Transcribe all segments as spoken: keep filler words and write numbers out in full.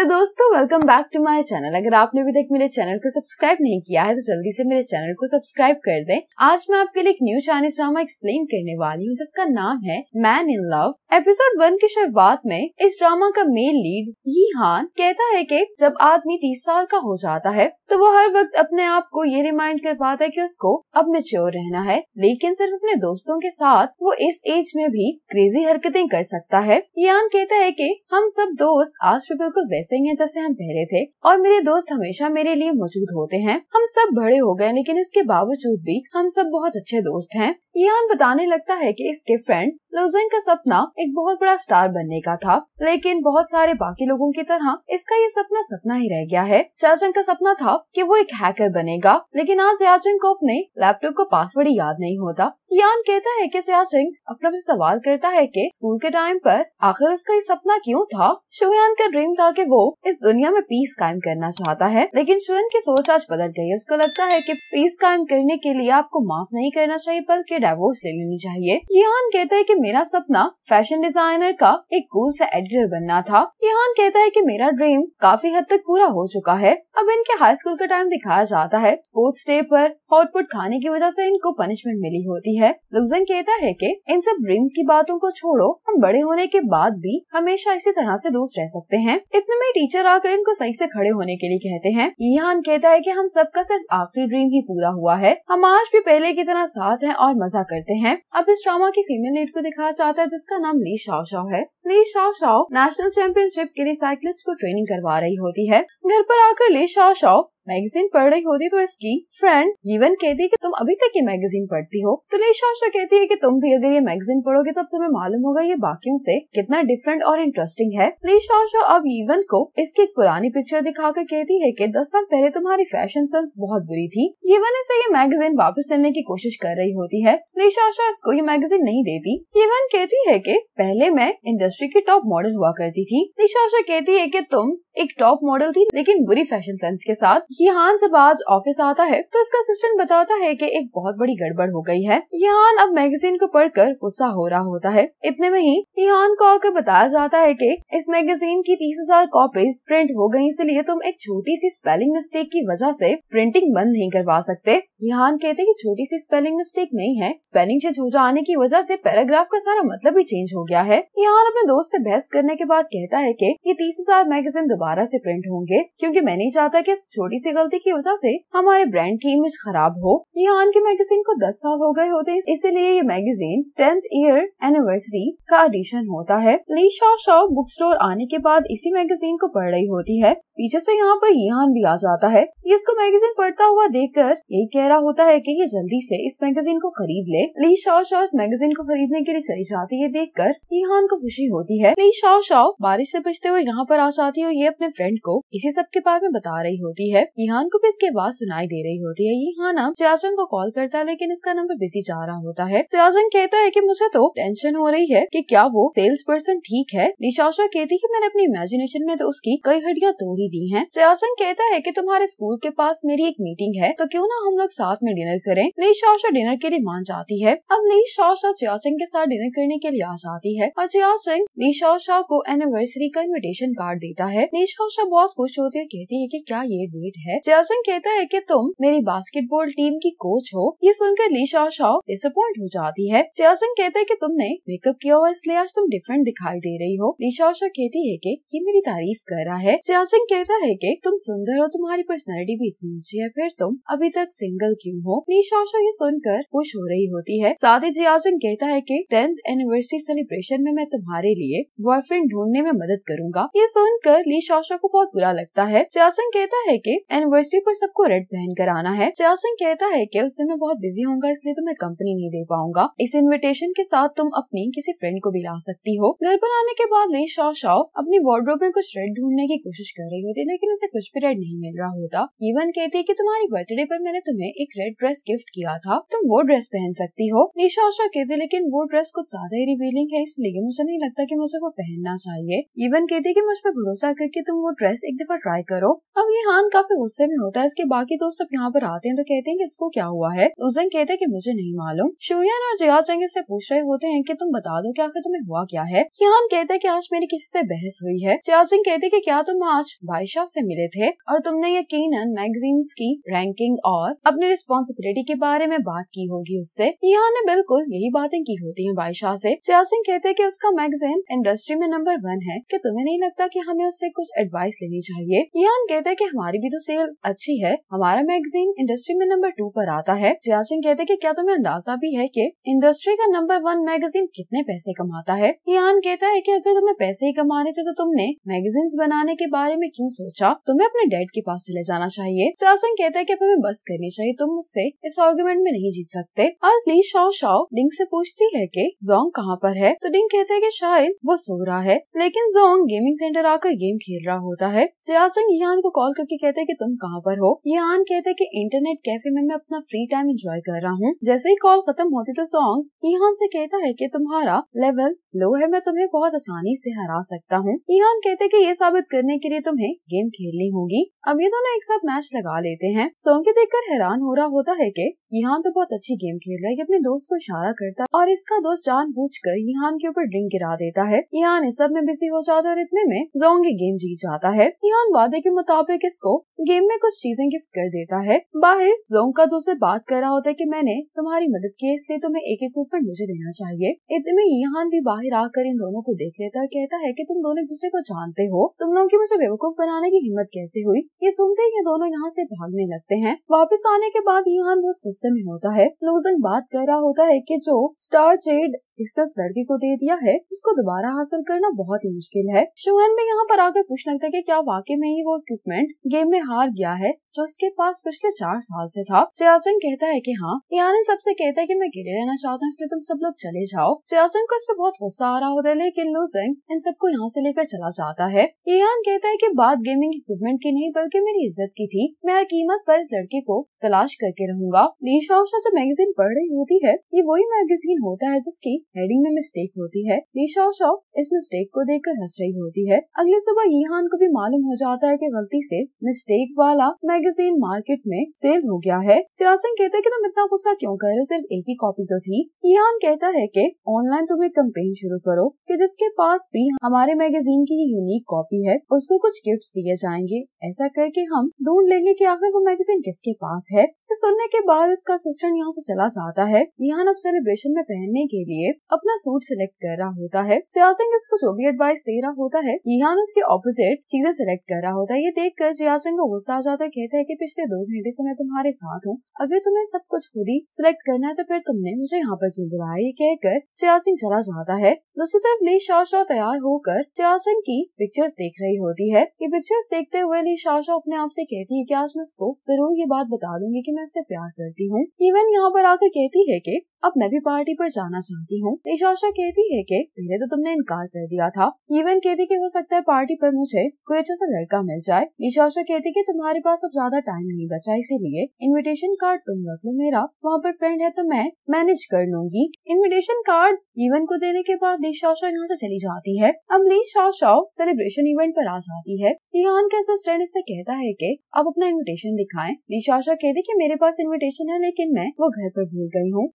Hello दोस्तों, welcome back to my channel. अगर आपने अभी तक मेरे चैनल को सब्सक्राइब नहीं किया है तो जल्दी से मेरे चैनल को सब्सक्राइब कर दें। आज मैं आपके लिए एक न्यू चाइनीज ड्रामा एक्सप्लेन करने वाली हूँ जिसका नाम है man in love. Episode one की शुरुआत में इस ड्रामा का मेन लीड यी हान कहता है कि जब आदमी तीस साल का हो जाता है तो वो हर वक्त अपने आप को ये रिमाइंड कर पाता है कि उसको अब मैच्योर रहना है, लेकिन सिर्फ अपने दोस्तों के साथ वो इस एज में भी क्रेजी हरकतें कर सकता है। यी हान कहता है कि हम सब दोस्त आज भी बिल्कुल वैसे ही हैं जैसे हम पहले थे और मेरे दोस्त हमेशा मेरे लिए मौजूद होते हैं। हम सब बड़े हो गए लेकिन इसके बावजूद भी हम सब बहुत अच्छे दोस्त हैं। यी हान बताने लगता है कि इसके फ्रेंड लुज़ेन का सपना एक बहुत बड़ा स्टार बनने का था, लेकिन बहुत सारे बाकी लोगों की तरह इसका ये सपना सपना ही रह गया है। चाचंग का सपना था कि वो एक हैकर बनेगा, लेकिन आज चाचंग को अपने लैपटॉप का पासवर्ड याद नहीं होता। यी हान कहता है कि चाचंग अपने से सवाल करता है कि स्कूल के टाइम पर आखिर उसका ये सपना क्यों था। शुयान का ड्रीम था कि वो इस दुनिया में पीस कायम करना चाहता है, लेकिन शुयान की सोच आज बदल गई है। उसको लगता है कि पीस कायम करने के लिए आपको माफ नहीं करना चाहिए बल्कि डाइवोर्स ले लेनी चाहिए। यी हान कहता है कि मेरा सपना फैशन डिजाइनर का एक कूल सा एडिटर बनना था। यी हान कहता है कि मेरा ड्रीम काफी हद तक पूरा हो चुका है। अब इनके हाई स्कूल का टाइम दिखाया जाता है। स्पोर्ट्स डे पर हॉटपुट खाने की वजह से इनको पनिशमेंट मिली होती है। लुज़ेन कहता है कि इन सब ड्रीम्स की बातों को छोड़ो, हम बड़े होने के बाद भी हमेशा इसी तरह से दोस्त रह सकते हैं। इतने में टीचर आकर इनको सही से खड़े होने के लिए कहते हैं। यी हान कहता है कि हम सबका सिर्फ आखिरी ड्रीम ही पूरा हुआ है, हम आज भी पहले की तरह साथ हैं और मजा करते हैं। अब इस ड्रामा की फीमेल लीड को दिखाया जाता है जिसका नाम ली शाओ शाओ है। Li Shao Shao national championship के लिए साइकिलिस्ट को ट्रेनिंग करवा रही होती है। घर पर आकर ली शाओ शाओ मैगजीन पढ़ रही होती तो इसकी फ्रेंड जीवन कहती है कि तुम अभी तक ये मैगजीन पढ़ती हो। तो ली शाओ शाओ कहती है कि तुम भी अगर ये मैगजीन पढ़ोगे तब तुम्हें मालूम होगा ये बाकियों से कितना डिफरेंट और इंटरेस्टिंग है। ली शाओ शाओ अब जीवन को इसकी एक पुरानी पिक्चर दिखाकर कहती है कि दस साल पहले तुम्हारी फैशन सेंस बहुत बुरी थी। जीवन इसे ये मैगजीन वापस लेने की कोशिश कर रही होती है। ली शाओ शाओ इसको ये मैगजीन नहीं देती। जीवन कहती है कि पहले मैं इंडस्ट्री की टॉप मॉडल हुआ करती थी। ली शाओ शाओ कहती है कि तुम एक टॉप मॉडल थी लेकिन बुरी फैशन सेंस के साथ। यी हान जब आज ऑफिस आता है तो इसका असिस्टेंट बताता है कि एक बहुत बड़ी गड़बड़ हो गई है। यी हान अब मैगजीन को पढ़कर गुस्सा हो रहा होता है। इतने में ही यी हान को आकर बताया जाता है कि इस मैगजीन की तीस हजार कॉपीज प्रिंट हो गई, इसलिए तुम एक छोटी सी स्पेलिंग मिस्टेक की वजह से प्रिंटिंग बंद नहीं करवा सकते। यी हान कहते कि छोटी सी स्पेलिंग मिस्टेक नहीं है, स्पेलिंग चेंज हो जाने की वजह से पैराग्राफ का सारा मतलब ही चेंज हो गया है। यी हान अपने दोस्त से बहस करने के बाद कहता है कि ये तीस हजार मैगजीन दोबारा से प्रिंट होंगे क्योंकि मैं नहीं चाहता कि छोटी सी गलती की वजह से हमारे ब्रांड की इमेज खराब हो। यी हान के मैगजीन को दस साल हो गए होते, इसलिए ये मैगजीन टेंथ ईयर एनिवर्सरी का एडिशन होता है। Li Shao Shao book store आने के बाद इसी मैगजीन को पढ़ रही होती है। पीछे से यहाँ पर यी हान भी आ जाता है। ये इसको मैगजीन पढ़ता हुआ देखकर यही कह रहा होता है कि ये जल्दी से इस मैगजीन को खरीद ले। ली शाओ शाओ इस मैगजीन को खरीदने के लिए चली जाती है। देखकर यी हान को खुशी होती है। ली शाओ शाओ बारिश से बचते हुए यहाँ पर आ जाती है और ये अपने फ्रेंड को इसी सब के बारे में बता रही होती है। यी हान को भी इसकी आवाज सुनाई दे रही होती है। यी हान अब चाचंग को कॉल करता है लेकिन इसका नंबर बिजी जा रहा होता है। चाचंग कहता है कि मुझे तो टेंशन हो रही है कि क्या वो सेल्स पर्सन ठीक है। ली शाओ शाओ कहती है कि मैंने अपनी इमेजिनेशन में तो उसकी कई हड्डियां तोड़ी दी हैं। चाचंग कहता है कि तुम्हारे स्कूल के पास मेरी एक मीटिंग है तो क्यों ना हम लोग साथ में डिनर करें। ली शाओ शाओ डिनर के लिए मान जाती है। अब ली शाओ शाओ चाचंग के साथ डिनर करने के लिए आ जाती है और चाचंग ली शाओ शाओ को एनिवर्सरी का इन्विटेशन कार्ड देता है। ली शाओ शाओ बहुत खुश होती है, कहती है कि क्या ये डेट है। चाचंग कहता है कि तुम मेरी बास्केटबॉल टीम की कोच हो। ये सुनकर ली शाओ शाओ डिसअपॉइंट हो जाती है। चाचंग कहता है कि तुमने मेकअप किया हुआ इसलिए आज तुम डिफरेंट दिखाई दे रही हो। ली शाओ शाओ कहती है कि ये मेरी तारीफ कर रहा है। चाचंग कहता है कि तुम सुंदर हो, तुम्हारी पर्सनालिटी भी इतनी अच्छी है, फिर तुम अभी तक सिंगल क्यों हो। ली शाओ शाओ ये सुनकर खुश हो रही होती है। साथ ही चाचंग कहता है कि टेंथ एनिवर्सरी सेलिब्रेशन में मैं तुम्हारे लिए बॉयफ्रेंड ढूंढने में मदद करूंगा। ये सुनकर ली शाओ शाओ को बहुत बुरा लगता है। चाचंग कहता है कि एनिवर्सरी पर सबको रेड पहन कर आना है। चाचंग कहता है कि उस दिन मैं बहुत बिजी होऊंगा इसलिए तुम्हें कंपनी नहीं दे पाऊंगा। इस इनविटेशन के साथ तुम अपनी किसी फ्रेंड को भी ला सकती हो। घर पर आने के बाद ली शाओ शाओ अपनी वार्डरोब में कुछ रेड ढूंढने की कोशिश कर रही होती है लेकिन उसे कुछ भी रेड नहीं मिल रहा होता। जीवन कहती है कि तुम्हारी बर्थडे पर मैंने तुम्हें एक रेड ड्रेस गिफ्ट किया था, तुम वो ड्रेस पहन सकती हो, निशा उषा कहती, लेकिन वो ड्रेस कुछ ज्यादा ही रिवीलिंग है, इसलिए मुझे नहीं लगता कि मुझे वो पहनना चाहिए। इवन कहती कि मुझ पर भरोसा करके तुम वो ड्रेस एक दफा ट्राई करो। अब ये हान काफी गुस्से में होता है, इसके बाकी दोस्त अब यहाँ पर आते हैं तो कहते हैं कि इसको क्या हुआ है। उस दिन कहते हैं कि मुझे नहीं मालूम। शोयन और जया जंग से पूछ रहे होते हैं कि तुम बता दो कि आखिर तुम्हें हुआ क्या है। हान कहते हैं कि आज मेरी किसी से बहस हुई है। जया जंग कहते हैं कि क्या तुम आज बादशाह से मिले थे और तुमने यकीनन मैगजीन्स की रैंकिंग और अपनी रिस्पॉन्सिबिलिटी के बारे में बात की होगी उससे। यहाँ ने बिल्कुल यही बातें की होती हैं बादशाह से। जया सिंह कहते हैं कि उसका मैगजीन इंडस्ट्री में नंबर वन है, कि तुम्हें नहीं लगता कि हमें उससे कुछ एडवाइस लेनी चाहिए। यहाँ कहते हैं कि हमारी भी तो सेल अच्छी है, हमारा मैगजीन इंडस्ट्री में नंबर टू पर आता है। जया सिंह कहते हैं कि क्या तुम्हें अंदाजा भी है कि इंडस्ट्री का नंबर वन मैगजीन कितने पैसे कमाता है। यहाँ कहता है कि अगर तुम्हें पैसे ही कमाने थे तो तुमने मैगजीन्स बनाने के बारे में क्यों सोचा, तुम्हें अपने डैड के पास चले जाना चाहिए। जया सिंह कहता है कि अब हमें बस करनी चाहिए, तुम मुझसे इस आर्गुमेंट में नहीं जीत सकते। आज ली शाओ शाओ डिंग से पूछती है कि जोंग कहाँ पर है, तो डिंग कहता है कि शायद वो सो रहा है, लेकिन जोंग गेमिंग सेंटर आकर गेम खेल रहा होता है। जया सिंह यान को कॉल करके कहते हैं कि तुम कहाँ पर हो। यान कहते हैं कि इंटरनेट कैफे में मैं अपना फ्री टाइम एंजॉय कर रहा हूँ। जैसे ही कॉल खत्म होती तो जोंग यान से कहता है कि तुम्हारा लेवल लो है, मैं तुम्हें बहुत आसानी से हरा सकता हूँ। यान कहते हैं कि ये साबित करने के लिए तुम्हें गेम खेलनी होगी। अब ये दोनों एक साथ मैच लगा लेते हैं। सोंग के देखकर हैरान हो रहा होता है कि यहान तो बहुत अच्छी गेम खेल रहा है। अपने दोस्त को इशारा करता है और इसका दोस्त जानबूझकर यहान के ऊपर ड्रिंक गिरा देता है। यहान इस सब में बिजी हो जाता है और इतने में जोंग गेम जीत जाता है। यहान वादे के मुताबिक इसको गेम में कुछ चीजें गिफ्ट कर देता है। बाहर जोंग का दोस्त से बात कर रहा होता है कि मैंने तुम्हारी मदद की है, इसलिए तुम्हें एक एक कूपन मुझे देना चाहिए। इतने में यहान भी बाहर आकर इन दोनों को देख लेता है, कहता है कि तुम दोनों एक दूसरे को जानते हो, तुम लोगों की मुझे बेवकूफ बनाने की हिम्मत कैसे हुई। ये सुनते ही ये दोनों यहाँ से भागने लगते हैं। वापस आने के बाद यहान बहुत गुस्से में होता है। लोजन बात कर रहा होता है कि जो स्टार चेड इससे उस लड़की को दे दिया है, उसको दोबारा हासिल करना बहुत ही मुश्किल है। शोएन भी यहाँ पर आकर पूछने लगता है कि क्या वाकई में ही वो इक्विपमेंट गेम में हार गया है जो उसके पास पिछले चार साल से था। जयासिंग कहता है कि हाँ। यान सबसे कहता है कि मैं गिरे रहना चाहता हूँ, इसलिए तुम सब लोग चले जाओ। जयासिंग को इस पर बहुत गुस्सा आ रहा होता है, लेकिन लोजन इन सबको यहाँ से लेकर चला जाता है। यान कहता है कि बात गेमिंग इक्विपमेंट की नहीं बल्कि मेरी इज्जत की थी, मैं हर कीमत पर इस लड़के को तलाश करके रहूंगा। लीशा उषा जो मैगजीन पढ़ रही होती है, ये वही मैगजीन होता है जिसकी हेडिंग में मिस्टेक होती है। लीशा उषा इस मिस्टेक को देखकर हंस रही होती है। अगले सुबह यहान को भी मालूम हो जाता है कि गलती से मिस्टेक वाला मैगजीन मार्केट में सेल हो गया है। जयासिंग कहता है कि तुम इतना गुस्सा क्यों कर रहे हो, सिर्फ एक ही कॉपी तो थी। यहान कहता है कि ऑनलाइन तुम एक कम्पेन शुरू करो कि जिसके पास भी हमारे मैगजीन की यूनिक कॉपी है उसको कुछ गिफ्ट्स दिए जाएंगे। ऐसा करके हम ढूंढ लेंगे कि आखिर वो मैगजीन किसके पास है। सुनने के बाद इसका असिस्टेंट यहाँ से चला जाता है। यहान अब सेलिब्रेशन में पहनने के लिए अपना सूट सिलेक्ट कर रहा होता है। जया सिंह इसको जो भी एडवाइस दे रहा होता है, यहान उसके ऑपोजिट चीजें सिलेक्ट कर रहा होता है। ये देख कर जया सिंह को गुस्सा आ जाता है, कहता है कि पिछले दो घंटे से मैं तुम्हारे साथ हूँ, अगर तुम्हें सब कुछ खुद ही सिलेक्ट करना है तो फिर तुमने मुझे यहाँ पर क्यों बुलाया। ये कहकर जया सिंह चला जाता है। दूसरी तरफ ली शाओ शाओ तैयार होकर जया सिंह की पिक्चर्स देख रही होती है। ये पिक्चर्स देखते हुए ली शाओ शाओ अपने आप से कहती है कि आज मैं उसको जरूर ये बात बता दूंगी कि मैं उससे प्यार करती हूँ। इवन यहाँ पर आकर कहती है कि अब मैं भी पार्टी पर जाना चाहती हूँ। लीशा उषा कहती है कि पहले तो तुमने इनकार कर दिया था। इवन कहती कि हो सकता है पार्टी पर मुझे कोई अच्छा सा लड़का मिल जाए। लीशा उषा कहती कि तुम्हारे पास अब ज्यादा टाइम नहीं बचा, इसीलिए इनविटेशन कार्ड तुम रख लो, मेरा वहाँ पर फ्रेंड है तो मैं मैनेज कर लूंगी। इनविटेशन कार्ड इवन को देने के बाद लीशा उषा यहाँ से चली जाती है। अब लीशा उषा सेलिब्रेशन इवेंट पर आ जाती है। रिहान का असिस्टेंट इससे कहता है कि अब अपना इन्विटेशन दिखाएं। लीशा उषा कहती कि मेरे पास इन्विटेशन है लेकिन मैं वो घर पर भूल गई हूँ।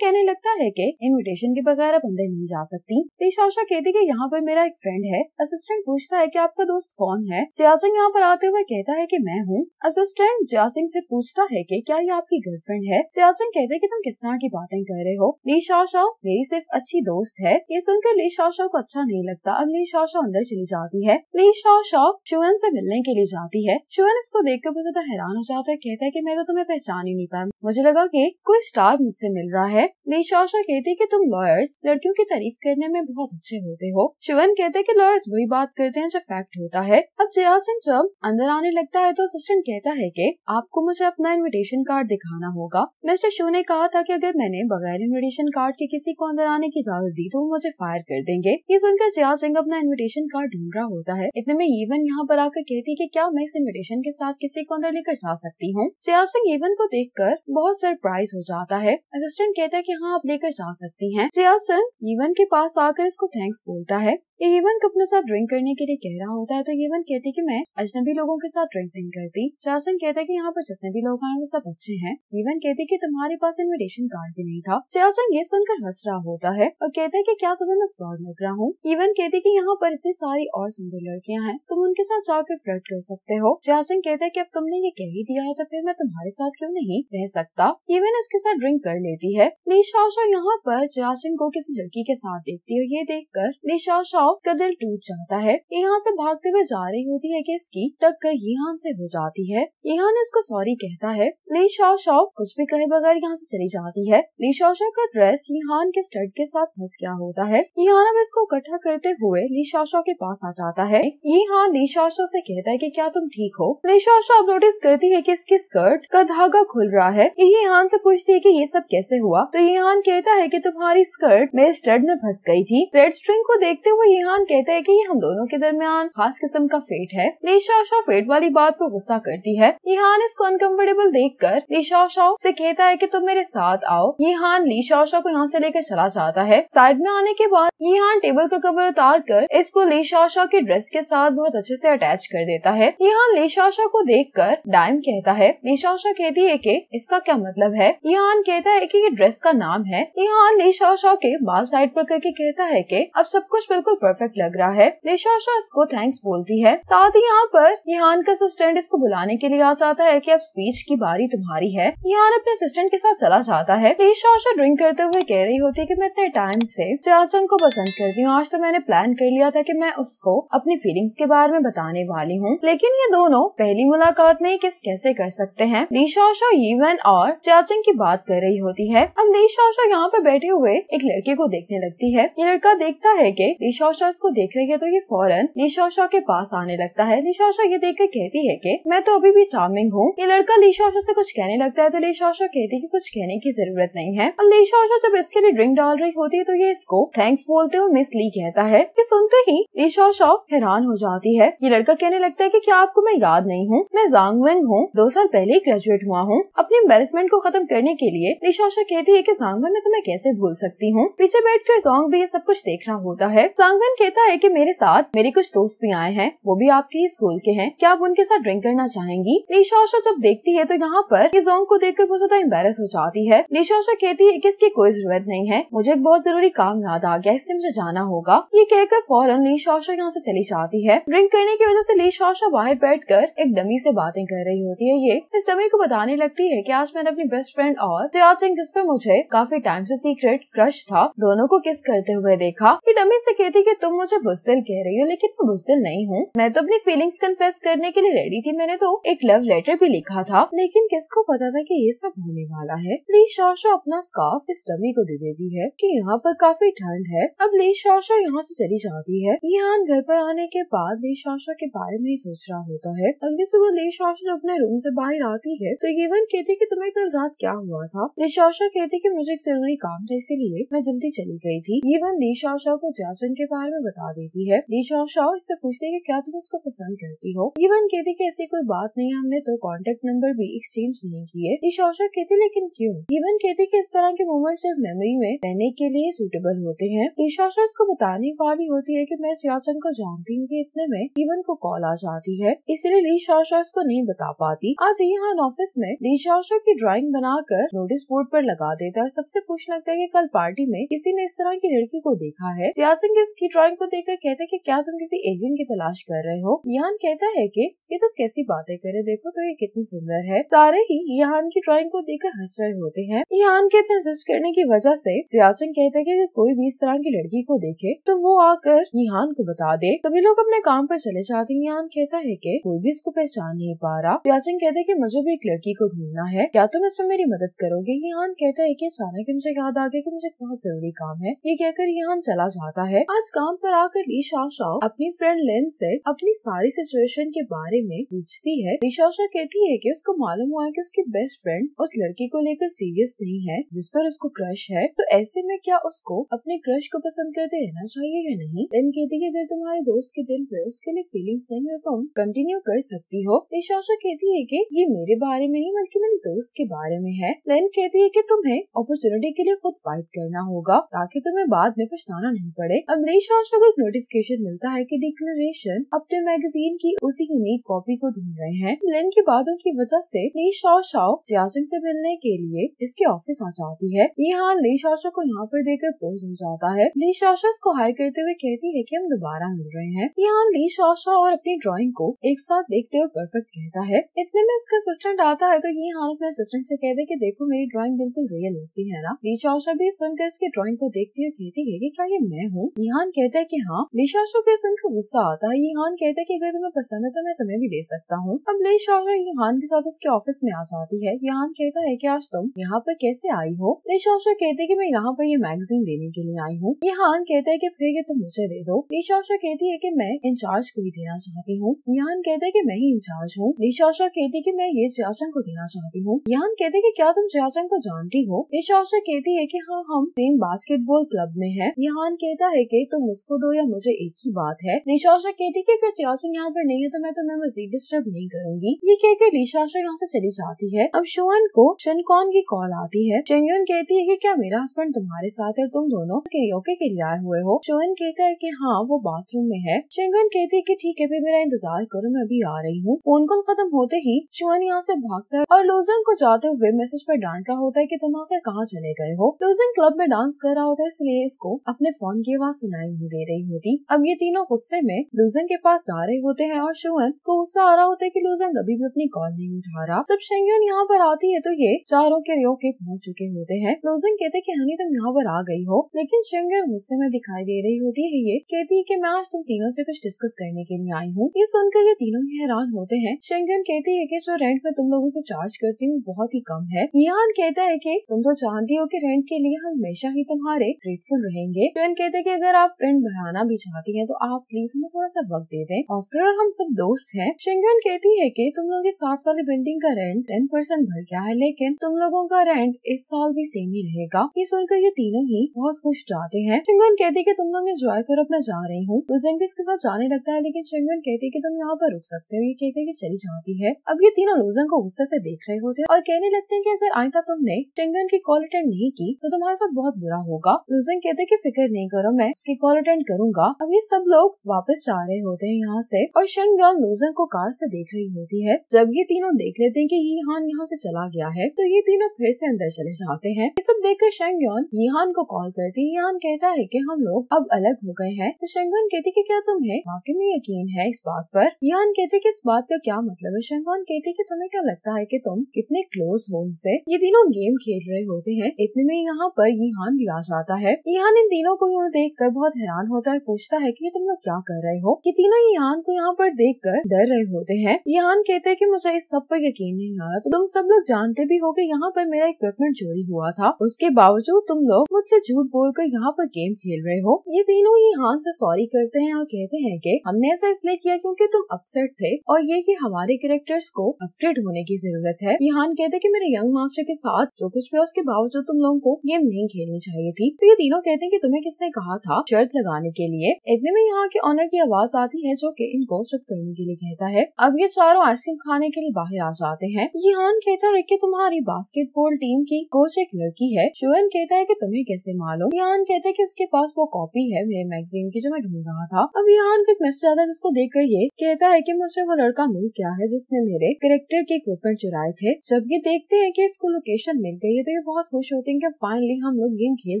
कहने लगता है कि इनविटेशन के बगैर आप अंदर नहीं जा सकती। लीशा उषा कहती कि यहाँ पर मेरा एक फ्रेंड है। असिस्टेंट पूछता है कि आपका दोस्त कौन है। जया सिंह यहाँ पर आते हुए कहता है कि मैं हूँ। असिस्टेंट जया सिंह से पूछता है कि क्या ये आपकी गर्लफ्रेंड है। जया सिंह कहते हैं कि तुम किस तरह की बातें कर रहे हो। लीशा उषा मेरी सिर्फ अच्छी दोस्त है। ये सुनकर लीशा उषा को अच्छा नहीं लगता। अब लीशा उषा अंदर चली जाती है। लीशा उषा शोएन से मिलने के लिए जाती है। शोएन इसको देखकर बहुत ज्यादा हैरान हो जाता है, कहता है कि मैं तो तुम्हें पहचान ही नहीं पाया, मुझे लगा कि कोई स्टार मुझसे मिल रहा है। है। निशाशा कहती है कि तुम लॉयर्स लड़कियों की तारीफ करने में बहुत अच्छे होते हो। शिवन कहते हैं कि लॉयर्स वही बात करते हैं जो फैक्ट होता है। अब जया सिंह जब अंदर आने लगता है तो असिस्टेंट कहता है कि आपको मुझे अपना इनविटेशन कार्ड दिखाना होगा। मिस्टर शो ने कहा था कि अगर मैंने बगैर इनविटेशन कार्ड के किसी को अंदर आने की इजाजत दी तो वो मुझे फायर कर देंगे। ये सुनकर जया सिंह अपना इनविटेशन कार्ड ढूंढ रहा होता है। इतने में येवन यहाँ पर आकर कहती है कि क्या मैं इस इनविटेशन के साथ किसी को अंदर लेकर जा सकती हूँ। जया सिंह येवन को देखकर बहुत सरप्राइज हो जाता है। असिस्टेंट कहता है कि हाँ आप लेकर जा सकती हैं। जया सिंह येवन के पास आकर इसको थैंक्स बोलता है। येवन को अपने साथ ड्रिंक करने के लिए कह रहा होता है तो येवन कहती है कि मैं अजनबी लोगों के साथ ड्रिंक नहीं करती। जया सिंह कहता है कि यहाँ पर जितने भी लोग आए वो सब अच्छे हैं। येवन कहती है कि तुम्हारे पास इनविटेशन कार्ड भी नहीं था। जया सिंह ये सुनकर हंस रहा होता है और कहता है कि क्या तुम्हें मैं फ्रॉड लग रहा हूँ। येवन कहती है कि यहाँ पर इतनी सारी और सुंदर लड़कियाँ हैं, तुम उनके साथ जाकर फ्लर्ट कर सकते हो। जया सिंह कहता है कि अब तुमने ये कह ही दिया है तो फिर मैं तुम्हारे साथ क्यों नहीं रह सकता। येवन इसके साथ ड्रिंक कर लेती है। निशाशा यहाँ पर जया सिंह को किसी लड़की के साथ देखती है। ये देख कर निशाशा का दिल टूट जाता है। यहाँ से भागते हुए जा रही होती है कि इसकी टक्कर येहान से हो जाती है। येहान इसको सॉरी कहता है। निशाशा कुछ भी कहे बगैर यहाँ से चली जाती है। निशाशा का ड्रेस येहान के स्टड के साथ फंस गया होता है। येहान अब इसको इकट्ठा करते हुए निशाशा के पास आ जाता है। येहान निशाशा से कहता है कि क्या तुम ठीक हो। निशाशा अब नोटिस करती है कि इसकी स्कर्ट का धागा खुल रहा है। येहान से पूछती है कि ये सब कैसे हुआ तो येहान कहता है कि तुम्हारी स्कर्ट मेरे स्टड में फंस गई थी। रेड स्ट्रिंग को देखते हुए येहान कहता है कि ये हम दोनों के दरमियान खास किस्म का फेट है। निशाशा फेट वाली बात पर गुस्सा करती है। येहान इसको अनकम्फर्टेबल देखकर निशाशा से कहता है कि तुम मेरे साथ आओ। येहान निशाशा को यहाँ से लेकर चला जाता है। साइड में आने के बाद येहान टेबल का कवर उतार कर इसको निशाशा के ड्रेस के साथ बहुत अच्छे से अटैच कर देता है। येहान निशाशा को देखकर डायम कहता है। निशाशा कहती है कि इसका क्या मतलब है। येहान कहता है कि ये ड्रेस का नाम है। येहान निशाशा के बाल साइड पर करके कहता है कि अब सब कुछ बिल्कुल परफेक्ट लग रहा है। निशाशा इसको थैंक्स बोलती है। साथ ही यहाँ पर येहान का असिस्टेंट इसको बुलाने के लिए आ जाता है कि अब स्पीच की बारी तुम्हारी है। येहान अपने असिस्टेंट के साथ चला जाता है। निशाशा ड्रिंक करते हुए कह रही होती है कि मैं इतने टाइम से जयासन को पसंद करती हूँ। आज तो मैंने प्लान कर लिया था कि मैं उसको अपनी फीलिंग्स के बारे में बताने वाली हूँ, लेकिन ये दोनों पहली मुलाकात में किस कैसे कर सकते हैं। निशाशा येवन और जयासन की बात कर रही होती है। अब निशाशा यहाँ पर बैठे हुए एक लड़के को देखने लगती है। ये लड़का देखता है कि निशाशा इसको देख रही है तो ये फौरन निशाशा के पास आने लगता है। निशाशा ये देखकर कहती है कि मैं तो अभी भी चार्मिंग हूँ। ये लड़का निशाशा से कुछ कहने लगता है तो निशाशा कहती है कि कुछ कहने की जरूरत नहीं है। अब निशाशा जब इसके लिए ड्रिंक डाल रही होती है तो ये इसको थैंक्स बोलते हुए मिस ली कहता है। ये सुनते ही निशाशा हैरान हो जाती है। ये लड़का कहने लगता है कि क्या आपको मैं याद नहीं हूँ, मैं जांग वेंग हूँ, दो साल पहले ही ग्रेजुएट हुआ हूँ। अपनी एम्बेरसमेंट को खत्म करने के लिए निशाशा कहती है कि सांगवन मैं तुम्हें कैसे भूल सकती हूँ। पीछे बैठकर जोंग भी ये सब कुछ देख रहा होता है। सांगवन कहता है कि मेरे साथ मेरे कुछ दोस्त भी आए हैं, वो भी आपके ही स्कूल के हैं, क्या आप उनके साथ ड्रिंक करना चाहेंगी। निशाशा जब देखती है तो यहाँ पर ये जोंग को देखकर बहुत ज्यादा एम्बेरस हो जाती है। निशाशा कहती है कि इसकी कोई जरूरत नहीं है, मुझे एक बहुत जरूरी काम याद आ गया, इसलिए मुझे जाना होगा। ये कहकर फौरन निशाशा यहाँ से चली जाती है। ड्रिंक करने की वजह से निशाशा बाहर बैठकर एक डमी से बातें कर रही होती है। ये इस डमी को बताने लगती है कि आज मैंने अपनी बेस्ट फ्रेंड और जयात सिंह जिसपे मुझे काफी टाइम से सीक्रेट क्रश था, दोनों को किस करते हुए देखा। ये डमी से कहती कि तुम मुझे बुज़दिल कह रही हो, लेकिन मैं बुज़दिल नहीं हूँ, मैं तो अपनी फीलिंग्स कन्फेस करने के लिए रेडी थी, मैंने तो एक लव लेटर भी लिखा था, लेकिन किसको पता था कि ये सब होने वाला है। निशाशा अपना स्कार्फ इस डमी को दे देती है कि यहाँ पर काफी ठंड है। अब निशाशा यहाँ से चली जाती है। येहान घर पर आने के बाद निशाशा के बारे में ही सोच रहा होता है। अगली सुबह निशाशा अपने रूम से बाहर आती है तो येवन कहती कि तुम्हें कल रात क्या हुआ था। निशाशा कहती कि मुझे एक जरूरी काम था इसीलिए मैं जल्दी चली गई थी। येवन निशाशा को जयासन के बारे में बता देती है। निशाशा इससे पूछती है कि क्या तुम उसको पसंद करती हो। येवन कहती कि ऐसी कोई बात नहीं, हमने तो कांटेक्ट नंबर भी एक्सचेंज नहीं किए। निशाशा कहती लेकिन क्यों। येवन कहती कि इस तरह के मोमेंट सिर्फ मेमोरी में रहने के लिए सूटेबल होते हैं। निशाशा इसको बताने वाली होती है कि मैं जयासन को जानती हूँ कि इतने में येवन को कॉल आ जाती है, इसलिए निशाशा इसको नहीं बता पाती। आज येहान ऑफिस में निशाशा की ड्राइंग बनाकर नोटिस बोर्ड पर लगा देता है और सबसे पूछने लगता है कि कल पार्टी में किसी ने इस तरह की लड़की को देखा है। जयासन इसकी ड्राइंग को देखकर कहता है कि क्या तुम किसी एलियन की तलाश कर रहे हो। येहान कहता है कि ये तुम कैसी बातें करे, देखो तो ये कितनी सुंदर है। सारे ही येहान की ड्राइंग को देखकर हंस रहे होते हैं। येहान के इंसिस्ट करने की वजह से जयासन कहता है कि अगर कोई भी इस तरह की लड़की को देखे तो वो आकर येहान को बता दे। सभी लोग अपने काम पर चले जाते हैं। येहान कहता है कि कोई भी इसको पहचान नहीं पा रहा। जयासन कहता है कि मुझे भी एक लड़की को ढूंढना है, क्या तुम इसमें मेरी मदद करोगे। येहान कहता एक ये अचानक मुझे याद आ गया कि मुझे बहुत जरूरी काम है। ये कहकर यहाँ चला जाता है। आज काम पर आकर लीशा शाह अपनी फ्रेंड लिन से अपनी सारी सिचुएशन के बारे में पूछती है। लीशा शाह कहती है कि उसको मालूम हुआ है कि उसकी बेस्ट फ्रेंड उस लड़की को लेकर सीरियस नहीं है जिस पर उसको क्रश है, तो ऐसे में क्या उसको अपने क्रश को पसंद करते रहना चाहिए या नहीं। लिन कहती है अगर तुम्हारे दोस्त के दिल में उसके लिए फीलिंग्स नहीं है तो तुम कंटिन्यू कर सकती हो। लीशा शाह कहती है कि ये मेरे बारे में नहीं बल्कि मेरे दोस्त के बारे में है। लिन कहती है कि तुम्हें अपॉर्चुनिटी के लिए खुद फाइट करना होगा ताकि तुम्हें बाद में पछताना नहीं पड़े। अब लीशा शाह को एक नोटिफिकेशन मिलता है कि डिक्लेरेशन अपने मैगजीन की उसी यूनिक कॉपी को ढूंढ रहे हैं। लिन की बातों की वजह से लीशा शाह जियाजिन से मिलने के लिए इसके ऑफिस आ जाती है। यहाँ लीशा शाह को यहाँ पर देखकर पोज हो जाता है। लीशा शाह उसको हाई करते हुए कहती है कि हम दोबारा मिल रहे हैं। यहाँ लीशा शाह और अपनी ड्राइंग को एक साथ देखते हुए परफेक्ट कहता है। इतने में इसका असिस्टेंट आता है तो यहाँ अपने असिस्टेंट से कहते हैं कि देखो मेरी ड्राइंग बिल्कुल रियल लगती है ना। लीशा शाह भी सुनकर इसके ड्राइंग को देखती है, कहती है कि क्या ये मैं हूँ। ईहान कहता है कि हाँ। लीशा शाह के सुनकर गुस्सा आता है। ईहान कहता है कि अगर तुम्हें पसंद है तो मैं तुम्हें भी दे सकता हूँ। अब लीशा शाह ईहान के साथ उसके ऑफिस में आ जाती है। ईहान कहता है कि आज तुम यहाँ पर कैसे आई हो। लीशा शाह कहते है कि मैं यहाँ पर ये मैगजीन देने के लिए आई हूँ। ईहान कहता है कि फिर ये तुम मुझे दे दो। लीशा शाह कहती है कि मैं इंचार्ज को ही देना चाहती हूँ। ईहान कहता है कि मैं ही इंचार्ज हूँ। लीशा शाह कहती है कि मैं ये जियाजिन को देना चाहती हूँ। ईहान कहते है कि क्या तुम जियाजिन को जानती हो। लीशा शाह कहती है कि हाँ हम सेम बास्केटबॉल क्लब में है। ईहान कहता है कि तुम उसको दो या मुझे एक ही बात है। लीशा शाह कहती है कि अगर जियाजिन यहाँ पर नहीं है तो मैं तुम्हें मजीद डिस्टर्ब नहीं करूंगी। ये कहकर लीशा शाह यहाँ से चली जाती है। अब शोअन को शनकॉन की कॉल आती है। शंगयुन कहती है कि क्या मेरा हस्बैंड तुम्हारे साथ और तुम दोनों करियोके के लिए आए हुए हो। शोअन कहता है कि हाँ वो बाथरूम में है। शंगयुन कहती है कि ठीक है फिर मेरा इंतजार करो मैं अभी आ रही हूँ। फोन कॉल खत्म होते ही शोअन यहाँ से भागता है और लूजन को जाते हुए मैसेज पर डांट रहा होता है कि तुम आखिर कहाँ चले गए हो। लूजन क्लब में डांस कर रहा होता है इसलिए इसको अपने फोन की आवाज़ सुनाई नहीं दे रही होती। अब ये तीनों गुस्से में लूजन के पास जा रहे होते हैं और शोअन को गुस्सा आ रहा होता है कि लूजन कभी भी अपनी कॉल नहीं उठा रहा। जब शंगयुन यहाँ पर आती है तो ये चारों के रियोके पहुँच चुके होते हैं। लूजन कहते कि हनी तुम यहाँ पर आ गई हो, लेकिन शंगयुन गुस्से में दिखाई दे रही होती है। ये कहती है कि मैं आज तुम तीनों से कुछ डिस्कस करने के लिए आई हूँ। ये सुनकर ये तीनों ही हैरान होते हैं। शंगयुन कहती है कि जो रेंट में तुम लोगों से चार्ज करती हूँ बहुत ही कम है। ईहान कहता है कि तुम तो जानती हो कि रेंट के लिए हम हमेशा ही तुम्हारे ग्रेटफुल रहेंगे। शोअन कहते हैं कि अगर आप रेंट बढ़ाना भी चाहती हैं तो आप प्लीज हमें थोड़ा सा वक्त दे दें, आफ्टरऑल हम सब दोस्त हैं। शंगयुन कहती है कि तुम लोगों के साथ वाली बिल्डिंग का रेंट टेन परसेंट बढ़ गया है लेकिन तुम लोगों का रेंट इस साल भी सेम ही रहेगा। ये सुनकर ये तीनों ही बहुत खुश जाते हैं। शंगयुन कहती है कि तुम लोग एंजॉय करो मैं जा रही हूँ। लूजन भी इसके साथ जाने लगता है लेकिन शंगयुन कहती है कि तुम यहाँ पर रुक सकते हो। ये कहते हैं कि चली जाती है। अब ये तीनों लूजन को गुस्से से देख रहे होते हैं और कहने लगते हैं कि अगर आइंदा तुमने शंगयुन की कॉल अटेंड नहीं की तो तुम्हारे साथ बहुत बुरा होगा। लूजन कहते हैं कि फिक्र नहीं करो मैं उसकी कॉल अटेंड करूंगा। अब ये सब लोग वापस जा रहे होते हैं यहाँ से और शंगयुन लूजन को कार से देख रही होती है। जब ये तीनों देख लेते हैं कि ईहान यहाँ से चला गया है तो ये तीनों फिर से अंदर चले जाते हैं। ये सब देखकर शंगयुन ईहान को कॉल करती है। ईहान कहता है कि हम लोग अब अलग हो गए हैं। तो शंगयुन कहती कि क्या तुम्हें वाकई में यकीन है इस बात पर। ईहान कहते कि इस बात का क्या मतलब है। शंगयुन कहती कि तुम्हें क्या लगता है कि तुम कितने क्लोज हो उनसे। ये तीनों गेम खेल रहे होते हैं। इतने में यहाँ पर ईहान भी आ जाता है। ईहान इन तीनों को यूँ देख कर बहुत हैरान होता है, पूछता है कि तुम लोग क्या कर रहे हो। ये तीनों ईहान को यहाँ पर देख कर डर रहे होते हैं। ईहान कहते हैं कि मुझे इस सब पर यकीन नहीं आ रहा। तो तुम सब लोग जानते भी हो कि यहाँ पर मेरा इक्विपमेंट चोरी हुआ था, उसके बावजूद तुम लोग मुझसे झूठ बोलकर यहाँ पर गेम खेल रहे हो। ये तीनों ईहान से सॉरी करते हैं और कहते हैं कि हमने ऐसा इसलिए किया क्योंकि तुम अपसेट थे और ये कि हमारे कैरेक्टर्स को अपग्रेड होने की जरूरत है। ईहान कहते कि मेरे यंग मास्टर के साथ जो कुछ भी उसके बावजूद तुम लोगों को गेम नहीं खेलनी चाहिए थी। तो ये तीनों कहते हैं कि तुम्हें किसने कहा था शर्त लगाने के लिए। इतने में यहाँ के ऑनर की आवाज़ आती है जो कि इनको चुप करने के लिए कहता है। अब ये चारों आइसक्रीम खाने के लिए बाहर आ जाते हैं। ईहान कहता है कि तुम्हारी बास्केटबॉल टीम की कोच एक लड़की है। शोअन कहता है कि तुम्हें कैसे मालूम। ईहान कहता है कि उसके पास वो कॉपी है मेरे मैगजीन की जो मैं ढूंढ रहा था। अब ईहान को एक मैसेज आता है जिसको देख कर ये कहता है कि मुझे वो लड़का मिल गया है जिसने मेरे कैरेक्टर के इक्विपमेंट चुराए थे। जब ये देखते है की इसको लोकेशन मिल गई है तो ये बहुत खुश होते हैं कि फाइनली हम लोग गेम खेल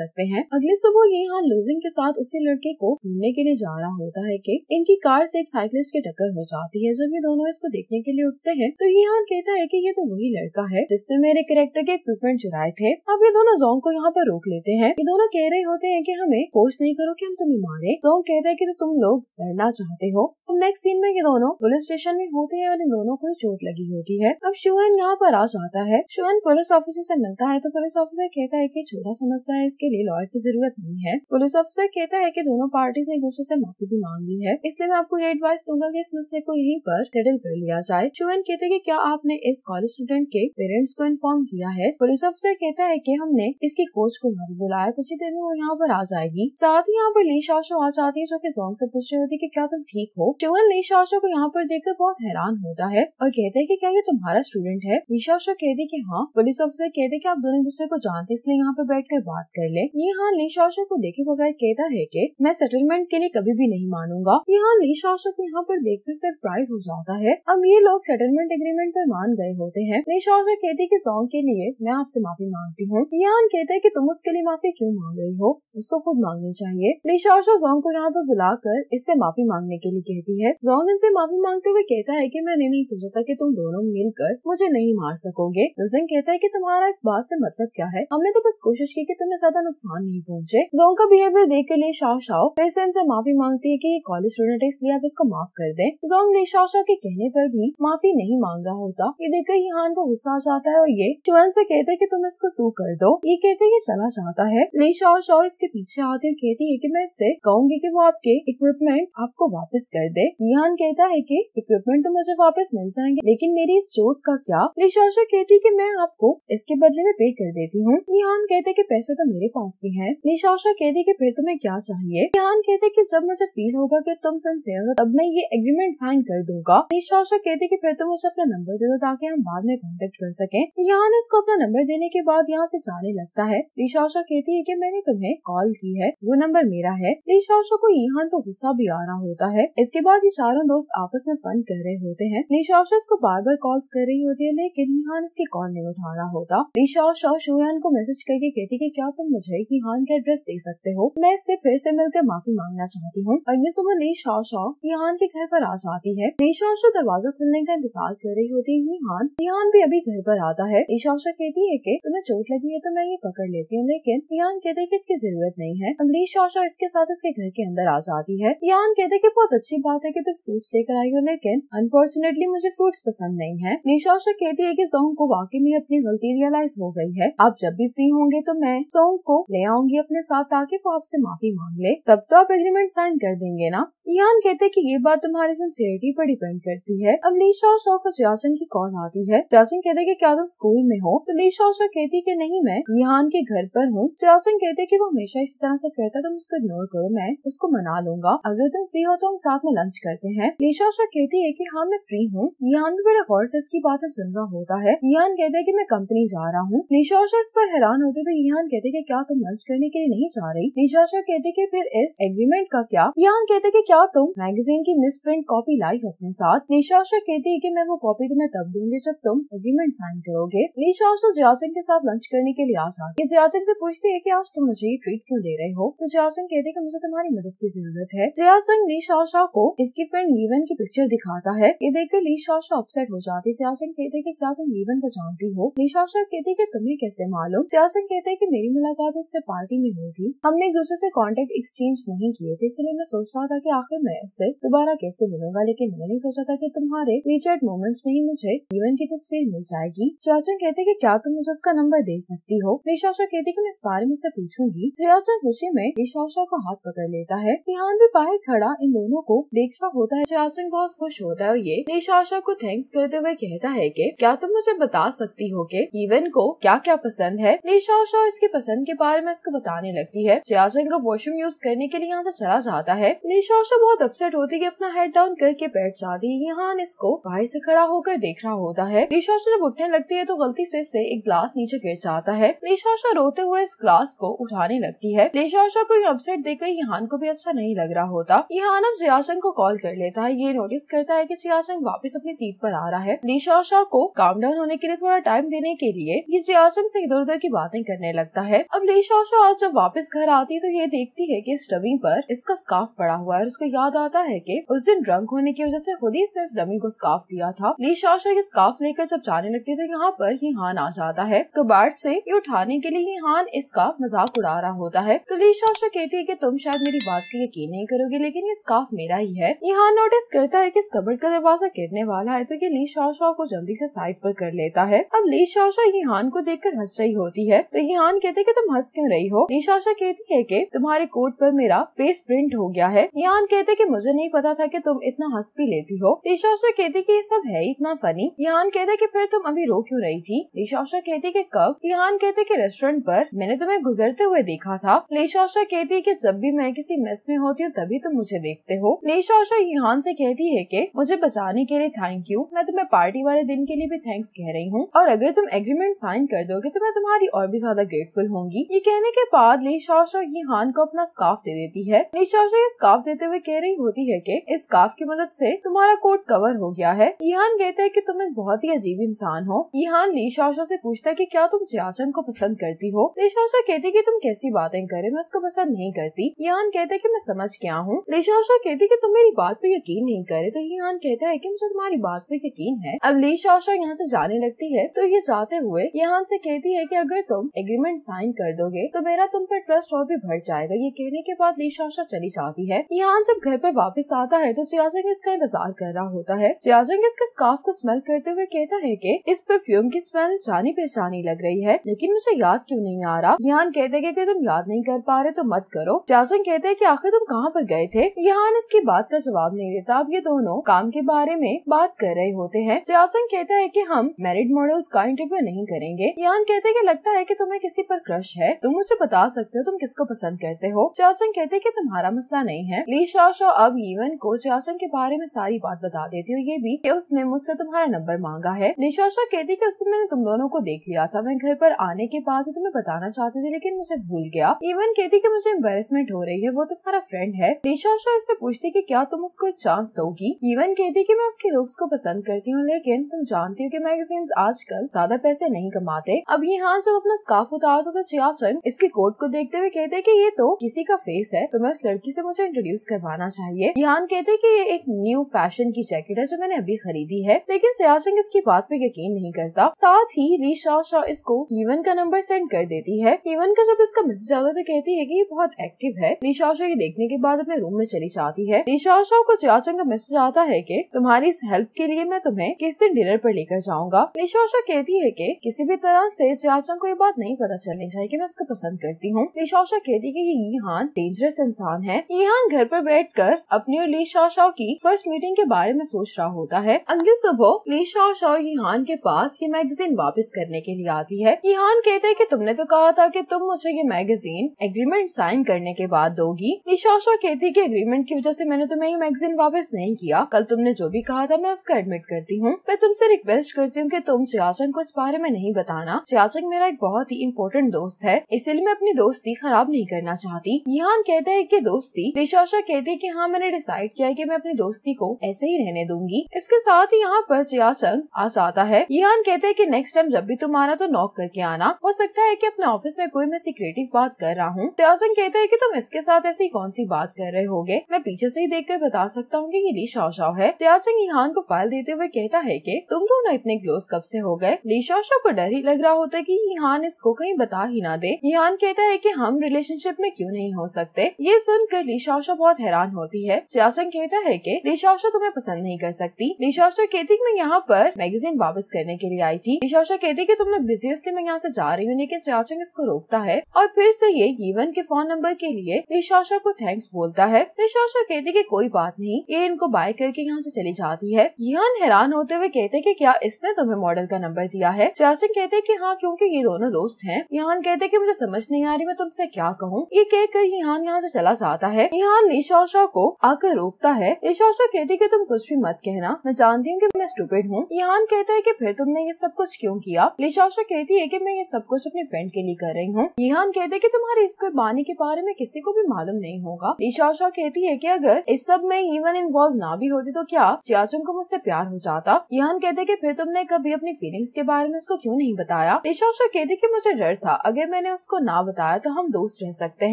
सकते हैं। अगले सुबह यहाँ लूजन के साथ उसी लड़के को ढूंढने के लिए जा रहा होता है कि इनकी कार से एक साइकिलिस्ट की टक्कर हो जाती है। जब ये दोनों इसको देखने के लिए उठते हैं तो ईहान कहता है कि ये तो वही लड़का है जिसने मेरे कैरेक्टर के इक्विपमेंट चुराए थे। अब ये दोनों जोंग को यहाँ पर रोक लेते हैं। ये दोनों कह रहे होते हैं कि हमें फोर्स नहीं करो कि हम तुम्हें मारे। जोंग कहता है कि तो तुम लोग लड़ना चाहते हो। तो नेक्स्ट सीन में ये दोनों पुलिस स्टेशन में होते हैं और इन दोनों को चोट लगी होती है। अब शोअन यहाँ पर आ जाता है। शोअन पुलिस ऑफिसर से मिलता जाता है तो पुलिस ऑफिसर कहता है कि छोटा समझता है, इसके लिए लॉयर की जरूरत नहीं है। पुलिस ऑफिसर कहता है कि दोनों पार्टीज ने एक दूसरे से माफी भी मांग ली है, इसलिए मैं आपको ये एडवाइस दूंगा कि इस मसले को यहीं पर सेटल कर लिया जाए। शोएन कहते हैं कि क्या आपने इस कॉलेज स्टूडेंट के पेरेंट्स को इन्फॉर्म किया है? पुलिस ऑफिसर कहता है कि हमने इसके कोच को यहाँ बुलाया, कुछ ही देर में वो यहाँ पर आ जाएगी। साथ ही यहाँ पर ली शाओशो आ जाती है जो कि जोंग से पूछ रही होती है कि क्या तुम ठीक हो। शोएन ली शाओशो को यहाँ पर देखकर बहुत हैरान होता है और कहते हैं कि क्या ये तुम्हारा स्टूडेंट है? ली शाओशो कहती कि हाँ। पुलिस ऑफिसर कहते कि आप दोनों दूसरे को जानते इसलिए यहाँ पर बैठकर बात कर ले। यहाँ ली शाओशो को देखे बगैर कहता है कि मैं सेटलमेंट के लिए कभी भी नहीं मानूंगा। यहाँ ली शाओशो को यहाँ पर देखकर सरप्राइज हो जाता है। अब ये लोग सेटलमेंट एग्रीमेंट पर मान गए होते हैं। ली शाओशो कहती कि जोंग के लिए मैं आपसे माफी मांगती हूँ। यहाँ कहता है कि तुम उसके लिए माफी क्यों मांग रही हो, उसको खुद मांगनी चाहिए। ली शाओशो जोंग को यहाँ पर बुलाकर इससे माफी मांगने के लिए कहती है। जोंग इनसे माफी मांगते हुए कहता है कि मैंने नहीं सोचा था कि तुम दोनों मिलकर मुझे नहीं मार सकोगे। जोंग कहता है कि तुम्हारा इस बात से मतलब क्या है, हमने तो बस कोशिश की कि तुम्हें ज्यादा नुकसान नहीं पहुँचे। जोंग का बिहेवियर देख कर ली शाओशो फिर से इनसे माफी मांगती है कि ये कॉलेज स्टूडेंट है इसलिए आप इसको माफ कर दें। जोंग ली शाओशो के कहने पर भी माफी नहीं मांग रहा होता। ये देखकर यहाँ को गुस्सा आ जाता है और ये शोएन से कहता है कि तुम इसको सू कर दो। ये कहकर ये चला जाता है। ली शाओशो इसके पीछे आते हुए कहती है कि मैं इससे कहूँगी कि वो आपके इक्विपमेंट आपको वापस कर दे। यहाँ कहता है कि इक्विपमेंट तो मुझे वापस मिल जाएंगे लेकिन मेरी इस चोट का क्या। ली शाओशो कहती है कि मैं आपको इसके बदले में पे कर देती हूँ। यहाँ कहते कि पैसे तो मेरे पास भी है। ली शाओशो कहती है कि फिर तुम्हें क्या चाहिए। यहाँ कहते कि जब मुझे फील होगा कि तुम सिंसियर हो तब मैं ये एग्रीमेंट साइन कर दूंगा। ली शाओशो कहती कि फिर तुम मुझे अपना नंबर दे दो ताकि हम बाद में कॉन्टेक्ट कर सके। यहाँ ने इसको अपना नंबर देने के बाद यहाँ से जाने लगता है। ली शाओशो कहती है कि मैंने तुम्हें कॉल की है, वो नंबर मेरा है। ली शाओशो को यहाँ तो गुस्सा भी आ रहा होता है। इसके बाद ये चारों दोस्त आपस में फन कर रहे होते हैं। ली शाओशो इसको बार बार कॉल कर रही होती है लेकिन यहाँ इसकी कॉल नहीं उठा रहा होता। ली शाओशो शोएन को मैसेज करके कहती कि क्या तुम मुझे यहाँ का एड्रेस दे सकते हो, मैं इससे फिर से मिलकर माफी मांगना चाहती हूँ। अगले सुबह ली शाओशो यहाँ के घर पर आ जाती है। ली शाओशो दरवाजा खुलने का इंतजार कर रही होती है। यहाँ यहाँ भी अभी घर पर आता है। ली शाओशो कहती है कि तुम्हें चोट लगी है तो मैं ये पकड़ लेती हूँ लेकिन यहाँ कहते हैं कि इसकी जरूरत नहीं है। अब ली शाओशो इसके साथ इसके घर के अंदर आ जाती है। यहाँ कहते हैं कि बहुत अच्छी बात है कि तुम फ्रूट्स लेकर आई हो लेकिन अनफॉर्चुनेटली मुझे फ्रूट्स पसंद नहीं है। ली शाओशो कहती है कि जोंग को वाकई में अपनी गलती रियलाइज हो गई है। आप जब भी फ्री होंगे तो मैं जोंग को ले आऊंगी अपने साथ ताकि वो आपसे माफी मांग ले, तब तो आप एग्रीमेंट साइन कर देंगे ना। यहाँ कहते हैं कि ये बात तुम्हारी सिंसियरिटी पर डिपेंड करती है। अब ली शाओशो को चाचन की कॉल आती है। चाचन कहते कि क्या तुम स्कूल में हो, तो ली शाओशो कहती कि नहीं मैं यहाँ के घर पर हूँ। चाचन कहते कि वो हमेशा इसी तरह से कहता तुम उसको इग्नोर करो, मैं उसको मना लूंगा। अगर तुम फ्री हो तो हम साथ में लंच करते हैं। ली शाओशो कहती है कि हाँ मैं फ्री हूँ। यहाँ भी बड़े गौर से इसकी बातें सुन रहा होता है। यहाँ कहते है कि मैं कंपनी जा रहा हूँ। ली शाओशो इस पर हैरान होते तो यहाँ कहते कि क्या तुम लंच करने के लिए नहीं जा रही। ली शाओशो कहते कि फिर इस एग्रीमेंट का क्या। यहाँ कहते कि क्या तुम मैगजीन की मिस प्रिंट कॉपी लाई अपने साथ। ली शाओशो कहती है कि मैं वो कॉपी तुम्हें तब दूंगी जब तुम एग्रीमेंट साइन करोगे। ली शाओशो जियाचन के साथ लंच करने के लिए आ जाती है। जियाचन से पूछती है कि आज तुम मुझे ट्रीट क्यों दे रहे हो, तो जियाचन कहते कि मुझे तुम्हारी मदद की जरूरत है। जियाचन ली शाओशो को इसकी फ्रेंड लीवन की पिक्चर दिखाता है। ये देखकर ली शाओशो अपसेट हो जाती है। जियाचन कहते कि क्या तुम लीवन को जानती हो। ली शाओशो कहती कि तुम्हें कैसे मालूम। जियाचन कहते कि मेरी मुलाकात उससे पार्टी में हुई थी, हमने एक दूसरे से कांटेक्ट एक्सचेंज नहीं किए थे इसलिए मैं सोच रहा था कि आखिर मैं उससे दोबारा कैसे मिलूंगा, लेकिन मैंने नहीं सोचा था कि तुम्हारे वीचैट मोमेंट्स में ही मुझे लीवन की तस्वीर मिल जाएगी। जियाचन कहते कि क्या तुम मुझे उसका नंबर दे सकती हो। ली शाओशो कहती कि मैं इस बारे में उससे पूछूंगी। जियाचन खुशी में ली शाओशो का हाथ पकड़ लेता है। लीहान भी बाहर खड़ा इन दोनों को देख रहा होता है। जियाचन बहुत खुश होता है और ये ली शाओशो को थैंक्स करते हुए कहता है कि क्या तुम मुझे बता सकती हो कि लीवन को क्या क्या पसंद है। ली शाओशो इसके पसंद के बारे में उसको बताने लगती है। जियाचन को वॉशरूम यूज करने के लिए यहाँ से चला जाता है। ली शाओशो बहुत अपसेट होती है, अपना हेड डाउन करके बैठ जाती है। लीहान इसको बाहर से खड़ा होकर देख रहा होता है। ली शाओशो जब उठने लगती है तो गलती से इससे एक ग्लास नीचे गिर जाता है। ली शाओशो रोते हुए इस ग्लास को उठाने लगती है। ली शाओशो को अपसेट देखकर लीहान को भी अच्छा नहीं लग रहा होता। लीहान अब जियाचन को कॉल कर लेता है। ये नोटिस करता है कि जियाचन वापस अपनी सीट पर आ रहा है। ली शाओशो को काम डाउन होने के लिए थोड़ा टाइम देने के लिए ये जियाचन से इधर उधर की बातें करने लगता है। अब ली शाओशो आज जब वापस घर आती है तो ये देखती है कि डमी पर इसका स्कार्फ पड़ा हुआ है। उसको याद आता है कि उस दिन ड्रंक होने की वजह से खुद ही इसने इस डमी को स्कार्फ दिया था। ली शाओशो ये स्कार्फ लेकर जब जाने लगती है तो यहाँ पर लीहान आ जाता है। कबाड़ से ये उठाने के लिए लीहान इसका मजाक उड़ा रहा होता है। तो ली शाओशो कहती है कि तुम शायद मेरी बात की यकीन नहीं करोगे लेकिन ये स्कार्फ मेरा ही है। लीहान नोटिस करता है कि इस कबर्ड का दरवाजा गिरने वाला है तो ये ली शाओशो को जल्दी से साइड पर कर लेता है। अब ली शाओशो लीहान रिहान को देखकर हंस रही होती है तो रिहान कहते कि तुम हंस क्यों रही हो। निशाशा कहती है कि तुम्हारे कोट पर मेरा फेस प्रिंट हो गया है। रिहान कहते कि मुझे नहीं पता था कि तुम इतना हंस भी लेती हो। निशाशा कहती कि ये सब है इतना फनी। रिहान कहते कि फिर तुम अभी रो क्यों रही थी। निशाशा कहती कि कब। रिहान कहते कि रेस्टोरेंट पर मैंने तुम्हें गुजरते हुए देखा था। निशाशा कहती कि जब भी मैं किसी मेस में होती हूँ तभी तुम मुझे देखते हो। निशाशा रिहान से कहती है कि मुझे बचाने के लिए थैंक यू, मैं तुम्हें पार्टी वाले दिन के लिए भी थैंक्स कह रही हूँ और अगर तुम एग्रीमेंट साइन कर दोगे तो मैं तुम्हारी और भी ज्यादा ग्रेटफुल होंगी। ये कहने के बाद निशाशा रिहान को अपना स्कार्फ दे देती है। निशाशा ये स्कार्फ देते हुए कह रही होती है कि इस स्कार्फ की मदद से तुम्हारा कोट कवर हो गया है। रिहान कहता है कि तुम एक बहुत ही अजीब इंसान हो। रिहान निशाशा से पूछता है कि क्या तुम जियाचन को पसंद करती हो। निशाशा कहती कि तुम कैसी बातें करे, मैं उसको पसंद नहीं करती। रिहान कहता है कि मैं समझ क्या हूँ। निशाशा कहती कि तुम मेरी बात पर यकीन नहीं करे तो रिहान कहता है कि मुझे तुम्हारी बात पर यकीन है। अब निशाशा यहाँ से जाने लगती है तो ये जाते हुए रिहान से कहती है कि अगर तुम एग्रीमेंट साइन कर दोगे तो मेरा तुम पर ट्रस्ट और भी बढ़ जाएगा। ये कहने के बाद निशाशा चली जाती है। रिहान जब घर पर वापस आता है तो जियाचन इसका इंतजार कर रहा होता है। जियाचन इसके स्कार्फ को स्मेल करते हुए कहता है कि इस परफ्यूम की स्मेल जानी पहचानी लग रही है लेकिन मुझे याद क्यों नहीं आ रहा। रिहान कहते हैं कि तुम याद नहीं कर पा रहे तो मत करो। जियाचन कहते हैं कि आखिर तुम कहाँ पर गए थे। रिहान इसकी बात का जवाब नहीं देता। अब ये दोनों काम के बारे में बात कर रहे होते हैं। जियाचन कहता है कि हम मैरिड मॉडल्स का इंटरव्यू नहीं करेंगे। रिहान कहते हैं कि लगता है कि तुम्हें किसी पर क्रश है, तुम मुझे बता सकते हो तुम किसको पसंद करते हो। जियाचन कहते हैं कि तुम्हारा मसला नहीं है। निशाशा अब इवन को जियाचन के बारे में सारी बात बता देती है, ये भी कि उसने मुझसे तुम्हारा नंबर मांगा है। निशाशा कहती है कि उसने मैंने तुम दोनों को देख लिया था, मैं घर पर आने के बाद तुम्हें बताना चाहती थी लेकिन मुझे भूल गया। इवन कहती कि मुझे एम्बेरसमेंट हो रही है, वो तुम्हारा फ्रेंड है। निशाशा इससे पूछती कि क्या तुम उसको एक चांस दोगी। इवन कहती कि मैं उसके लुक्स को पसंद करती हूँ लेकिन तुम जानती हो कि मैगजीन्स आजकल ज्यादा पैसे नहीं कमाते। अब यहाँ जब अपना स्कार्फ उतारता तो जियाचन इसके कोट को देखते हुए कहते कि ये तो किसी का फेस है, तो मैं उस लड़की से मुझे इंट्रोड्यूस करवाना चाहिए। रिहान कहते कि ये एक न्यू फैशन की जैकेट है जो मैंने अभी खरीदी है। लेकिन जियाचन इसकी बात पे यकीन नहीं करता। साथ ही निशाशा इसको इवन का नंबर सेंड कर देती है। इवन का जब इसका मैसेज आता है तो कहती है कि ये बहुत एक्टिव है। निशाशा ये देखने के बाद अपने रूम में चली जाती है। निशाशा को जियाचन का मैसेज आता है कि तुम्हारी इस हेल्प के लिए मैं तुम्हें किस दिन डिनर पर लेकर जाऊंगा। निशाशा कहती है कि किसी भी तरह से जियाचन को ये बात नहीं पता चलनी चाहिए कि मैं उसको पसंद करती हूँ। निशाशा कहती कि ये रिहान डेंजरस इंसान है। रिहान घर पर बैठकर अपनी और निशाशा की फर्स्ट मीटिंग के बारे में सोच रहा होता है। अगली सुबह निशाशा रिहान के पास ये मैगजीन वापस करने के लिए आती है। रिहान कहते है कि तुमने तो कहा था कि तुम मुझे ये मैगजीन एग्रीमेंट साइन करने के बाद दोगी। निशाशा कहती कि एग्रीमेंट की वजह से मैंने तुम्हें ये मैगजीन वापस नहीं किया, कल तुमने जो भी कहा था मैं उसको एडमिट करती हूँ। मैं तुमसे रिक्वेस्ट करती हूँ कि तुम जियाचन को इस बारे में नहीं बताना। जियाचन मेरा एक बहुत ही इम्पोर्टेंट दोस्त है, इसलिए मैं अपनी दोस्ती खराब नहीं करना चाहती। रिहान कहता है कि दोस्ती। निशाशा कहती है कि हाँ मैंने डिसाइड किया है कि मैं अपनी दोस्ती को ऐसे ही रहने दूंगी। इसके साथ ही यहाँ पर जियाचन आ जाता है। रिहान कहते है कि नेक्स्ट टाइम जब भी तुम आना तो नॉक करके आना, हो सकता है कि अपने ऑफिस में कोई मैं सीक्रेटिव बात कर रहा हूँ। जियाचन कहता है कि तुम इसके साथ ऐसी कौन सी बात कर रहे होगे, मैं पीछे से ही देखकर बता सकता हूँ कि ये निशाशा है। जियाचन रिहान को फाइल देते हुए कहता है कि तुम दोनों इतने क्लोज कब से हो गए। निशाशा को डर ही लग रहा होता है कि रिहान इसको कहीं बता ही ना दे। रिहान कहता है कि हम रिलेशनशिप में क्यों नहीं हो सकते। ये सुनकर निशाशा बहुत हैरान होती है। जियाचन कहता है कि निशाशा तुम्हें पसंद नहीं कर सकती। निशाशा कहती कि मैं यहाँ पर मैगजीन वापस करने के लिए आई थी। निशाशा कहती कि तुम लोग बिजी हो इसलिए मैं यहाँ से जा रही हूँ, लेकिन जियाचन इसको रोकता है और फिर से ये इवन के फोन नंबर के लिए निशाशा को थैंक्स बोलता है। निशाशा कहती कि कोई बात नहीं, ये इनको बाय करके यहाँ से चली जाती है। रिहान हैरान होते हुए कहते कि क्या इसने तुम्हें मॉडल का नंबर दिया है। जियाचन कहते कि हाँ, क्योंकि ये दोनों दोस्त हैं। रिहान कहते कि मुझे समझ नहीं आ रही मैं तुमसे क्या कहूँ। ये कहकर रिहान यहाँ से चला जाता है। रिहान निशाशा को आकर रोकता है। निशाशा कहती कि तुम कुछ भी मत कहना, मैं जानती हूँ कि मैं स्टूपिड हूँ। रिहान कहता है कि फिर तुमने ये सब कुछ क्यों किया। निशाशा कहती है कि मैं ये सब कुछ अपने फ्रेंड के लिए कर रही हूँ। रिहान कहते कि तुम्हारे इस कुर्बानी के बारे में किसी को भी मालूम नहीं होगा। निशाशा कहती है कि अगर इस सब में इवन इन्वॉल्व ना भी होती तो क्या जियाचन को मुझसे प्यार हो जाता। रिहान कहते कि फिर तुमने कभी अपनी फीलिंग्स के बारे में उसको क्यों नहीं बताया। निशाशा कहती कि मुझे डर था, अगर मैंने उसको ना बताया तो हम दोस्त रह सकते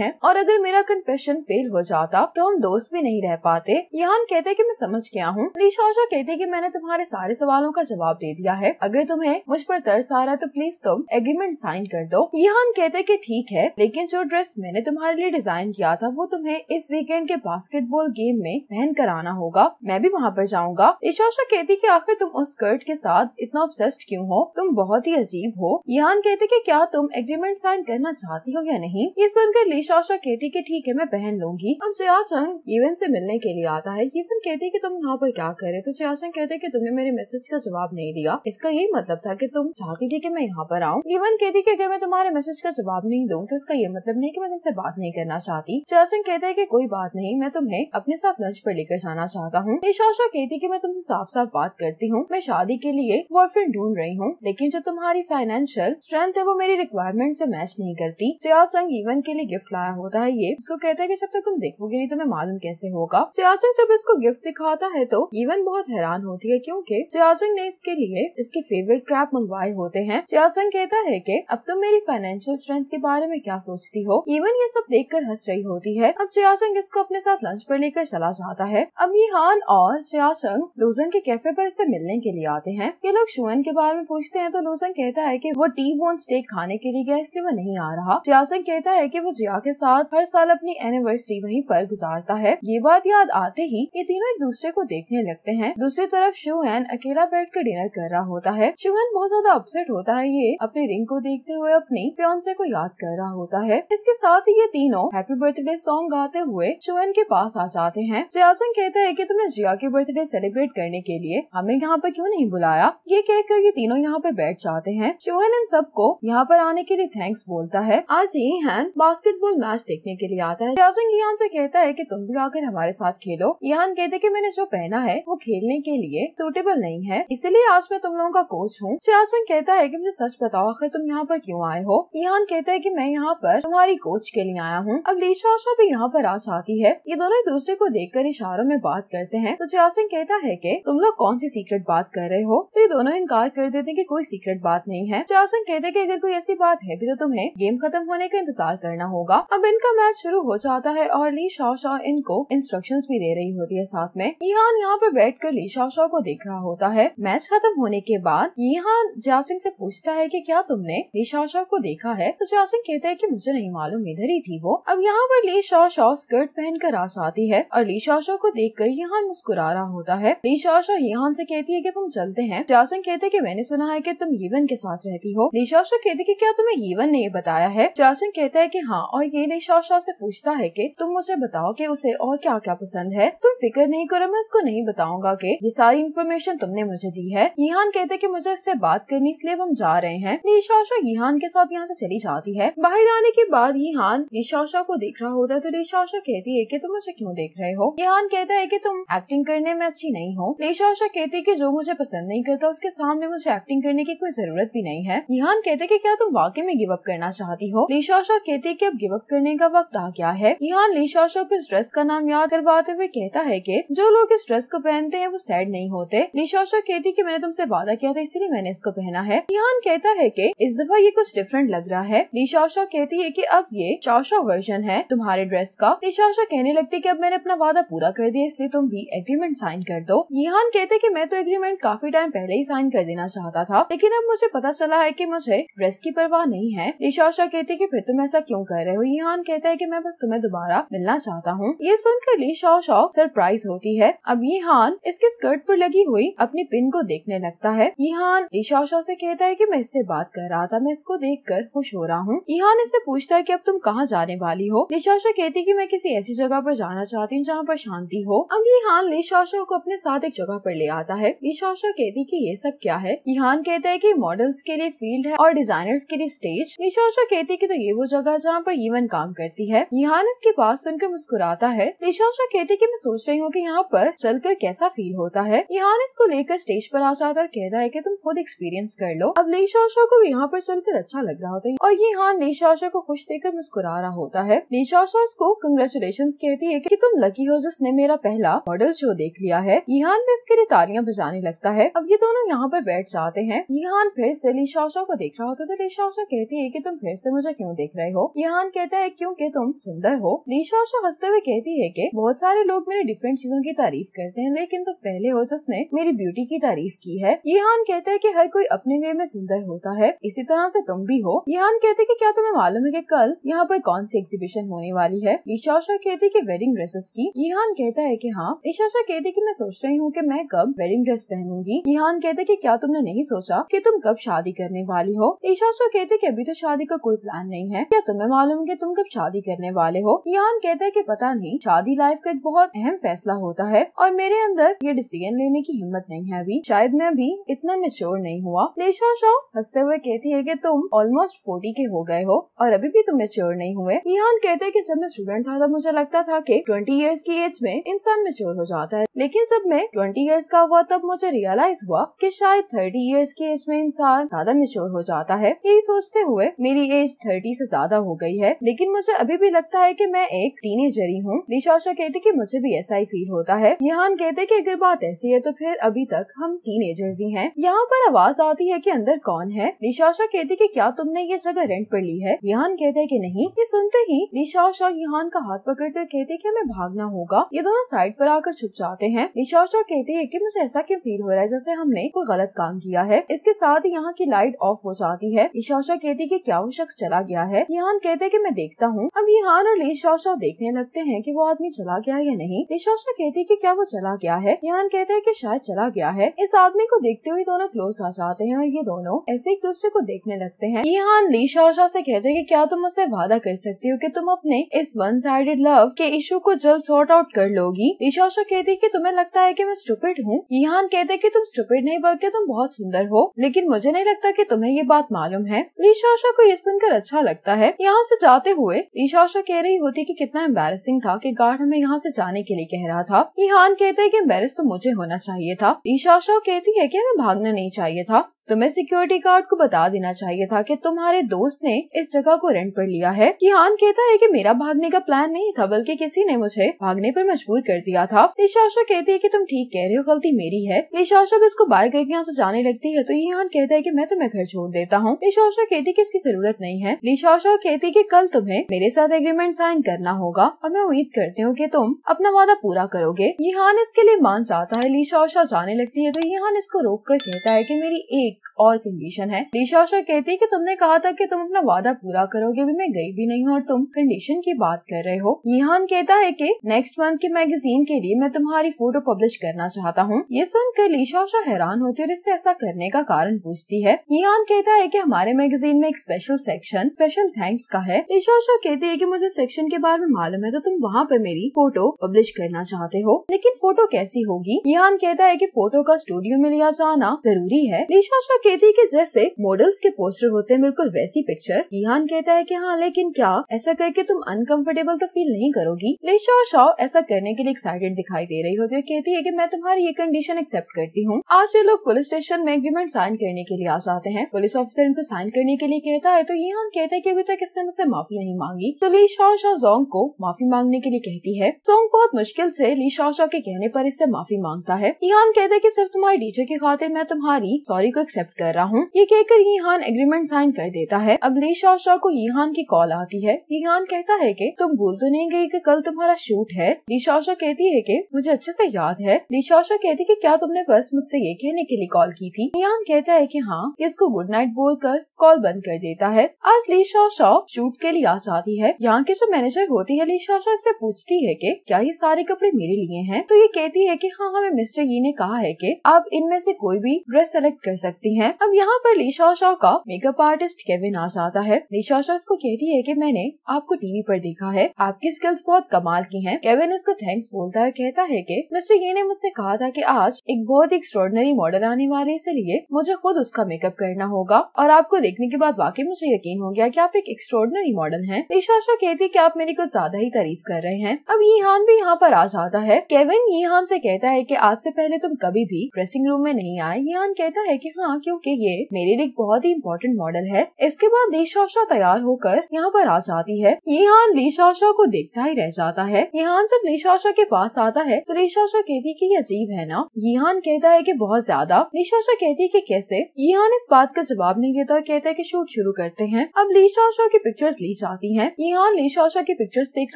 हैं और अगर मेरा कन्फेशन फेल हो जाता तो हम दोस्त भी नहीं रह पाते। रिहान कहते कि मैं समझ गया हूँ। निशाशा कहती कि मैंने तुम्हारे सारे सवालों का जवाब दे दिया है, अगर तुम्हें मुझ पर तरस आ रहा है तो प्लीज तुम एग्रीमेंट साइन कर दो। रिहान कहते कि ठीक है, लेकिन जो ड्रेस मैंने तुम्हारे लिए डिजाइन किया था वो तुम्हें इस वीकेंड के बास्केटबॉल गेम में पहन कर आना होगा, मैं भी वहाँ पर जाऊँगा। निशाशा कहती कि आखिर तुम उस स्कर्ट के साथ इतना ऑब्सेस्ड क्यों हो, तुम बहुत ही नजीब हो। यहाँ कहते कि क्या तुम एग्रीमेंट साइन करना चाहती हो या नहीं। ये सुनकर लीशाशा कहती कि ठीक है मैं पहन लूंगी। अब जयासंग येवन से मिलने के लिए आता है। येवन कहती कि तुम यहाँ पर क्या कर रहे हो। तो जयासंग कहते कि तुमने मेरे मैसेज का जवाब नहीं दिया, इसका यही मतलब था कि तुम चाहती थी कि मैं यहाँ पर आऊँ। येवन कहती कि अगर मैं तुम्हारे मैसेज का जवाब नहीं दूँ तो इसका ये मतलब नहीं कि मैं तुमसे बात नहीं करना चाहती। जयासंग कहता है कि कोई बात नहीं, मैं तुम्हें अपने साथ लंच पर लेकर जाना चाहता हूँ। लीशाशा कहती कि मैं तुमसे साफ साफ बात करती हूँ, मैं शादी के लिए बॉयफ्रेंड ढूंढ रही हूँ, लेकिन जो तुम्हारी फाइनेंशियल स्ट्रेंथ है वो मेरी रिक्वायरमेंट से मैच नहीं करती। जयासंग येवन के लिए गिफ्ट लाया होता है। ये उसको कहता है कि जब तक तुम देखोगे नहीं तुम्हें मालूम कैसे होगा। जयासंग जब इसको गिफ्ट दिखाता है तो येवन बहुत हैरान होती है क्योंकि जयासंग ने इसके लिए इसके फेवरेट क्रैप मंगवाए होते हैं। जयासंग कहता है कि अब तुम मेरी फाइनेंशियल स्ट्रेंथ के बारे में क्या सोचती हो। येवन ये सब देख कर हंस रही होती है। अब जयासंग इसको अपने साथ लंच पर लेकर चला जाता है। अब येहान और जयासंग लोजन के कैफे पर इससे मिलने के लिए आते हैं। ये लोग शुएन के बारे में पूछते हैं तो लोजन कहता है कि वो टी बोन स्टेक खाने के लिए गया इसलिए वो नहीं आ रहा। जयासंग कहता है कि वो जिया के साथ हर साल अपनी एनिवर्सरी वहीं पर गुजारता है। ये बात याद आते ही ये तीनों एक दूसरे को देखने लगते हैं। दूसरी तरफ शुएन अकेला बैठकर डिनर कर रहा होता है। शुएन बहुत ज्यादा अपसेट होता है। ये अपने रिंग को देखते हुए अपनी फियांसे को याद कर रहा होता है। इसके साथ ही ये तीनों हैप्पी बर्थडे सॉन्ग गाते हुए शुएन के पास आ जाते हैं। जयासंग कहता है कि तुमने जिया के बर्थडे सेलिब्रेट करने के लिए हमें यहाँ पर क्यों नहीं बुलाया। ये कहकर ये तीनों यहाँ पर बैठ जाते हैं। शुएन इन सबको यहाँ पर आने के लिए थैंक्स बोलता है। आज येहान बास्केटबॉल मैच देखने के लिए आता है। जयासंग येहान से कहता है कि तुम भी आकर हमारे साथ खेलो। येहान कहते कि मैंने जो पहना है वो खेलने के लिए सूटेबल नहीं है, इसीलिए आज मैं तुम लोगों का कोच हूँ। जयासंग कहता है कि मुझे सच बताओ आखिर तुम यहाँ पर क्यों आए हो। येहान कहता है कि मैं यहाँ पर तुम्हारी कोच के लिए आया हूँ। अब लीशाशा भी यहाँ पर आ जाती है। ये दोनों एक दूसरे को देख कर इशारों में बात करते हैं। तो जयासंग कहता है कि तुम लोग कौन सी सीक्रेट बात कर रहे हो। तो ये दोनों इनकार कर देते हैं कि कोई सीक्रेट बात नहीं है। जयासंग कहते हैं कि अगर कोई ऐसी बात है भी तो तुम्हें गेम खत्म होने का इंतजार करना होगा। अब इनका मैच शुरू हो जाता है और लीशाशा इनको इंस्ट्रक्शंस भी दे रही होती है। साथ में येहान यहाँ पर बैठकर लीशाशा को देख रहा होता है। मैच खत्म होने के बाद येहान जयासंग से पूछता है कि क्या तुमने लीशाशा को देखा है। तो जयासंग कहता है कि मुझे नहीं मालूम, इधर ही थी वो। अब यहाँ पर लीशाशा स्कर्ट पहन कर आ जाती है और लीशाशा को देख कर येहान मुस्कुरा रहा होता है। लीशाशा येहान से कहती है कि हम चलते हैं। जयासंग कहते है कि मैंने सुना है कि तुम येवन के साथ रहती हो। लीशाशा कहती कि क्या तुम्हें येवन ने ये बताया है। जयासंग कहता है कि हाँ, और ये लीशाशा से पूछता है कि तुम मुझे बताओ कि उसे और क्या क्या पसंद है। तुम फिक्र नहीं करो, मैं उसको नहीं बताऊंगा कि ये सारी इन्फॉर्मेशन तुमने मुझे दी है। येहान कहते कि मुझे इससे बात करनी, इसलिए हम जा रहे हैं। लीशाशा येहान के साथ यहाँ से चली जाती है। बाहर आने के बाद येहान लीशाशा को देख रहा होता है। तो लीशाशा कहती है कि तुम मुझे क्यों देख रहे हो। येहान कहता है कि तुम एक्टिंग करने में अच्छी नहीं हो। लीशाशा कहती है कि जो मुझे पसंद नहीं करता उसके सामने मुझे एक्टिंग करने की कोई जरूरत भी नहीं है। येहान कहते कि क्या तुम वाकई में गिव अप करना चाहती हो। लीशाशा कहती है कि अब गिव अप करने का वक्त आ गया है। येहान लीशाशा को इस ड्रेस का नाम याद करवाते हुए कहता है कि जो लोग इस ड्रेस को पहनते हैं वो सैड नहीं होते। लीशाशा कहती कि मैंने तुमसे वादा किया था इसीलिए मैंने इसको पहना है। येहान कहता है कि इस दफा ये कुछ डिफरेंट लग रहा है। लीशाशा कहती है कि अब ये शाशा वर्जन है तुम्हारे ड्रेस का। लीशाशा कहने लगती कि अब मैंने अपना वादा पूरा कर दिया, इसलिए तुम भी एग्रीमेंट साइन कर दो। येहान कहते कि मैं तो एग्रीमेंट काफी टाइम पहले ही साइन कर देना चाहता था, लेकिन अब मुझे पता चला है कि मुझे ड्रेस की परवाह नहीं है। लीशाशा कहती कि फिर तुम ऐसा क्यों कर रहे हो। येहान कहता है कि मैं बस तुम्हें दोबारा मिलना चाहता हूँ। ये सुनकर लीशाशा सरप्राइज होती है। अब येहान इसके स्कर्ट पर लगी हुई अपनी पिन को देखने लगता है। येहान लीशाशा से कहता है कि मैं इससे बात कर रहा था, मैं इसको देखकर खुश हो रहा हूँ। येहान इससे पूछता है कि अब तुम कहाँ जाने वाली हो। लीशाशा कहती है कि मैं किसी ऐसी जगह पर जाना चाहती हूँ जहाँ पर शांति हो। अब येहान लीशाशा को अपने साथ एक जगह पर ले आता है। लीशाशा कहती कि ये सब क्या है। येहान कहता है कि मॉडल्स के लिए फील्ड है और डिजाइनर्स के लिए स्टेज। लीशाशा कहती कि तो ये वो जगह जहाँ पर येवन काम करती है। येहान इसकी बात सुनकर मुस्कुराता है। लीशाशा कहती कि मैं सोच रही हूँ कि यहाँ पर चलकर कैसा फील होता है। येहान इसको लेकर स्टेज पर आ जाता है और कहता है कि तुम खुद एक्सपीरियंस कर लो। अब लीशाशा को यहाँ पर चलकर अच्छा लग रहा होता है और येहान लीशाशा को खुश देखकर मुस्कुरा रहा होता है। लीशाशा इसको कंग्रेचुलेशंस कहती है कि तुम लकी हो जिसने मेरा पहला मॉडल शो देख लिया है। येहान भी इसके लिए तालियां बजाने लगता है। अब ये दोनों यहाँ पर बैठ जाते हैं। येहान फिर से लीशाशा को देख रहा होता है। तो लीशाशा कहती है कि तुम फिर से मुझे क्यों देख रहे हो। येहान कहता है क्योंकि तुम सुंदर हो। लीशाशा हंसते हुए कहती है कि बहुत सारे लोग मेरे डिफरेंट चीजों की तारीफ करते हैं, लेकिन तुम पहले हो जिसने मेरी ब्यूटी की तारीफ की है। येहान कहता है कि हर कोई अपने वे में सुंदर होता है, इसी तरह से तुम भी हो। येहान कहते कि क्या तुम्हें मालूम है कि कल यहाँ पर कौन सी एग्जीबिशन होने वाली है। लीशाशा कहती कि वेडिंग ड्रेसेस की। येहान कहता है कि हाँ। लीशाशा कहती कि मैं सोच रही हूँ कि मैं कब वेडिंग ड्रेस पहनूंगी। येहान कहते कि क्या तुमने नहीं सोचा कि तुम कब कब शादी करने वाली हो। ईशा शो कहते कि अभी तो शादी का कोई प्लान नहीं है, क्या तुम्हें मालूम है कि तुम कब शादी करने वाले हो। यान कहता है कि पता नहीं, शादी लाइफ का एक बहुत अहम फैसला होता है और मेरे अंदर ये डिसीजन लेने की हिम्मत नहीं है, अभी शायद मैं अभी इतना मैच्योर नहीं हुआ। ईशा शो हंसते हुए कहती है कि तुम ऑलमोस्ट फोर्टी के हो गए हो और अभी भी तुम मैच्योर नहीं हुए। यान कहते है कि जब मैं स्टूडेंट था तब मुझे लगता था कि ट्वेंटी ईयर्स की एज में इंसान मैच्योर हो जाता है, लेकिन जब मैं ट्वेंटी ईयर्स का हुआ तब मुझे रियलाइज हुआ कि शायद थर्टी ईयर्स की एज में इंसान ज्यादा मैच्योर हो जाता है। यही सोचते हुए मेरी एज थर्टी से ज्यादा हो गई है, लेकिन मुझे अभी भी लगता है कि मैं एक टीनेजर ही हूँ। ईशा शो कहते कि मुझे भी ऐसा ही फील होता है। यान कहते कि अगर बात ऐसी है तो फिर अभी तक हम टीनेजर्स ही हैं। यहाँ पर आवाज आती है कि अंदर कौन है। ईशा शो कहते कि क्या तुमने ये जगह रेंट पर ली है। यान कहते है कि नहीं। ये सुनते ही ईशा शो यान का हाथ पकड़ते कहते कि हमें भागना होगा। ये दोनों साइड पर आकर छुप जाते हैं। ईशा शो कहते है कि मुझे ऐसा क्यों फील हो रहा है जैसे हमने कोई गलत काम किया है। इसके साथ यहाँ की लाइट ऑफ हो जाती है। ईशा शो कहती कि क्या वो शख्स चला गया है। यान कहते कि मैं देखता हूँ। अब यान और ईशा शो देखने लगते हैं कि वो आदमी चला गया या नहीं। ईशा शो कहती कि क्या वो चला गया है। यान कहते है कि शायद चला गया है। इस आदमी को देखते हुए दोनों क्लोज आ जाते हैं और ये दोनों ऐसे एक दूसरे को देखने लगते हैं। यान ईशा शो से कहते है कि क्या तुम मुझसे वादा कर सकती हो कि तुम अपने इस वन साइडेड लव के इशू को जल्द सॉर्ट आउट कर लोगी। ईशा शो कहती कि तुम्हें लगता है कि मैं स्टूपिड हूँ। यान कहते कि तुम स्टूपिड नहीं बल्कि तुम बहुत सुंदर हो, लेकिन मुझे नहीं लगता कि तुम्हें ये बात मालूम है। ईशा शो को ये सुनकर अच्छा लगता है। यहाँ से जाते हुए ईशा शो कह रही होती कि कितना एम्बेरसिंग था कि गार्ड हमें यहाँ से जाने के लिए कह रहा था। यान कहते है कि एम्बेरस तो मुझे होना चाहिए था। ईशा शो कहती है कि हमें भागना नहीं चाहिए था, तुम्हें सिक्योरिटी गार्ड को बता देना चाहिए था कि तुम्हारे दोस्त ने इस जगह को रेंट पर लिया है। यान कहता है कि मेरा भागने का प्लान नहीं था बल्कि किसी ने मुझे भागने पर मजबूर कर दिया था। ईशा शो कहती है कि तुम ठीक कह रहे हो, गलती मेरी है। ईशा शो इसको बाय करके यहाँ से जाने लगती है तो यान कहता है कि मैं तुम्हें घर छोड़ देता हूँ। ईशा शो कहती है कि इसकी जरूरत नहीं है। ईशा शो कहती है कि कल तुम्हें मेरे साथ एग्रीमेंट साइन करना होगा और मैं उम्मीद करती हूँ कि तुम अपना वादा पूरा करोगे। यान इसके लिए मान जाता है। ईशा शो जाने लगती है तो यान इसको रोक कर कहता है कि मेरी एक और कंडीशन है। ईशा शो कहती है कि तुमने कहा था कि तुम अपना वादा पूरा करोगे, अभी मैं गई भी नहीं और तुम कंडीशन की बात कर रहे हो। यान कहता है कि नेक्स्ट मंथ के मैगजीन के लिए मैं तुम्हारी फोटो पब्लिश करना चाहता हूँ। ये सुनकर ईशा शो हैरान होती है और इससे ऐसा करने का कारण पूछती है। यान कहता है कि हमारे मैगजीन में एक स्पेशल सेक्शन स्पेशल थैंक्स का है। ईशा शो कहती है कि मुझे सेक्शन के बारे में मालूम है, तो तुम वहाँ पर मेरी फोटो पब्लिश करना चाहते हो, लेकिन फोटो कैसी होगी। यान कहता है कि फोटो का स्टूडियो में लिया जाना जरूरी है। ईशा शो कहती है कि जैसे मॉडल्स के पोस्टर होते हैं बिल्कुल वैसी पिक्चर। यान कहता है कि हाँ, लेकिन क्या ऐसा करके तुम अनकंफर्टेबल तो फील नहीं करोगी। ईशा शो ऐसा करने के लिए एक्साइटेड दिखाई दे रही होती है, कहती है कि मैं तुम्हारी ये कंडीशन एक्सेप्ट करती हूँ। आज ये लोग पुलिस स्टेशन में एग्रीमेंट साइन करने के लिए आ जाते हैं। पुलिस ऑफिसर इनको साइन करने के लिए कहता है तो यान कहता है कि अभी तक इसने मुझसे माफी नहीं मांगी। तो ईशा शो जोंग को माफी मांगने के लिए कहती है। जोंग बहुत मुश्किल से ईशा शो के कहने पर इससे माफी मांगता है। यान कहता है कि सिर्फ तुम्हारी टीचर की खातिर मैं तुम्हारी सॉरी को एक्सेप्ट कर रहा हूँ। ये कहकर यान एग्रीमेंट साइन कर देता है। अब ईशा शो को यान की कॉल आती है। यान कहता है कि तुम भूल तो नहीं गई कि कल तुम्हारा शूट है। ईशा शो कहती है कि मुझे अच्छे से याद है। ईशा शो कहती है कि क्या तुमने बस मुझसे ये कहने के लिए कॉल की थी। यान कहता है कि हाँ। इसको गुड नाइट बोल कर कॉल बंद कर देता है। आज ईशा शो शूट के लिए आ जाती है। यहाँ की जो मैनेजर होती है ईशा शो इससे पूछती है कि क्या ये सारे कपड़े मेरे लिए हैं। तो ये कहती है कि हाँ, हमें मिस्टर यी ने कहा है कि आप इनमें से कोई भी ड्रेस सेलेक्ट कर सकती हैं। अब यहाँ पर ईशा शो का मेकअप आर्टिस्ट केविन आ जाता है। ईशा शो इसको कहती है कि मैंने आपको टीवी पर देखा है, आपकी स्किल्स बहुत कमाल की हैं। केविन इसको थैंक्स बोलता है, कहता है कि मिस्टर ये ने मुझसे कहा था कि आज एक बहुत एक्स्ट्रॉर्डनरी मॉडल आने वाले, इसलिए मुझे खुद उसका मेकअप करना होगा और आपको देखने के बाद वाकई मुझे यकीन हो गया कि आप एक एक्स्ट्रॉर्डनरी मॉडल हैं। ईशा शो कहती है कि आप मेरी कुछ ज्यादा ही तारीफ कर रहे हैं। अब यान भी यहाँ पर आ जाता है। केविन यान से कहता है कि आज से पहले तुम कभी भी ड्रेसिंग रूम में नहीं आए। यान कहता है कि हाँ, क्योंकि ये मेरे लिए बहुत ही इम्पोर्टेंट मॉडल है। इसके बाद ईशा शो तैयार होकर यहाँ पर आ जाती है। यान ईशा शो को देखता ही रह जाता है। यान जब ईशा शो के पास आता है तो ईशा शो कहती कि ये अजीब है ना। यान कहता है कि बहुत ज्यादा। ईशा शो कहती कि कैसे। यान इस बात का जवाब नहीं देता, कहता है कि शूट शुरू करते हैं। अब ईशा शो की पिक्चर्स ली जाती है। यान ईशा शो की पिक्चर्स देख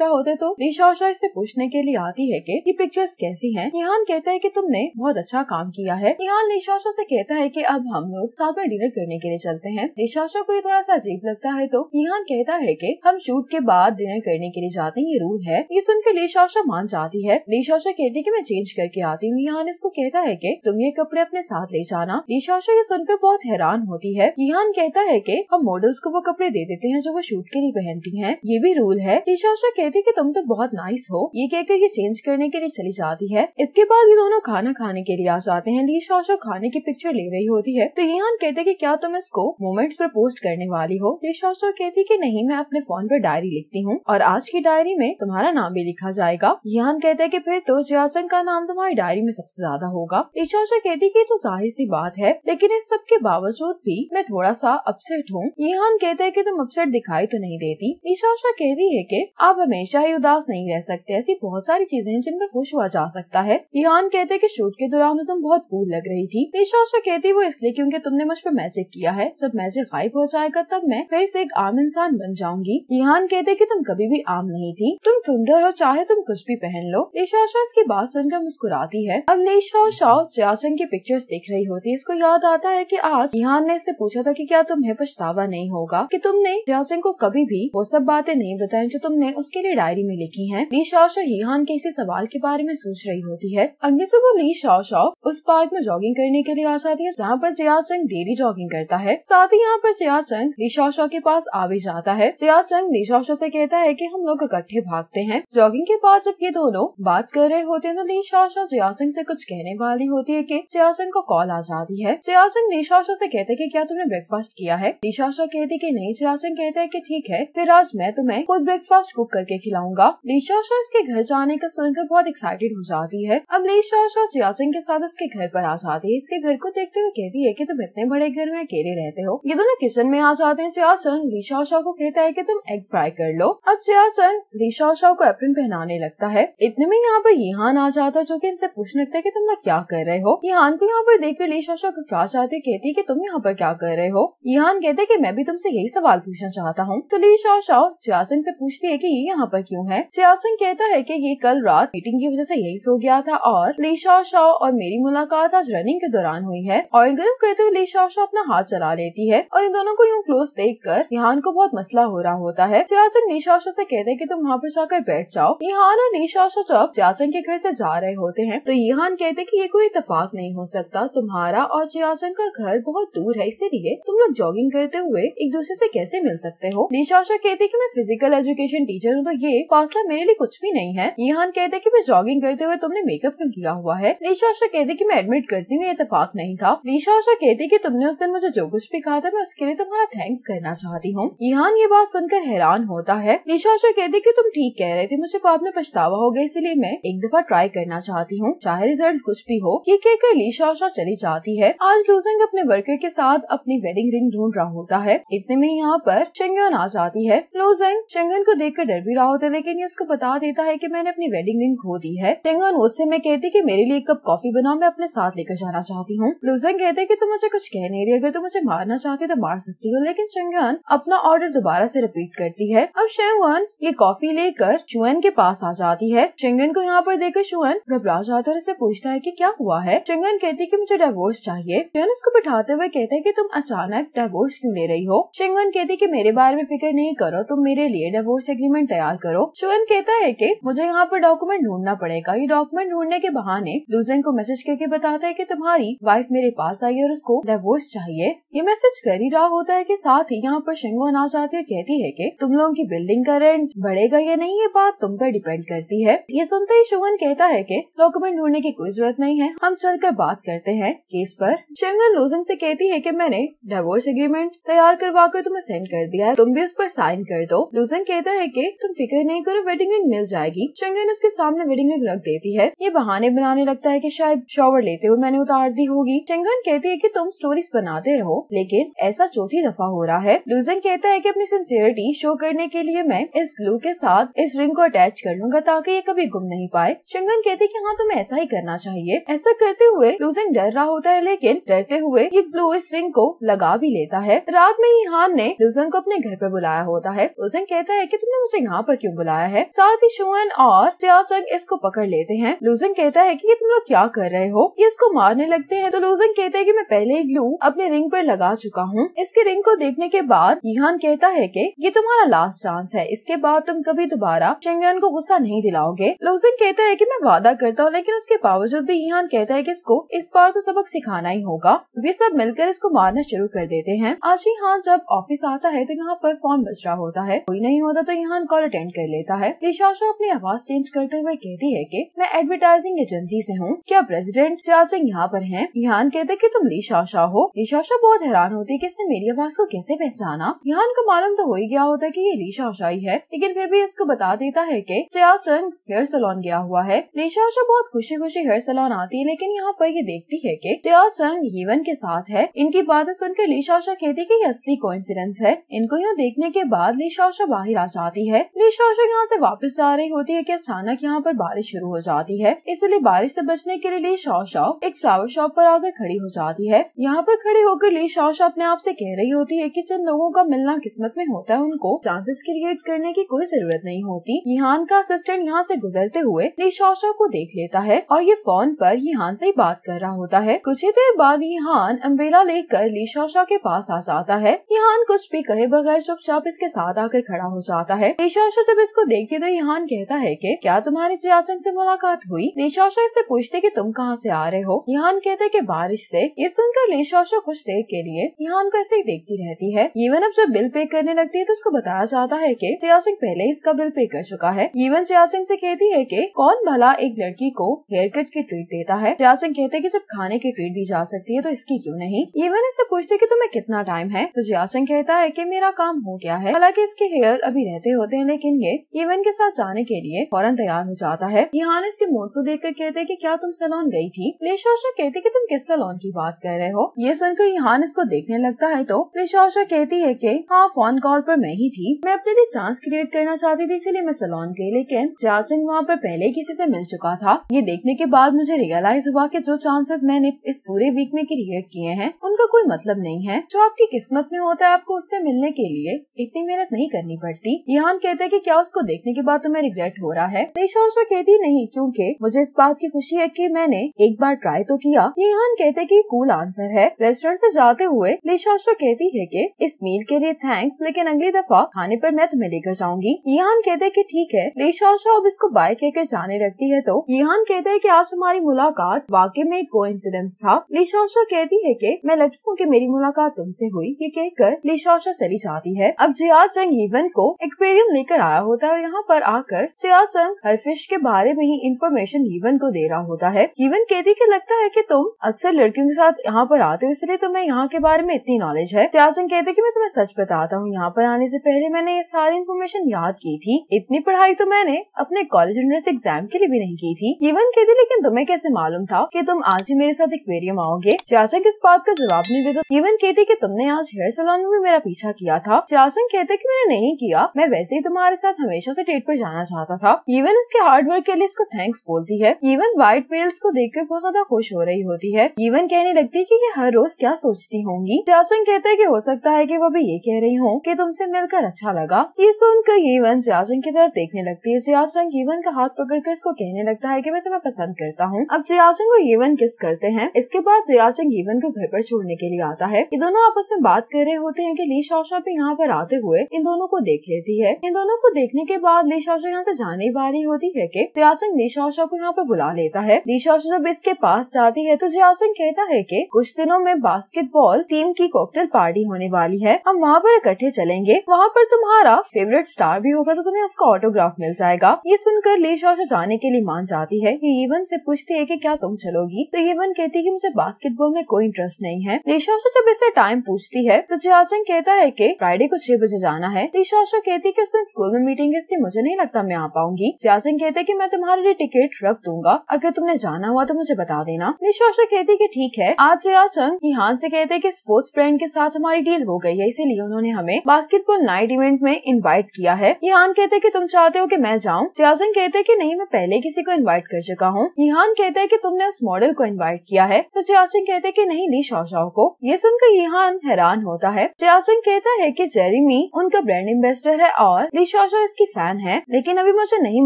रहा होता है तो ईशा शो इससे पूछने के लिए आती है कि ये पिक्चर्स कैसी हैं। यान कहता है कि तुमने बहुत अच्छा काम किया है। यान ईशा शो से कहता है कि अब अब हम लोग सातवा डिनर करने के लिए चलते हैं। निशाशा को ये थोड़ा सा अजीब लगता है तो ईहान कहता है कि हम शूट के बाद डिनर करने के लिए जाते हैं, ये रूल है। ये सुनकर निशाशा मान जाती है। निशाशा कहती है कि मैं चेंज करके आती हूँ। ईहान इसको कहता है कि तुम ये कपड़े अपने साथ ले जाना। निशाशा ये सुनकर बहुत हैरान होती है। ईहान कहता है कि हम मॉडल्स को वो कपड़े दे देते हैं जो वो शूट के लिए पहनती हैं, ये भी रूल है। निशाशा कहती है कि तुम तो बहुत नाइस हो। ये कहकर ये चेंज करने के लिए चली जाती है। इसके बाद ये दोनों खाना खाने के लिए आ जाते हैं। निशाशा खाने की पिक्चर ले रही होती है तो ईहान कहते कि क्या तुम इसको मोमेंट्स पर पोस्ट करने वाली हो। निशाशा कहती कि नहीं, मैं अपने फोन पर डायरी लिखती हूँ और आज की डायरी में तुम्हारा नाम भी लिखा जाएगा। ईहान कहते है कि फिर तो जियाचंग का नाम तुम्हारी डायरी में सबसे ज्यादा होगा। निशाशा कहती कि तो जाहिर सी बात है, लेकिन इस सब के बावजूद भी मैं थोड़ा सा अपसेट हूँ। ईहान कहते है कि तुम अपसेट दिखाई तो नहीं देती। निशाशा कहती है कि आप हमेशा ही उदास नहीं रह सकते, ऐसी बहुत सारी चीजें हैं जिन पर खुश हुआ जा सकता है। ईहान कहते है कि शूट के दौरान तुम बहुत कूल लग रही थी। निशाशा कहती वो इसलिए क्योंकि तुमने मुझ पर मैजिक किया है, जब मैजिक गायब हो जाएगा तब मैं फिर से एक आम इंसान बन जाऊंगी। ईहान कहते कि तुम कभी भी आम नहीं थी, तुम सुंदर हो, चाहे तुम कुछ भी पहन लो। निशाशा इसकी बात सुनकर मुस्कुराती है। अब निशाशा जियाचंग की पिक्चर्स देख रही होती है। इसको याद आता है कि आज ईहान ने इससे पूछा था कि क्या तुम्हें पछतावा नहीं होगा कि तुमने जियाचंग को कभी भी वो सब बातें नहीं बताई जो तुमने उसके लिए डायरी में लिखी है। निशाशा ईहान के इसी सवाल के बारे में सोच रही होती है। अगले सुबह निशाशा उस पार्क में जॉगिंग करने के लिए आ जाती है जहाँ पर जियाचंग डेली जॉगिंग करता है। साथ ही यहाँ पर जियाचंग निशाशा के पास आ भी जाता है। जियाचंग निशाशा से कहता है कि हम लोग इकट्ठे भागते हैं। जॉगिंग के बाद जब ये दोनों बात कर रहे होते हैं तो निशाशा जियाचंग से कुछ कहने वाली होती है कि जियाचंग को कॉल आ जाती है। जियाचंग निशाशा से कहते है कि क्या तुमने ब्रेकफास्ट किया है। निशाशा कहती कि नहीं। जियाचंग कहता है कि ठीक है, फिर आज मैं तुम्हें खुद ब्रेकफास्ट कुक करके खिलाऊंगा। निशाशा इसके घर जाने का सुनकर बहुत एक्साइटेड हो जाती है। अब निशाशा जियाचंग के साथ इसके घर पर आ जाती है। इसके घर को देखते हुए कहती है कि तुम इतने बड़े घर में अकेले रहते हो। ये दोनों किचन में आ जाते हैं। जियाचंग निशाशा को कहता है कि तुम एग फ्राई कर लो। अब जियाचंग निशाशा को एप्रन पहनाने लगता है। इतने में यहाँ पर ईहान आ जाता है जो कि इनसे पूछने लगता है कि तुम लोग क्या कर रहे हो। ईहान को यहाँ पर देखकर निशाशा घबरा जाती है, कहती है कि तुम यहाँ पर क्या कर रहे हो। ईहान कहते कि मैं भी तुमसे यही सवाल पूछना चाहता हूँ। तो निशाशा जियाचंग से पूछती है कि ये यहाँ पर क्यों है। जियाचंग कहता है कि ये कल रात मीटिंग की वजह से यही सो गया था और निशाशा और मेरी मुलाकात आज रनिंग के दौरान हुई है। ऑयल गर्म करते हुए निशाशा अपना हाथ चला लेती है और इन दोनों को यूँ क्लोज देखकर ईहान को बहुत मसला हो रहा होता है। जियाचंग निशाशा से कहते हैं कि तुम वहाँ पर जाकर बैठ जाओ। ईहान और निशाशा जब जियाचंग के घर से जा रहे होते हैं तो ईहान कहते हैं कि ये कोई इत्तेफाक नहीं हो सकता, तुम्हारा और जियाचंग का घर बहुत दूर है, इसीलिए तुम लोग जॉगिंग करते हुए एक दूसरे से कैसे मिल सकते हो। निशाशा कहती है कि मैं फिजिकल एजुकेशन टीचर हूँ तो ये फासला मेरे लिए कुछ भी नहीं है। ईहान कहते हैं कि मैं जॉगिंग करते हुए तुमने मेकअप क्यों किया हुआ है। निशाशा कहती है कि मैं एडमिट करती हूँ, ये इत्तेफाक नहीं था। निशाशा कहती है कि तुमने उस दिन मुझे जो कुछ भी कहा था मैं उसके लिए तुम्हारा थैंक्स करना चाहती हूँ। ईहान ये बात सुनकर हैरान होता है। निशाशा कहती है कि तुम ठीक कह रहे थे, मुझे बाद में पछतावा हो गया, इसीलिए मैं एक दफा ट्राई करना चाहती हूँ, चाहे रिजल्ट कुछ भी हो। ये कहकर निशाशा चली जाती है। आज लूजिंग अपने वर्कर के साथ अपनी वेडिंग रिंग ढूंढ रहा होता है। इतने में यहाँ पर चंगन आ जाती है। लूजिंग चंगन को देखकर डर भी रहा होता है लेकिन ये उसको बता देता है कि मैंने अपनी वेडिंग रिंग खो दी है। चंगन उससे मैं कहती कि मेरे लिए एक कप कॉफी बनाओ, मैं अपने साथ लेकर जाना चाहती हूँ। लूजिंग कहते कि तुम मुझे कुछ कह नहीं रही, अगर तुम मुझे मारना चाहती हो तो मार सकती हो। लेकिन चंगन अपना ऑर्डर दोबारा से रिपीट करती है। अब चंगन ये कॉफी लेकर चुअन के पास आ जाती है। चंगन को यहाँ पर देखकर चुअन घबरा जाता है और इससे पूछता है कि क्या हुआ है। चंगन कहती कि मुझे डिवोर्स चाहिए। चुअन उसको बिठाते हुए कहते है कि तुम अचानक डिवोर्स क्यों ले रही हो। चंगन कहती कि मेरे बारे में फिक्र नहीं करो, तुम मेरे लिए डिवोर्स एग्रीमेंट तैयार करो। चुअन कहता है कि मुझे यहाँ पर डॉक्यूमेंट ढूंढना पड़ेगा। ये डॉक्यूमेंट ढूंढने के बहाने लूजिंग को मैसेज करके बताता है कि तुम्हारी वाइफ मेरे पास आई और उसको डिवोर्स चाहिए। ये मैसेज कर ही रहा होता है कि साथ ही यहाँ पर शिंगोन आ जाती है, कहती है कि तुम लोगों की बिल्डिंग का रेंट बढ़ेगा या नहीं ये बात तुम पर डिपेंड करती है। ये सुनते ही शिंगोन कहता है कि डॉक्यूमेंट ढूंढने की कोई जरूरत नहीं है, हम चलकर बात करते हैं केस पर। शिंगोन लूजिंग से कहती है कि मैंने डिवोर्स एग्रीमेंट तैयार करवा कर तुम्हें सेंड कर दिया है, तुम भी उस पर साइन कर दो। लूजिंग कहता है कि तुम फिक्र नहीं करो, वेडिंग रिंग मिल जाएगी। शिंगोन उसके सामने वेडिंग रिंग रख देती है। ये बहाने बनाने लगता है कि शायद शॉवर लेते हुए मैंने उतार दी होगी। शिंगोन कहती है कि तुम स्टोरीज बनाते रहो लेकिन ऐसा चौथी दफा हो रहा है। लूजिंग कहता है कि अपनी सिंसियरिटी शो करने के लिए मैं इस ग्लू के साथ इस रिंग को अटैच कर लूंगा ताकि ये कभी गुम नहीं पाए। शिंगोन कहती है कि हाँ तुम्हें ऐसा ही करना चाहिए। ऐसा करते हुए लूजिंग डर रहा होता है लेकिन डरते हुए ये ग्लू इस रिंग को लगा भी लेता है। रात में ईहान ने लूजिंग को अपने घर पर बुलाया होता है। लूजिंग कहता है कि तुमने मुझे यहाँ पर क्यों बुलाया है। साथ ही चुअन और जियाचंग इसको पकड़ लेते हैं। लूजिंग कहता है कि तुम लोग क्या कर रहे हो। ये इसको मारने लगते हैं तो लूजिंग कहते है कि मैं पहले ग्लू अपने रिंग पर लगा चुका हूँ। इसके रिंग को देखने के बाद यीहान कहता है कि ये तुम्हारा लास्ट चांस है, इसके बाद तुम कभी दोबारा शेंगन को गुस्सा नहीं दिलाओगे। लूसिन कहता है कि मैं वादा करता हूँ, लेकिन उसके बावजूद भी यीहान कहता है कि इसको इस बार तो सबक सिखाना ही होगा। वे सब मिलकर इसको मारना शुरू कर देते हैं। आज यीहान जब ऑफिस आता है तो यहाँ पर फोन बज रहा होता है, कोई नहीं होता तो यीहान कॉल अटेंड कर लेता है। लिशाशा अपनी आवाज चेंज करते हुए कहती है कि मैं एडवर्टाइजिंग एजेंसी से हूँ, क्या प्रेसिडेंट चाचिंग यहाँ पर हैं? यीहान कहते कि तुम लिशाशा हो। लिशाशा बहुत हैरान होती है कि इसने मेरी आवाज को कैसे पहचाना। यीहान को मालूम तो हो ही गया होता है कि ये लिशाशा ही है, लेकिन फिर भी इसको बता देता है कि चाचिंग हेयर सैलून गया हुआ है। लिशाशा बहुत खुशी खुशी हेयर सैलून आती है, लेकिन यहाँ पर ये देखती है कि चाचिंग हीवन के साथ है। इनकी बातें सुनकर लिशाशा कहती कि ये असली कोइंसिडेंस है। इनको यहाँ देखने के बाद लिशाशा बाहर आ जाती है। लिशाशा यहाँ से वापस जा रही होती है कि अचानक यहाँ पर बारिश शुरू हो जाती है, इसलिए बारिश से बचने के लिए लिशाशा एक फ्लावर शॉप पर आकर खड़ी हो जाती है। यहाँ पर खड़ी होकर लिशाशा अपने आप से कह रही होती है कि जिन लोगों का मिलना किस्मत में होता है उनको चांसेस क्रिएट करने की कोई जरूरत नहीं होती। यीहान का असिस्टेंट यहाँ से गुजरते हुए लिशाशा को देख लेता है और ये फोन पर यीहान से बात कर रहा होता है। कुछ ही देर बाद यीहान अम्ब्रेला लेकर लिशाशा के पास आ जाता है। यीहान कुछ भी कहे बगैर चुपचाप इसके साथ आकर खड़ा हो जाता है। लिशाशा जब इसको देखती है तो यीहान कहता है कि क्या तुम्हारी चाचिंग से मुलाकात हुई? लिशाशा इससे पूछते कि तुम कहाँ से आ रहे हो? यीहान कहते है कि बारिश से। ये सुनकर लिशाशा कुछ देर के लिए यीहान को ऐसे ही देखती रहती है। यीवन अब जब बिल पे करने लगती है तो उसको बताया जाता है कि चाचिंग पहले इसका बिल पे कर चुका है। यीवन चाचिंग से कहती है कि कौन भला एक लड़की को हेयर कट की ट्रीट देता है। चाचिंग कहते है कि जब खाने की ट्रीट दी जा सकती है तो इसकी क्यों नहीं। यीवन इससे पूछते कि तुम्हें कितना टाइम है, तो चाचिंग कहता है कि मेरा काम हो गया है। हालांकि इसके हेयर अभी रहते होते हैं, लेकिन ये यीवन के साथ जाने के लिए फौरन तैयार हो जाता है। यीहान इसके मूड को देखकर कहते हैं कि क्या तुम सैलून गई थी? लिशाशा कहती कि तुम किस सैलून की बात कर रहे हो? ये सुनकर यीहान इसको देखने लगता है तो लिशाशा कहती है कि हाँ, फोन कॉल पर मैं ही थी, मैं अपने लिए चांस क्रिएट करना चाहती थी इसलिए मैं सैलून गई, लेकिन चाचिंग वहाँ पर पहले किसी से मिल चुका था। ये देखने के बाद मुझे रियलाइज हुआ कि जो चांसेस मैंने इस पूरे वीक में क्रिएट किए हैं उनका कोई मतलब नहीं है। जो आपकी किस्मत में होता है आपको उससे मिलने के लिए इतनी मेहनत नहीं करनी पड़ती। यीहान कहते हैं कि क्या उसको देखने के बाद तुम्हें रिग्रेट हो रहा है? लिशाशा कहती नहीं, क्योंकि मुझे इस बात की खुशी है कि मैंने एक बार ट्राई तो किया। यीहान कहते कि कूल आंसर है। रेस्टोरेंट से जाते हुए लिशाशा कहती है कि इस मील के लिए थैंक्स, लेकिन अगली दफा खाने पर मैं तुम्हें लेकर जाऊंगी। यीहान कहते है कि ठीक है। लिशाशा अब इसको बाय कहकर जाने लगती है तो यीहान कहते है कि आज हमारी मुलाकात वाकई में एक कोइंसिडेंस था। लिशाशा कहती है कि मैं लकी हूँ कि मेरी मुलाकात तुमसे हुई। ये कहकर लिशाशा चली जाती है। अब चाचिंग हीवन को एक्वेरियम लेकर आया होता है और यहाँ पर आकर चाचिंग हर फिश के बारे में ही इंफॉर्मेशन हीवन को दे रहा होता है। हीवन कहती कि लगता है कि तुम अक्सर लड़कियों के साथ यहाँ पर आते हो, इसलिए तुम्हें यहाँ के बारे में इतनी नॉलेज है। चाचिंग कहती कि मैं तुम्हें सच बताता हूँ, यहाँ पर आने से पहले मैंने ये सारी इन्फॉर्मेशन याद की थी। इतनी पढ़ाई तो मैंने अपने कॉलेज एंट्रेंस एग्जाम के लिए भी नहीं की थी। हीवन कहती लेकिन तुम्हें कैसे मालूम था कि तुम आज ही मेरे साथ एक्वेरियम आओगे? चाचिंग इस बात का जवाब नहीं देता। हीवन कहती कि तुमने आज हेयर सैलून में मेरा पीछा किया था। चाचिंग कहते कि मैंने नहीं किया, मैं वैसे ही तुम्हारे साथ हमेशा से डेट पर जाना चाहता था। यीवन इसके हार्ड वर्क के लिए इसको थैंक्स बोलती है। यीवन व्हाइट वेल्स को देखकर बहुत ज्यादा खुश हो रही होती है। यीवन कहने लगती है कि ये हर रोज क्या सोचती होंगी। चाचिंग कहते है कि हो सकता है कि वो भी ये कह रही हो कि तुमसे मिलकर अच्छा लगा। ये सुनकर यीवन चाचिंग की तरफ देखने लगती है। चाचिंग यीवन का हाथ पकड़कर इसको कहने लगता है कि मैं तुम्हें पसंद करता हूँ। अब चाचिंग को यीवन किस करते हैं। इसके बाद चाचिंग यीवन को घर पर छोड़ने के लिए आता है। ये दोनों आपस में बात कर रहे होते हैं कि लिशाशा भी यहाँ पर आते हुए इन दोनों को देख लेती है। इन दोनों को देखने के बाद लिशाशा यहाँ से जाने वाली होती है कि चाचिंग लिशाशा को यहाँ पर बुला लेता है। लिशाशा जब इसके पास जाती है तो चाचिंग कहता है कि कुछ दिनों में बास्केटबॉल टीम की कॉकटेल पार्टी होने वाली है, हम वहाँ पर इकट्ठे चलेंगे, वहाँ पर तुम्हारा फेवरेट स्टार भी होगा तो तुम्हें उसका ऑटोग्राफ मिल जाएगा। ये सुनकर लिशाशा जाने के लिए मान जाती है। यीवन से पूछती है कि क्या तुम चलोगी, तो यीवन कहती है कि मुझे बास्केटबॉल में कोई इंटरेस्ट नहीं है। लिशाशा जब इससे टाइम पूछती है तो चाचिंग कहता है कि फ्राइडे को छह बजे जाना है। लिशाशा कहती है कि उस दिन स्कूल में मीटिंग है, इसलिए मुझे नहीं लगता मैं आ पाऊंगी। चाचिंग कहते है कि मैं तुम्हारे लिए टिकट रख दूंगा, अगर तुमने जाना हुआ तो मुझे बता देना। लिशाशा कहती है कि ठीक है। आज चाचिंग यीहान से कहते है कि स्पोर्ट्स ब्रांड के साथ हमारी डील हो गई है, इसीलिए उन्होंने हमें बास्केटबॉल नाइट इवेंट में इन्वाइट किया है। यीहान कहते है कि तुम चाहते हो कि मैं जाऊँ? चाचिंग कहते है कि नहीं, मैं पहले किसी को इन्वाइट कर चुका हूँ। यीहान कहते है कि तुमने उस मॉडल को इन्वाइट किया है, तो चाचिंग कहते है कि नहीं लिशाशा को। ये सुनकर यीहान हैरान होता है। चाचिंग कहता है कि जेरेमी उनका ब्रांड एम्बेसडर है और लिशाशा इसकी फैन है, लेकिन अभी मुझे नहीं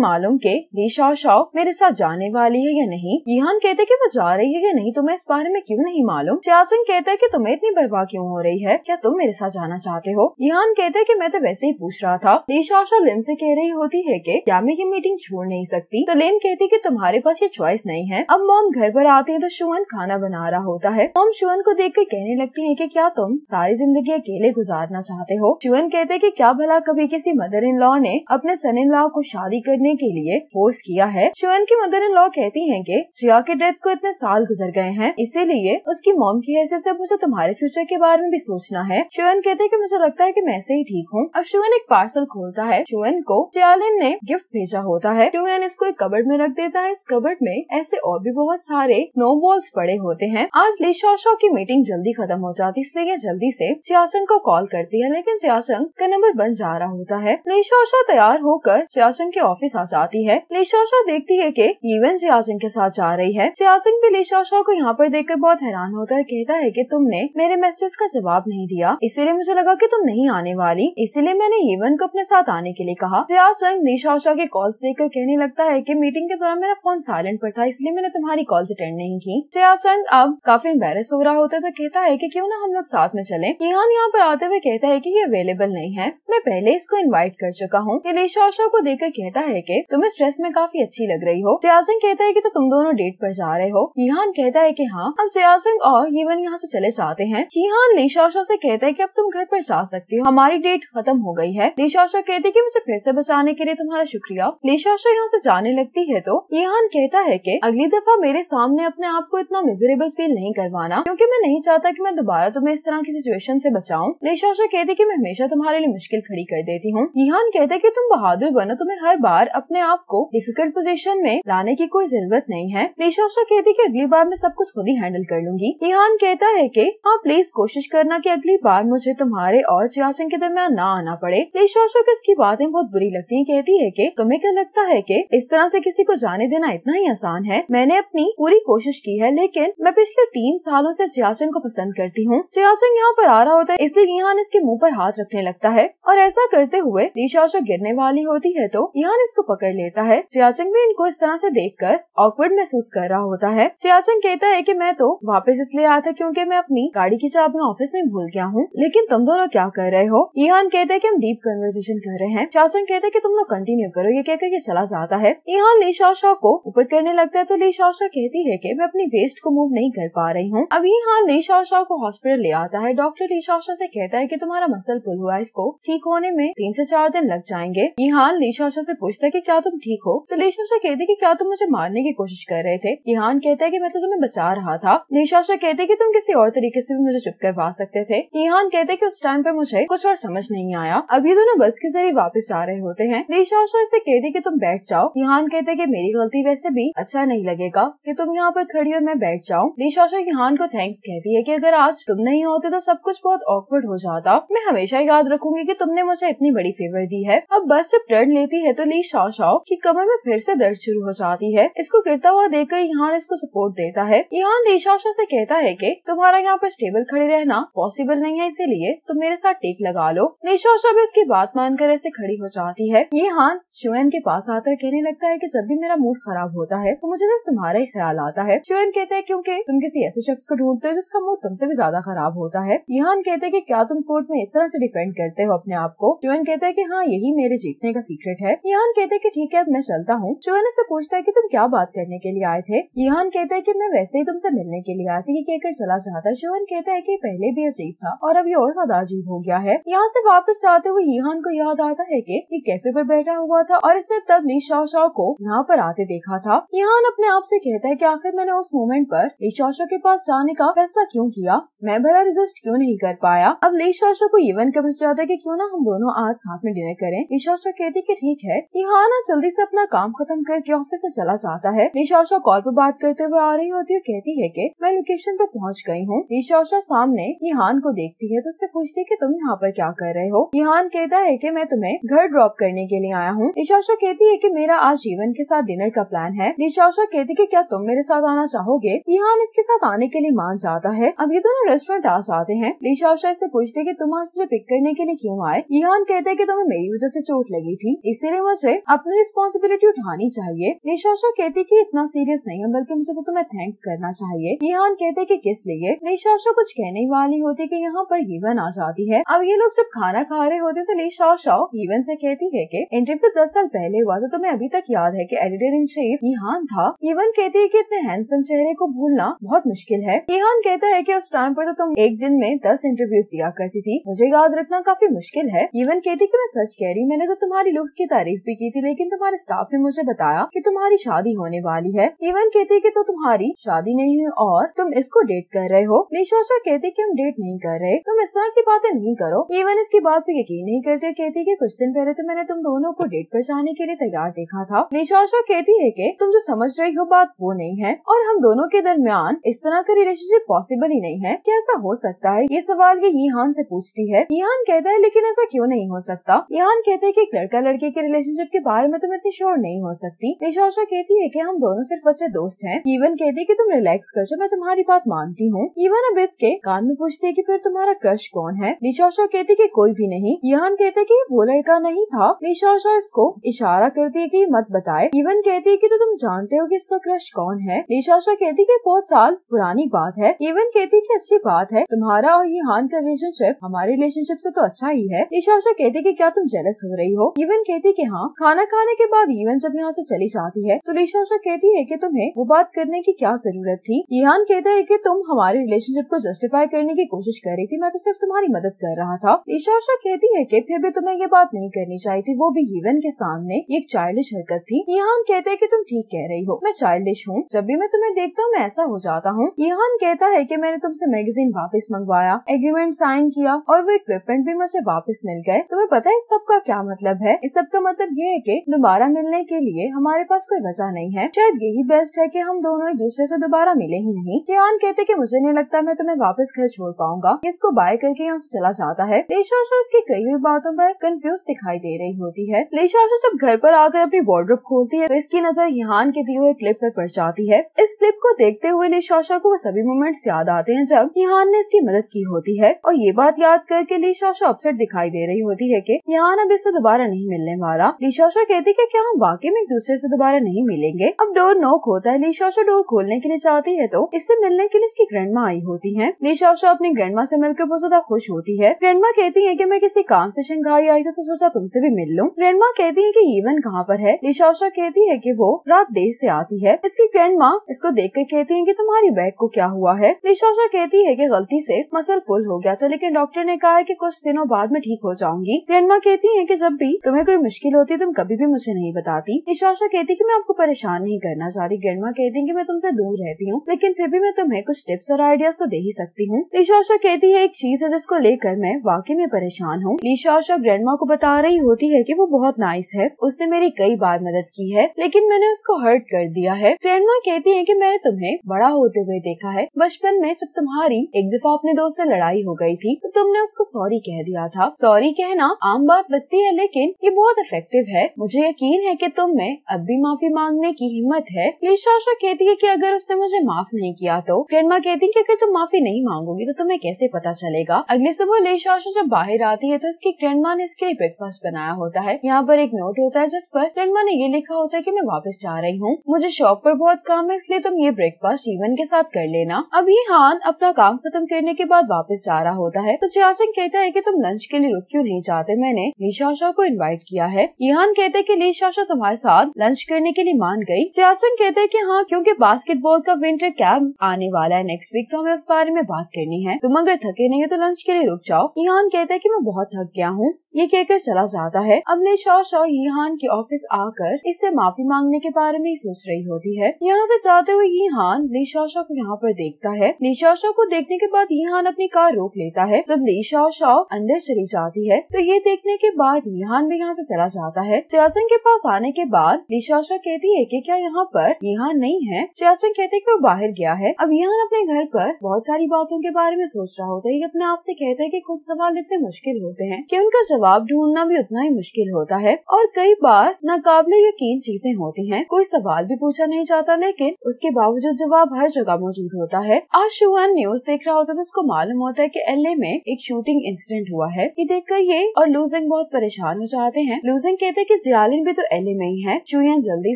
मालूम कि लिशाशा मेरे साथ जाने वाली है या नहीं। यीहान कहते कि वो जा रही है या नहीं, तुम्हें इस बारे में क्यों नहीं मालूम। सियाचिन कहता है कि तुम्हें इतनी बर्बाद क्यों हो रही है, क्या तुम मेरे साथ जाना चाहते हो। यहान कहता है कि मैं तो वैसे ही पूछ रहा था। निशाशा लिन से कह रही होती है कि क्या मैं ये मीटिंग छोड़ नहीं सकती, तो लिन कहती कि तुम्हारे पास ये चॉइस नहीं है। अब मॉम घर पर आते हैं तो शुअन खाना बना रहा होता है। मॉम शुअन को देखकर कहने लगती है कि क्या तुम सारी जिंदगी अकेले गुजारना चाहते हो। शुअन कहते हैं कि क्या भला कभी किसी मदर इन लॉ ने अपने सन इन लॉ को शादी करने के लिए फोर्स किया है। शुअन की मदर इन लॉ कहती है कि श्रेया के डेथ को इतने साल गुजर गए हैं, इसीलिए उसकी मॉम की हैसियत से मुझे तुम्हारे फ्यूचर के बारे में भी सोचना है। शुअन कहते हैं कि मुझे लगता है कि मैं ऐसे ही ठीक हूँ। अब शुअन एक पार्सल खोलता है। शुअन को सियालिन ने गिफ्ट भेजा होता है। शुअन इसको एक कबर्ड में रख देता है। इस कबर्ड में ऐसे और भी बहुत सारे स्नोबॉल्स पड़े होते हैं। आज ली शॉशॉ की मीटिंग जल्दी खत्म हो जाती है, इसलिए जल्दी से सियाचन को कॉल करती है, लेकिन सियाचन का नंबर बंद जा रहा होता है। ली शॉशॉ तैयार होकर सियाचन के ऑफिस आ जाती है। ली शॉशॉ देखती है कि इवन सियाचन के साथ जा रही है। सियाचन भी ली शॉशॉ को यहाँ पर देखकर बहुत हैरान होता है। कहता है कि तुमने मेरे मैसेज का जवाब नहीं दिया, इसीलिए मुझे लगा कि तुम नहीं आने वाली, इसीलिए मैंने इवन को अपने साथ आने के लिए कहा। सियाचन ली शॉशॉ के कॉल देखकर कहने लगता है कि मीटिंग के दौरान मेरा फोन साइलेंट पर था, इसलिए मैंने तुम्हारी कॉल अटेंड नहीं की। सियाचन अब काफी एम्बेरस हो रहा होता है तो कहता है कि क्यों ना हम लोग साथ में चलें। यहान यहाँ पर आते हुए कहता है कि ये अवेलेबल नहीं है, मैं पहले इसको इनवाइट कर चुका हूँ। लीशाशा को देखकर कहता है कि तुम्हें स्ट्रेस में काफी अच्छी लग रही हो। सियाचन कहता है कि तो तुम दोनों डेट पर जा रहे हो। यहान कहता है कि हाँ। अब सियाचन और यवन यहाँ से चले जाते हैं। यहान लीशाशा से कहता है कि अब तुम घर पर जा सकती हो, हमारी डेट खत्म हो गई है। लीशाशा कहती है कि मुझे फिर से बचाने के लिए तुम्हारा शुक्रिया। लीशाशा यहाँ से जाने लगती है तो यहान कहता है कि अगली दफा मेरे सामने अपने आप को इतना मिजरेबल फील नहीं करवाना, क्योंकि मैं नहीं चाहता कि मैं दोबारा तुम्हें इस तरह की सिचुएशन से बचाऊं। लीशाशा कहती कि मैं हमेशा तुम्हारे लिए मुश्किल खड़ी कर देती हूँ। यहान कहता है कि तुम बहादुर बनो, तुम्हें हर बार अपने आप को डिफिकल्ट पोजीशन में लाने की कोई जरूरत नहीं है। लीशाशा कहती कि अगली बार मैं सब कुछ खुद ही हैंडल कर लूंगी। यहान कहता है कि हाँ प्लीज कोशिश करना कि अगली बार मुझे तुम्हारे और सियाचिन के दरमियान ना आना पड़े। लीशाशा को इसकी बातें बहुत बुरी लगती है। कहती है कि तुम्हें क्या लगता है कि इस तरह से किसी को जाने देना इतना ही आसान है। मैंने अपनी पूरी कोशिश की है, लेकिन मैं पिछले तीन सालों से सियाचन को पसंद करती हूँ। सियाचन यहाँ पर आ रहा होता है, इसलिए यहान इसके मुंह पर हाथ रखने लगता है और ऐसा करते हुए लीशाशा गिरने वाली होती है तो यहान इसको पकड़ लेता है। सियाचन भी इनको इस तरह से देखकर ऑकवर्ड महसूस कर रहा होता है। सियाचन कहता है कि मैं तो वापस इसलिए आया था क्योंकि मैं अपनी गाड़ी की चाबी ऑफिस में भूल गया हूँ, लेकिन तुम दोनों क्या कर रहे हो। यहान कहते है कि हम डीप कन्वर्सेशन कर रहे हैं। सियाचन कहते है कि तुम लोग कंटिन्यू करो, ये कहकर ये चला जाता है। यहान लीशाशा को ऊपर करने लगता है तो लीशाशा कहती है कि मैं अपनी वेस्ट को मूव नहीं कर पा रही हूँ। अभी हाँ लीशाशा को हॉस्पिटल ले आता है। डॉक्टर लीशाशा से कहता है कि तुम्हारा मसल पुल हुआ, इसको ठीक होने में तीन से चार दिन लग जाएंगे। यहान लीशाशा से पूछता है कि क्या तुम ठीक हो, तो लीशाशा कहती है कि क्या तुम मुझे मारने की कोशिश कर रहे थे। यहान कहता है कि मैं तो तुम्हें बचा रहा था। लीशाशा कहते है कि तुम किसी और तरीके से भी मुझे चुप करवा सकते थे। यहान कहते है कि उस टाइम पर मुझे कुछ और समझ नहीं आया। अभी दोनों बस के जरिए वापस जा रहे होते हैं। लीशाशा इसे कहती है कि तुम बैठ जाओ। यहान कहते है कि मेरी गलती वैसे भी अच्छा नहीं लगेगा कि तुम यहाँ पर खड़ी और मैं बैठ जाऊं। लीशाशा यहान को थैंक्स कहती है कि अगर आज तुम नहीं होते तो सब कुछ बहुत ऑकवर्ड हो जाता। मैं हमेशा याद रखूंगी कि तुमने मुझे इतनी बड़ी फेवर दी है। अब बस जब टर्न लेती है तो लीशाशा की कमर में फिर से दर्द शुरू हो जाती है। इसको गिरता हुआ देखकर यहान इसको सपोर्ट देता है। यहान लीशाशा से कहता है कि तुम्हारा यहाँ पर स्टेबल खड़े रहना पॉसिबल नहीं है, इसीलिए तुम मेरे साथ टेक लगा लो। लीशाशा भी इसकी बात मानकर ऐसे खड़ी हो जाती है। यहान शुएन के पास आता है, कहने लगता है कि जब भी मेरा मूड खराब होता है तो मुझे सिर्फ तुम्हारा ही ख्याल आता है। शुएन कहते हैं क्योंकि तुम किसी ऐसे शख्स को ढूंढते हो जिसका मूड तुमसे भी ज्यादा खराब होता है। यहान कहते हैं कि क्या तुम कोर्ट में इस तरह से डिफेंड करते हो अपने आप को। शुएन कहते हैं कि हाँ यही मेरे जीतने का सीक्रेट है। यहान कहते हैं कि ठीक है अब मैं चलता हूँ। शुएन इससे पूछता है कि तुम क्या बात करने के लिए आए थे। यहान कहते हैं कि मैं वैसे ही तुमसे मिलने के लिए आया था, ये कहकर चला जाता है। शुएन कहता है कि पहले भी अजीब था और अब ये और ज्यादा अजीब हो गया है। यहाँ से वापस जाते हुए यहान को याद आता है कि ये कैफे पर बैठा हुआ था और इसने तब लीशाशा को यहाँ पर आते देखा था। यहान अपने आप से कहता है कि आखिर मैंने उस मोमेंट पर लीशाशा के पास जाने का फैसला क्यों किया, मैं भला रिजिस्ट क्यों नहीं कर पाया। अब लीशाशा को इवन का मिस जाता है कि क्यों ना हम दोनों आज साथ में डिनर करें। लीशाशा कहती कि ठीक है। यहान जल्दी से अपना काम खत्म करके ऑफिस से चला जाता है। लीशाशा कॉल पर बात करते हुए आ रही होती है, कहती है कि मैं लोकेशन पर पहुंच गई हूँ। लीशाशा सामने यहान को देखती है तो उससे पूछती है कि तुम यहाँ पर क्या कर रहे हो। यहान कहता है कि मैं तुम्हें घर ड्रॉप करने के लिए आया हूँ। लीशाशा कहती है कि मेरा आज इवन के साथ डिनर का प्लान है। लीशाशा कहती कि क्या तुम मेरे साथ आना चाहोगे। यहान इसके साथ आने के लिए मान जाता है। अब ये दोनों रेस्टोरेंट आ जाते हैं। लीशाशा इससे पूछते है कि तुम आज मुझे पिक करने के लिए क्यों आए। यहान कहते है कि तुम्हें मेरी वजह से चोट लगी थी, इसीलिए मुझे अपनी रिस्पॉन्सिबिलिटी उठानी चाहिए। लीशाशा कहती कि इतना सीरियस नहीं है, बल्कि मुझे तो तुम्हें थैंक्स करना चाहिए। यहान कहते हैं कि किस लिए। लीशाओशो कुछ कहने ही वाली होती कि यहाँ पर यीवन आ जाती है। अब ये लोग जब खाना खा रहे होते तो लीशाओशो यीवन से कहती है कि इंटरव्यू दस साल पहले हुआ था, तुम्हें अभी तक याद है कि एडिटर इन चीफ यीहान था। यीवन कहती है कि इतने हैंडसम चेहरे को भूलना बहुत मुश्किल है। यीहान कहता है कि उस टाइम पर तो तुम एक दिन में दस इंटरव्यूज दिया करती थी, मुझे याद रखना काफी मुश्किल है। यीवन कहती कि मैं सच कह रही, मैंने तो तुम्हारी लुक्स की तारीफ भी की थी, लेकिन तुम्हारे स्टाफ ने मुझे बताया कि तुम्हारी शादी होने वाली है। यीवन कहती कि तो तुम्हारी शादी नहीं हुई और तुम इसको डेट कर रहे हो। लीशाओशो कहती कि हम डेट नहीं कर रहे, तुम इस तरह की बातें नहीं करो। यीवन इसकी बात पे यकीन नहीं करते, कहती कि कुछ दिन पहले तो मैंने तुम दोनों को डेट पर जाने के लिए तैयार देखा था। लीशाओशो कहती है कि तुम जो समझ रही हो बात वो नहीं है, और हम दोनों के दरमियान इस तरह का रिलेशनशिप पॉसिबल ही नहीं है, कैसा हो सकता है। ये सवाल ये यीहान से पूछती है। यीहान कहता है लेकिन ऐसा क्यों नहीं हो सकता। यीहान कहते हैं कि एक लड़का लड़की के रिलेशनशिप के बारे में तुम इतनी श्योर नहीं हो सकती। लीशाओशो कहती है कि हम दोनों सिर्फ अच्छे दोस्त हैं। यीवन कहती है कि तुम रिलैक्स कर जाओ, मैं तुम्हारी बात मानती हूँ। यीवन अब इसके कान में पूछती है कि फिर तुम्हारा क्रश कौन है। लीशाओशो कहती है कि कोई भी नहीं। यीहान कहते है कि वो लड़का नहीं था। लीशाओशो इसको इशारा करती है कि मत बताए। यीवन कहती है कि तो तुम जानते हो कि इसका क्रश कौन है। लीशाओशो कहती है कि बहुत साल पुरानी बात है। यीवन कहती है कि अच्छी बात है, तुम्हारा और यीहान का रिलेशनशिप हमारे रिलेशनशिप से तो अच्छा ही है। लीशाओशो कहती है कि क्या तुम जेलस हो रही हो। यीवन कहती है कि हाँ। खाना खाने के बाद यीवन जब यहाँ से चली जाती है तो लीशाओशो कहती है कि तुम्हें वो बात करने की क्या जरूरत थी। यीहान कहता है कि तुम हमारे रिलेशनशिप को जस्टिफाई करने की कोशिश कर रही थी, मैं तो सिर्फ तुम्हारी मदद कर रहा था। लीशाओशो कहती है कि फिर भी तुम्हें ये बात नहीं करनी चाहिए थी, वो भी यीवन के सामने, एक चाइल्डिश हरकत थी। यीहान कहते हैं कि तुम ठीक कह रही हो, मैं चाइल्डिश हूँ, जब भी मैं तुम्हें देखता हूँ मैं ऐसा हो जाता हूँ। यीहान कहता है कि मैंने तुमसे मैगजीन वापस मंगवाया, एग्रीमेंट साइन किया और वो इक्विपमेंट भी मुझे वापस मिल गए। तुम्हें पता है इस सब का क्या मतलब है। इस सब का मतलब ये है कि दोबारा मिलने के लिए हमारे पास कोई वजह नहीं है, शायद यही बेस्ट है कि हम दोनों एक दूसरे से दोबारा मिले ही नहीं। यीहान कहते कि मुझे नहीं लगता मैं तुम्हें वापस घर छोड़ पाऊंगा। इसको बाय करके यहाँ से चला जाता है। लीशाओशो इसकी कई हुई बातों पर कंफ्यूज दिखाई दे रही होती है। लीशाओशो जब घर पर आकर अपनी वार्डरोब खोलती है तो इसकी नजर यीहान के दिए हुए क्लिप पर पड़ जाती है। इस क्लिप को देखते हुए लीशाओशो को वो सभी मोमेंट्स याद आते हैं जब यीहान ने इसकी मदद की होती है, और ये बात याद करके लीशाओशो अपसेट दिखाई दे रही होती है कि यीहान अब इससे दोबारा नहीं मिलने वाला। लीशाओशो कहती कि क्या हम वाकई में एक दूसरे से दोबारा नहीं मिलेंगे। अब डोर नॉक होता है। लीशाओशो डोर खोलने के लिए जाती है तो इससे मिलने के लिए इसकी ग्रैंडमा आई होती है। लीशाओशो अपनी ग्रैंडमा से मिलकर बहुत ज्यादा खुश होती है। ग्रैंडमा कहती है कि मैं किसी काम से शंघाई आई थी तो सोचा तुमसे भी मिल लूं। ग्रैंडमा कहती है कि यीवन कहाँ पर है। लीशाओशो कहती है कि वो रात देर से आती है। इसकी ग्रैंडमा इसको देखकर कहती है कि तुम्हारी बैग को क्या हुआ है। लीशाओशो कहती है कि गलती से मसल पुल हो गया था, लेकिन डॉक्टर ने कहा है कि कुछ दिनों बाद में ठीक हो जाऊंगी। ग्रैंडमा कहती है कि जब भी तुम्हें कोई मुश्किल होती तुम कभी भी मुझे नहीं बताती। लीशाओशो कहती है कि मैं आपको परेशान नहीं करना चाहती। ग्रैंडमा कहती है कि मैं तुमसे दूर रहती हूँ, लेकिन फिर भी मैं तुम्हें कुछ टिप्स और आइडियाज तो दे ही सकती हूँ। लीशाओशो कहती है एक चीज है जिसको लेकर मैं वाकई में परेशान हूँ। लीशाओशो ग्रैंडमा को बता रही होती है कि वो बहुत नाइस है, उसने मेरी कई बार मदद की है, लेकिन मैंने उसको हर्ट कर दिया है। ग्रैंडमा कहती है कि मैंने तुम्हें बड़ा होते हुए देखा है। बचपन में जब तुम्हारी एक दफा अपने दोस्त से लड़ाई हो गई थी तो तुमने उसको सॉरी कह दिया था। सॉरी कहना आम बात लगती है, लेकिन ये बहुत इफेक्टिव है। मुझे यकीन है कि तुम में अब भी माफी मांगने की हिम्मत है। लीशाओशो कहती है कि अगर उसने मुझे माफ नहीं किया तो। ग्रैंडमा कहती है कि अगर तुम माफी नहीं मांगोगी तो तुम्हें कैसे पता चलेगा। अगली सुबह लीशाओशो जब बाहर आती है तो इसकी ग्रैंडमा ने इसके लिए ब्रेकफास्ट बनाया होता है। यहाँ पर एक नोट होता है जिस पर ग्रैंडमा ने ये लिखा होता है कि मैं वापस जा रही हूँ, मुझे शॉप पर बहुत काम है, इसलिए तुम ये ब्रेकफास्ट यीवन के साथ कर लेना। अब यीहान अपना काम खत्म करने के बाद वापस जा रहा होता है तो जियासन कहता है कि तुम लंच के लिए रुक क्यों नहीं जाते, मैंने लीशाओशो को इनवाइट किया है। यीहान कहते है कि लीशाओशो तुम्हारे साथ लंच करने के लिए मान गयी। जियासन कहते है कि हाँ, क्योंकि बास्केटबॉल का विंटर कैम्प आने वाला है नेक्स्ट वीक, तो हमें उस बारे में बात करनी है, तुम अगर थके नहीं हो तो लंच के लिए रुक जाओ। यीहान कहता है कि मैं बहुत थक गया हूँ, ये कहकर चला जाता है। अब लीशाओशो यीहान के ऑफिस आकर इससे माफी मांगने के बारे में सोच रही होती है। यहाँ से जाते हुए यीहान लीशाओशो को यहाँ पर देखता है। लीशाओशो को देखने के बाद यीहान अपनी कार रोक लेता है। जब लीशाओशो अंदर चली जाती है तो ये देखने के बाद यीहान भी यहाँ से चला जाता है। जियासन के पास आने के बाद लीशाओशो कहती है कि क्या यहाँ पर यीहान नहीं है। जियासन कहते कि वो बाहर गया है। अब यीहान अपने घर पर बहुत सारी बातों के बारे में सोच रहा होता है। अपने आप से कहता है कि कुछ सवाल इतने मुश्किल होते हैं कि उनका जवाब ढूंढना भी उतना ही मुश्किल होता है, और कई बार नाकाबिले यकीन चीजें होती हैं। कोई सवाल भी पूछा नहीं जाता, लेकिन उसके बावजूद जवाब हर जगह मौजूद होता है। आज शुआन न्यूज देख रहा होता है तो उसको मालूम होता है कि एलए में एक शूटिंग इंसिडेंट हुआ है। ये देखकर ये और लूजिंग बहुत परेशान हो जाते हैं। लूजिंग कहते हैं कि जियालिन भी तो एलए में ही है। शुआन जल्दी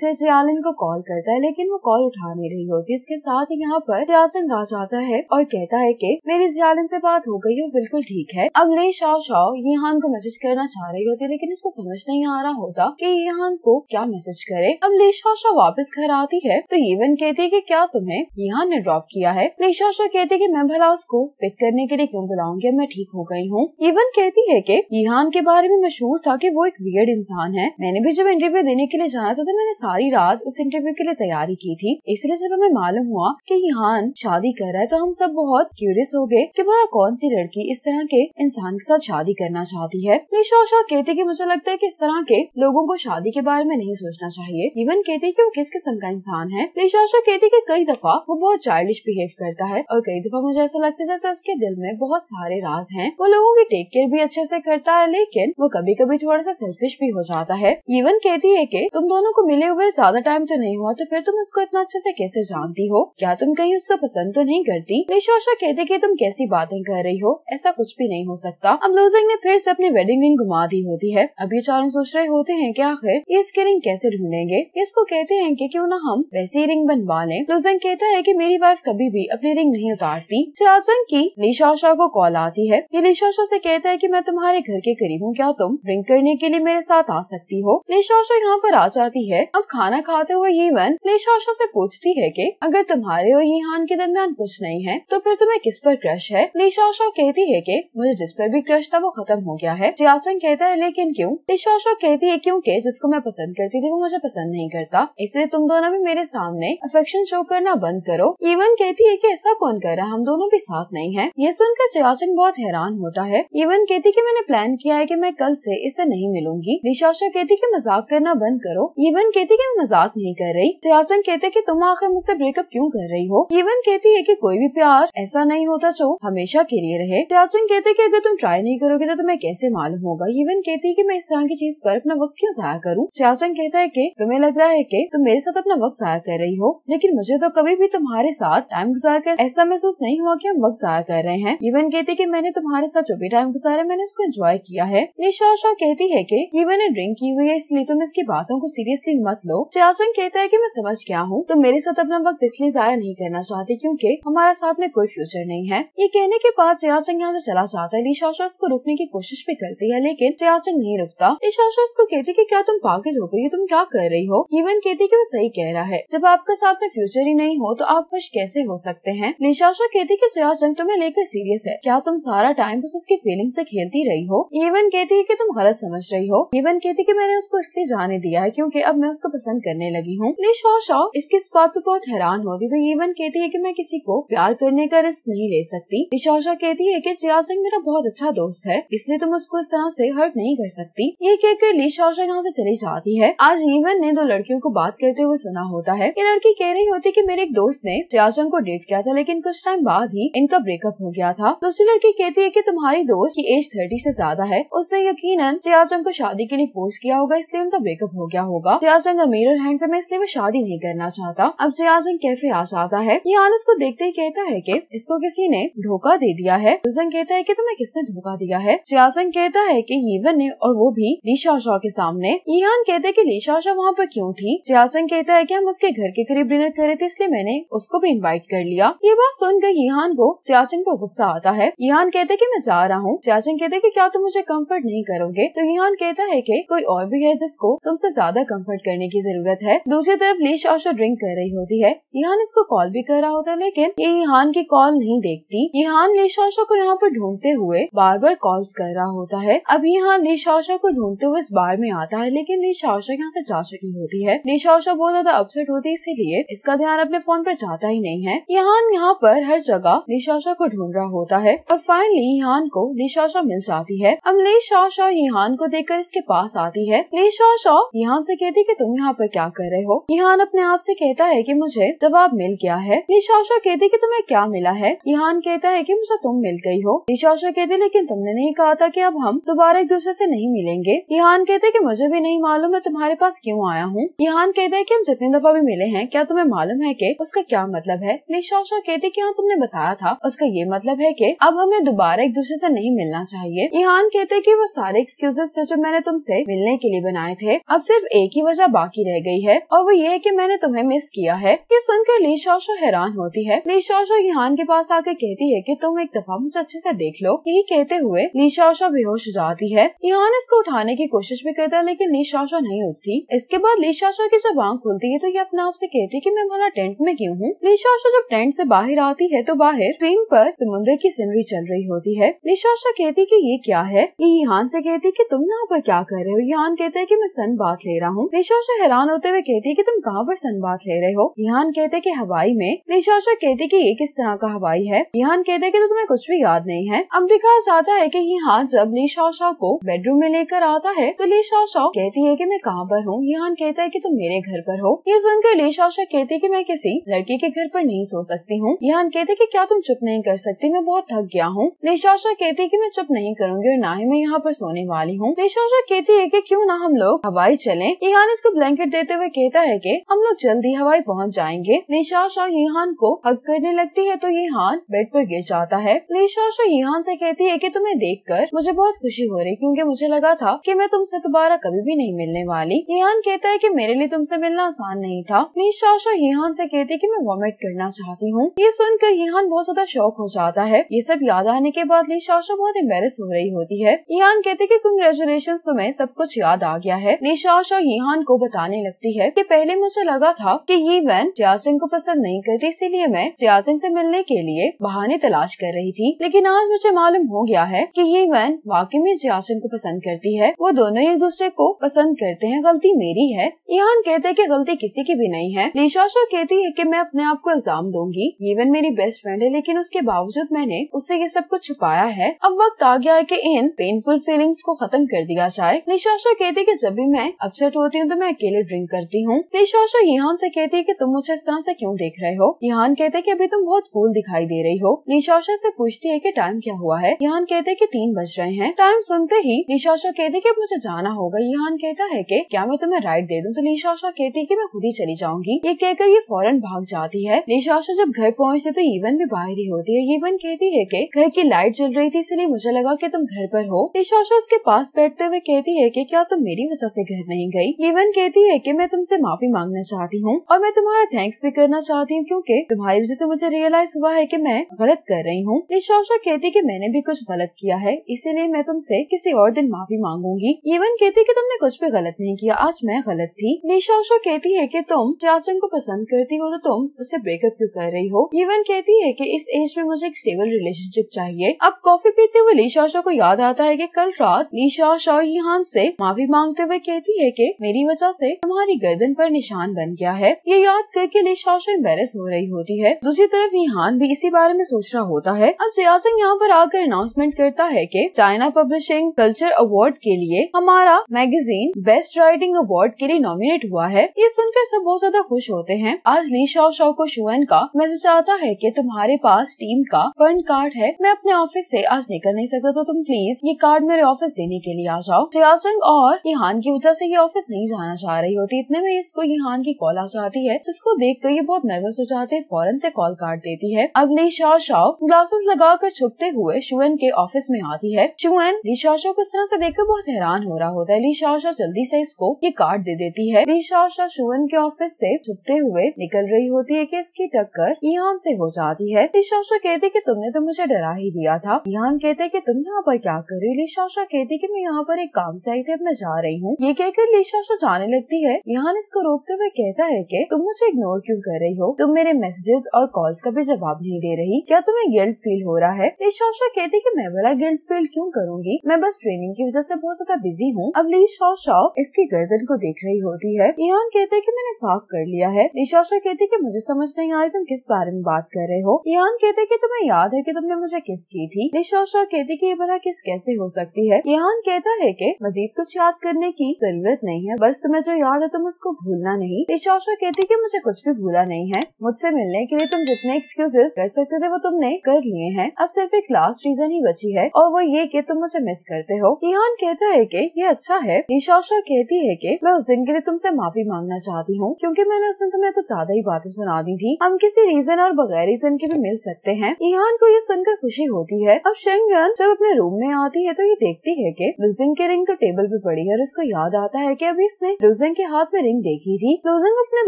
से जियालिन को कॉल करता है, लेकिन वो कॉल उठा नहीं रही होती। इसके साथ लेकिन यहाँ पर जासन आ जाता है और कहता है कि मेरी जियालिन से बात हो गई हो, बिल्कुल ठीक है। अब ले शाओ शाओ यहान को मैसेज करना चाह रही होती है लेकिन इसको समझ नहीं आ रहा होता कि यहान को क्या मैसेज करे। अब ले शाओ शाओ वापस घर आती है तो येवन कहती है कि क्या तुम्हें यहान ने ड्रॉप किया है। ले शाओ शाओ कहती है कि मैं भला उसको पिक करने के लिए क्यों बुलाऊंगी, मैं ठीक हो गई हूँ। येवन कहती है कि यहान के बारे में मशहूर था कि वो एक वियर्ड इंसान है, मैंने भी जब इंटरव्यू देने के लिए जाना था तो मैंने सारी रात उस इंटरव्यू के लिए तैयारी की थी, इसलिए जब हमें मालूम हुआ कि यहान शादी कर रहा है तो हम सब बहुत क्यूरियस हो गए कि भला कौन सी लड़की इस तरह के इंसान के साथ शादी करना चाहती है। निशा शाह कहती कि मुझे लगता है कि इस तरह के लोगों को शादी के बारे में नहीं सोचना चाहिए। येवन कहती कि वो किस किस्म का इंसान है। निशा शाह कहती कि कई दफा वो बहुत चाइल्डिश बिहेव करता है और कई दफा मुझे ऐसा लगता है जैसे उसके दिल में बहुत सारे राज हैं। वो लोगों की टेक केयर भी अच्छे से करता है लेकिन वो कभी कभी थोड़ा सा सेल्फिश भी हो जाता है। येवन कहती है कि तुम दोनों को मिले हुए ज्यादा टाइम तो नहीं हुआ तो फिर तुम उसको इतना अच्छे से कैसे जानती हो, क्या तुम कहीं उसको पसंद तो नहीं करती। निशोशा कहते कि तुम कैसी बातें कर रही हो, ऐसा कुछ भी नहीं हो सकता। अब लोजिंग ने फिर से अपनी वेडिंग रिंग घुमा दी होती है। अब ये चारों सोच रहे होते हैं कि आखिर ये इसकी रिंग कैसे ढूंढेंगे। इसको कहते हैं कि क्यों ना हम वैसी रिंग बनवा लें। लोजिंग कहता है कि मेरी वाइफ कभी भी अपनी रिंग नहीं उतारती। सियाचन की निशोशा को कॉल आती है। ये निशोशा से कहता है कि मैं तुम्हारे घर के करीब हूँ, क्या तुम रिंग करने के लिए मेरे साथ आ सकती हो। निशोशा यहाँ पर आ जाती है। अब खाना खाते हुए येवन निशोशा से पूछती है कि अगर तुम्हारे और यहान के दरमियान कुछ नहीं है तो फिर तुम्हें किस पर क्रश है। निशोशा कहती है कि मुझे जिस पर भी क्रश था वो खत्म हो गया है। सियाचन कहता है लेकिन क्यों। निशोशा कहती है क्योंकि जिसको मैं पसंद करती थी वो मुझे पसंद नहीं करता, इसलिए तुम दोनों भी मेरे सामने अफेक्शन शो करना बंद करो। येवन कहती है कि ऐसा कौन कर रहा, हम दोनों भी साथ नहीं है। ये सुनकर सियाचन बहुत हैरान होता है। येवन कहती कि मैंने प्लान किया है कि मैं कल से इससे नहीं मिलूंगी। निशोशा कहती कि मजाक करना बंद करो। येवन कहती कि मैं मजाक नहीं कर रही। सियाचन कहते कि तुम आखिर मुझसे ब्रेकअप क्यों कर रही हो। येवन कहती है कि कोई भी प्यार ऐसा नहीं होता जो हमेशा के लिए रहे। सियाचन कहते कि अगर तुम ट्राई नहीं करोगे तो तुम्हें कैसे मालूम होगा। येवन कहती है कि मैं इस तरह की चीज पर अपना वक्त क्यों जाया करूं। सियाचन कहता है कि तुम्हें लग रहा है कि तुम मेरे साथ अपना वक्त जाया कर रही हो, लेकिन मुझे तो कभी भी तुम्हारे साथ टाइम गुजार कर ऐसा महसूस नहीं हुआ कि हम वक्त जाया कर रहे हैं। येवन कहती कि मैंने तुम्हारे साथ जो भी टाइम गुजारा मैंने उसको एंजॉय किया है। निशोशा कहती है कि येवन ने ड्रिंक की हुई है इसलिए तुम इसकी बातों को सीरियसली मत लो। सियाचन कहता है कि मैं समझ गया हूँ, तुम मेरे साथ अपना वक्त इसलिए जाया नहीं करना चाहती क्योंकि हमारा साथ में कोई फ्यूचर नहीं है। ये कहने के बाद सियाचन यहाँ से चला जाता है। निशोशा उसको रोकने की कोशिश भी करती है लेकिन सियाचन नहीं रुकता। निशोशा उसको कहती कि क्या तुम पागल हो गई, तुम क्या कर रही हो। येवन कहती कि वो सही कह रहा है, जब आपका साथ में फ्यूचर ही नहीं हो तो आप खुश कैसे हो सकते हैं। निशोशा कहती कि सियाचन तुम्हें लेकर सीरियस है, क्या तुम सारा टाइम बस उसकी फीलिंग से खेलती रही हो। येवन कहती है कि तुम गलत समझ रही हो। येवन कहती कि मैंने उसको इसलिए जाने दिया है क्योंकि अब मैं उसको पसंद करने लगी हूँ। निशोशा इसके इस बात पर बहुत हैरान होती तो येवन कहती है कि मैं किसी को प्यार करने का रिस्क नहीं ले सकती। निशोशा कहती है कि सियाचन मेरा बहुत अच्छा दोस्त है इसलिए तुम उसको इस तरह से हर्ट नहीं कर सकती। ये कहकर निशोशा यहाँ से चली जाती है। आज येवन ने दो लड़कियों को बात करते हुए सुना होता है। ये लड़की कह रही होती कि मेरे एक दोस्त ने सियाचन को डेट किया था लेकिन कुछ टाइम बाद ही इनका ब्रेकअप हो गया था। दूसरी लड़की कहती है कि तुम्हारी दोस्त की एज थर्टी से ज्यादा है, उसने यकीनन सियाचन को शादी के लिए फोर्स किया होगा इसलिए उनका ब्रेकअप हो गया होगा। सियाचन का मिरर हैंडसम है इसलिए मैं शादी नहीं करना चाहता। अब सियाचन कैफे आ जाता है। यहान उसको देखते ही कहता है कि इसको किसी ने धोखा दे दिया है। लोजन कहता है कि तुम्हें किसने धोखा दिया है। सियाचन कहता है कि येवन ने, और वो भी निशोशा के सामने। यहान कहते कि निशोशा वहाँ पर क्यों थी। सियाचन कहता है कि हम उसके घर के करीब डिनर कर रहे थे इसलिए मैंने उसको भी इनवाइट कर लिया। ये बात सुनकर यहान को सियाचन को गुस्सा आता है। यहान कहते कि मैं जा रहा हूँ। सियाचन कहते कि क्या तुम मुझे कम्फर्ट नहीं करोगे। तो यहान कहता है कि कोई और भी है जिसको तुमसे ज्यादा कम्फर्ट करने की जरूरत है। दूसरी तरफ निशोशा ड्रिंक कर रही होती है। यहान इसको कॉल भी कर रहा होता है लेकिन ये यहान की कॉल नहीं देखती। यहान निशोशा को यहाँ पर ढूंढते हुए बार बार कॉल्स कर रहा होता है। अब यहान निशोशा को ढूंढते हुए इस बार में आता है लेकिन निशोशा यहाँ से जा चुकी होती है। निशोशा बहुत ज्यादा अपसेट होती है इसीलिए इसका ध्यान अपने फोन पर जाता ही नहीं है। यहान यहाँ पर हर जगह निशोशा को ढूंढ रहा होता है और फाइनली यहान को निशोशा मिल जाती है। अब निशोशा यहान को देखकर इसके पास आती है। निशोशा यहान से कहती कि तुम यहाँ पर क्या कर रहे हो। यहान अपने आप से कहता है कि मुझे जवाब मिल गया है। निशोशा कहती कि तुम्हें क्या मिला है। यहान कहता है कि मुझे तुम मिल गई हो। निशोशा कहती लेकिन तुमने नहीं कहा था कि अब हम दोबारा एक दूसरे से नहीं मिलेंगे। यहान कहते कि मुझे भी नहीं मालूम मैं तुम्हारे पास क्यों आया हूँ। यहान कहता है कि हम जितनी दफा भी मिले हैं क्या तुम्हें मालूम है कि उसका क्या मतलब है। निशोशा कहती कि हाँ तुमने बताया था, उसका ये मतलब है कि अब हमें दोबारा एक दूसरे से नहीं मिलना चाहिए। यहान कहते कि वो सारे एक्सक्यूजेस थे जो मैंने तुमसे मिलने के लिए बनाए थे, अब सिर्फ एक ही वजह बाकी रह गई है और वो ये है कि मैंने तुम्हें मिस किया है। ये सुनकर शोशो हैरान होती है। ली शोशो यिहान के पास आके कहती है कि तुम एक दफा मुझे अच्छे से देख लो। यही कहते हुए ली शोशो बेहोश हो जाती है। यिहान इसको उठाने की कोशिश भी करता है लेकिन ली शोशो नहीं उठती। इसके बाद ली शोशो की जब आँख खुलती है तो ये अपने आप से कहती है कि मैं भला टेंट में क्यों हूँ। ली शोशो जब टेंट से बाहर आती है तो बाहर स्क्रीन पर समुद्र की सीनरी चल रही होती है। ली शोशो कहती कि ये क्या है। यिहान से कहती कि तुम यहाँ पर क्या कर रहे हो। यिहान कहते है कि मैं सन बाथ ले रहा हूँ। ली शोशो हैरान होते हुए कहती है कि तुम कहाँ पर सन बाथ ले रहे हो। यिहान कहते कि हवाई में। ली शोशो कहती कि ये किस तरह का हवाई है। यिहान कहते कि तो तुम्हें कुछ भी याद नहीं है। अब दिखाया जाता है कि यिहान जब ली शोशो को बेडरूम में लेकर आता है तो ली शोशो कहती है कि मैं कहाँ पर हूँ। यिहान कहता है कि तुम मेरे घर पर हो। ये सुनकर ली शोशो कहती कि मैं किसी लड़की के घर पर नहीं सो सकती हूँ। यिहान कहते कि क्या तुम चुप नहीं कर सकती, मैं बहुत थक गया हूँ। ली शोशो कहती कि मैं चुप नहीं करूँगी और ना ही मैं यहाँ पर सोने वाली हूँ। ली शोशो कहती है कि क्यों ना हम लोग हवाई चलें। यिहान इसको ब्लैंकेट देते हुए कहता है कि हम लोग जल्दी हवाई पहुंच जाएंगे। ली शोशो यिहान को हग करने लगती है तो यिहान बेड पर गिर जाता है। ली शोशो यिहान से कहती है कि तुम्हें देखकर मुझे बहुत खुशी हो रही क्योंकि मुझे लगा था कि मैं तुमसे दोबारा कभी भी नहीं मिलने वाली। यिहान कहता है कि मेरे लिए तुमसे मिलना आसान नहीं था। ली शोशो यिहान से कहती कि मैं वॉमिट करना चाहती हूँ। ये सुनकर यिहान बहुत ज्यादा शौक हो जाता है। ये सब याद आने के बाद ली शोशो बहुत एम्बेरस हो रही होती है। यिहान कहते कि कंग्रेचुलेशन, तुम्हें सब कुछ याद आ गया है। ली शोशो यिहान को बताने लगती है कि पहले मुझे लगा था कि ये वैन जियाजिंग को पसंद नहीं करती, इसीलिए मैं जियाजिंग से मिलने के लिए बहाने तलाश कर रही थी, लेकिन आज मुझे मालूम हो गया है कि ये वैन वाकई में जियाजिंग को पसंद करती है। वो दोनों एक दूसरे को पसंद करते हैं, गलती मेरी है। यिहान कहते हैं कि गलती किसी की भी नहीं है। ली शोशो कहती है कि मैं अपने आप को इल्जाम दूंगी। येवन मेरी बेस्ट फ्रेंड है लेकिन उसके बावजूद मैंने उससे ये सब कुछ छुपाया है। अब वक्त आ गया है कि इन पेनफुल फीलिंग्स को खत्म कर दिया जाए। ली शोशो कहती है कि जब भी मैं अपसेट होती हूँ तो मैं अकेले ड्रिंक करती हूँ। ली शोशो यिहान से कहती है कि तुम मुझे इस तरह से क्यों देख रहे हो। यिहान कहते कि अभी तुम बहुत कूल दिखाई दे रही हो। ली शोशो से पूछती है कि टाइम क्या हुआ है। यिहान कहते कि तीन बज रहे हैं। टाइम सुनते ही ली शोशो कहती कि अब मुझे जाना होगा। यिहान कहता है कि क्या मैं तुम्हें राइड दे दूं, तो ली शोशो कहती कि मैं खुद ही चली जाऊंगी। ये कहकर ये फौरन भाग जाती है। ली शोशो जब घर पहुँचती तो येवन भी बाहर ही होती है। येवन कहती है कि घर की लाइट जल रही थी इसलिए मुझे लगा कि तुम घर पर हो। ली शोशो उसके पास बैठते हुए कहती है कि क्या तुम मेरी वजह से घर नहीं गई। येवन कहती है कि मैं तुमसे माफी मांगना चाहती हूँ और मैं तुम्हारा थैंक्स भी करना चाहती हूँ क्योंकि तुम्हारी वजह से मुझे रियलाइज हुआ है कि मैं गलत कर रही हूँ। ली शोशो कहती कि मैंने भी कुछ गलत किया है, इसीलिए मैं तुमसे किसी और दिन माफी मांगूंगी। येवन कहती कि तुमने कुछ भी गलत नहीं किया, आज मैं गलत थी। ली शोशो कहती है कि तुम जियाजिंग को पसंद करती हो तो तुम उससे ब्रेकअप क्यों कर रही हो। येवन कहती है कि इस एज में मुझे एक स्टेबल रिलेशनशिप चाहिए। अब कॉफी पीते हुए ली शोशो को याद आता है कि कल रात ली शोशो यिहान से माफी मांगते हुए कहती है कि मेरी वजह से तुम्हारी गर्दन पर निशान बन गया है। ये याद करके ली शोशो एम्बेरस हो रही होती है। दूसरी तरफ यिहान भी इसी बारे में सोच रहा होता है। अब जियाजिंग यहाँ पर आकर अनाउंसमेंट करता है कि चाइना पब्लिशिंग कल्चर अवार्ड के लिए हमारा मैगजीन बेस्ट राइटिंग अवार्ड के लिए नॉमिनेट हुआ है। ये सुनकर सब बहुत ज्यादा खुश होते हैं। आज ली शोशो को शुएन का मैसेज आता है कि तुम्हारे पास टीम का फंड कार्ड है, मैं अपने ऑफिस से आज निकल नहीं सकता, तो तुम प्लीज ये कार्ड मेरे ऑफिस देने के लिए आ जाओ। जियाजिंग और यिहान की वजह से ये ऑफिस नहीं जाना चाह रही होती। इतने में इसको यिहान की कॉल आ जाती है जिसको देखकर ये बहुत नर्वस हो जाते हैं, फौरन से कॉल काट देती है। अब ली शोशो ग्लासेस लगाकर छुपते हुए शुएन के ऑफिस में आती है। शुएन ली शोशो को इस तरह से देखकर बहुत हैरान हो रहा होता है। ली शोशो जल्दी से इसको ये कार्ड दे देती है। ली शोशो शुएन के ऑफिस से छुपते हुए निकल रही होती है कि इसकी टक्कर यिहान से हो जाती है। ली शोशो कहती कि तुमने तो मुझे डरा ही दिया था। यिहान कहते कि तुम यहाँ पर क्या कर रही हो। ली शोशो कहती कि मैं यहाँ पर एक काम से आई थी, अब मैं जा रही हूँ। ये कहकर ली शोशो जाने लगती है। यिहान इसको रोकते हुए कहता है कि तुम मुझे इग्नोर क्यों कर रही हो, तुम मेरे मैसेजेस और कॉल्स का भी जवाब नहीं दे रही, क्या तुम्हें गिल्ट फील हो रहा है। ली शोशो कहती कि मैं भला गिल्ट फील क्यों करूंगी, मैं बस ट्रेनिंग की वजह से बहुत ज्यादा बिजी हूँ। अब ली शोशो इसकी गर्दन को देख रही होती है। यिहान कहते कि मैंने साफ कर लिया है। ली शोशो कहती कि मुझे समझ नहीं आ रही तुम किस बारे में बात कर रहे हो। यिहान कहते कि तुम्हें याद है कि तुमने मुझे किस की थी। ली शोशो कहती कि ये भला किस कैसे हो सकती है। यिहान कहता है कि मजीद कुछ याद करने की जरूरत नहीं है, बस तुम्हें जो याद है तुम उसको भूलना नहीं। ली शोशो कहती कि मुझे कुछ भी भूला नहीं है, मुझसे मिलने के लिए तुम जितने एक्सक्यूजेस कर सकते थे वो तुमने कर लिए हैं, अब सिर्फ एक लास्ट रीजन ही बची है और वो ये कि तुम मुझे मिस करते हो। यिहान कहता है कि ये अच्छा है। ली शोशो कहती है कि मैं उस दिन के लिए तुमसे माफी मांगना चाहती हूँ क्योंकि मैंने उस दिन तुम्हें तो ज्यादा ही बातें सुना दी थी, हम किसी रीजन और बगैर रीजन के भी मिल सकते हैं। यिहान को ये सुनकर खुशी होती है। अब शेंगन जब अपने रूम में आती है तो ये देखती है कि लूजिंग की रिंग तो टेबल पे पड़ी है और उसको याद आता है कि अभी इसने लूजिंग के हाथ में रिंग देखी थी। लूजिंग अपने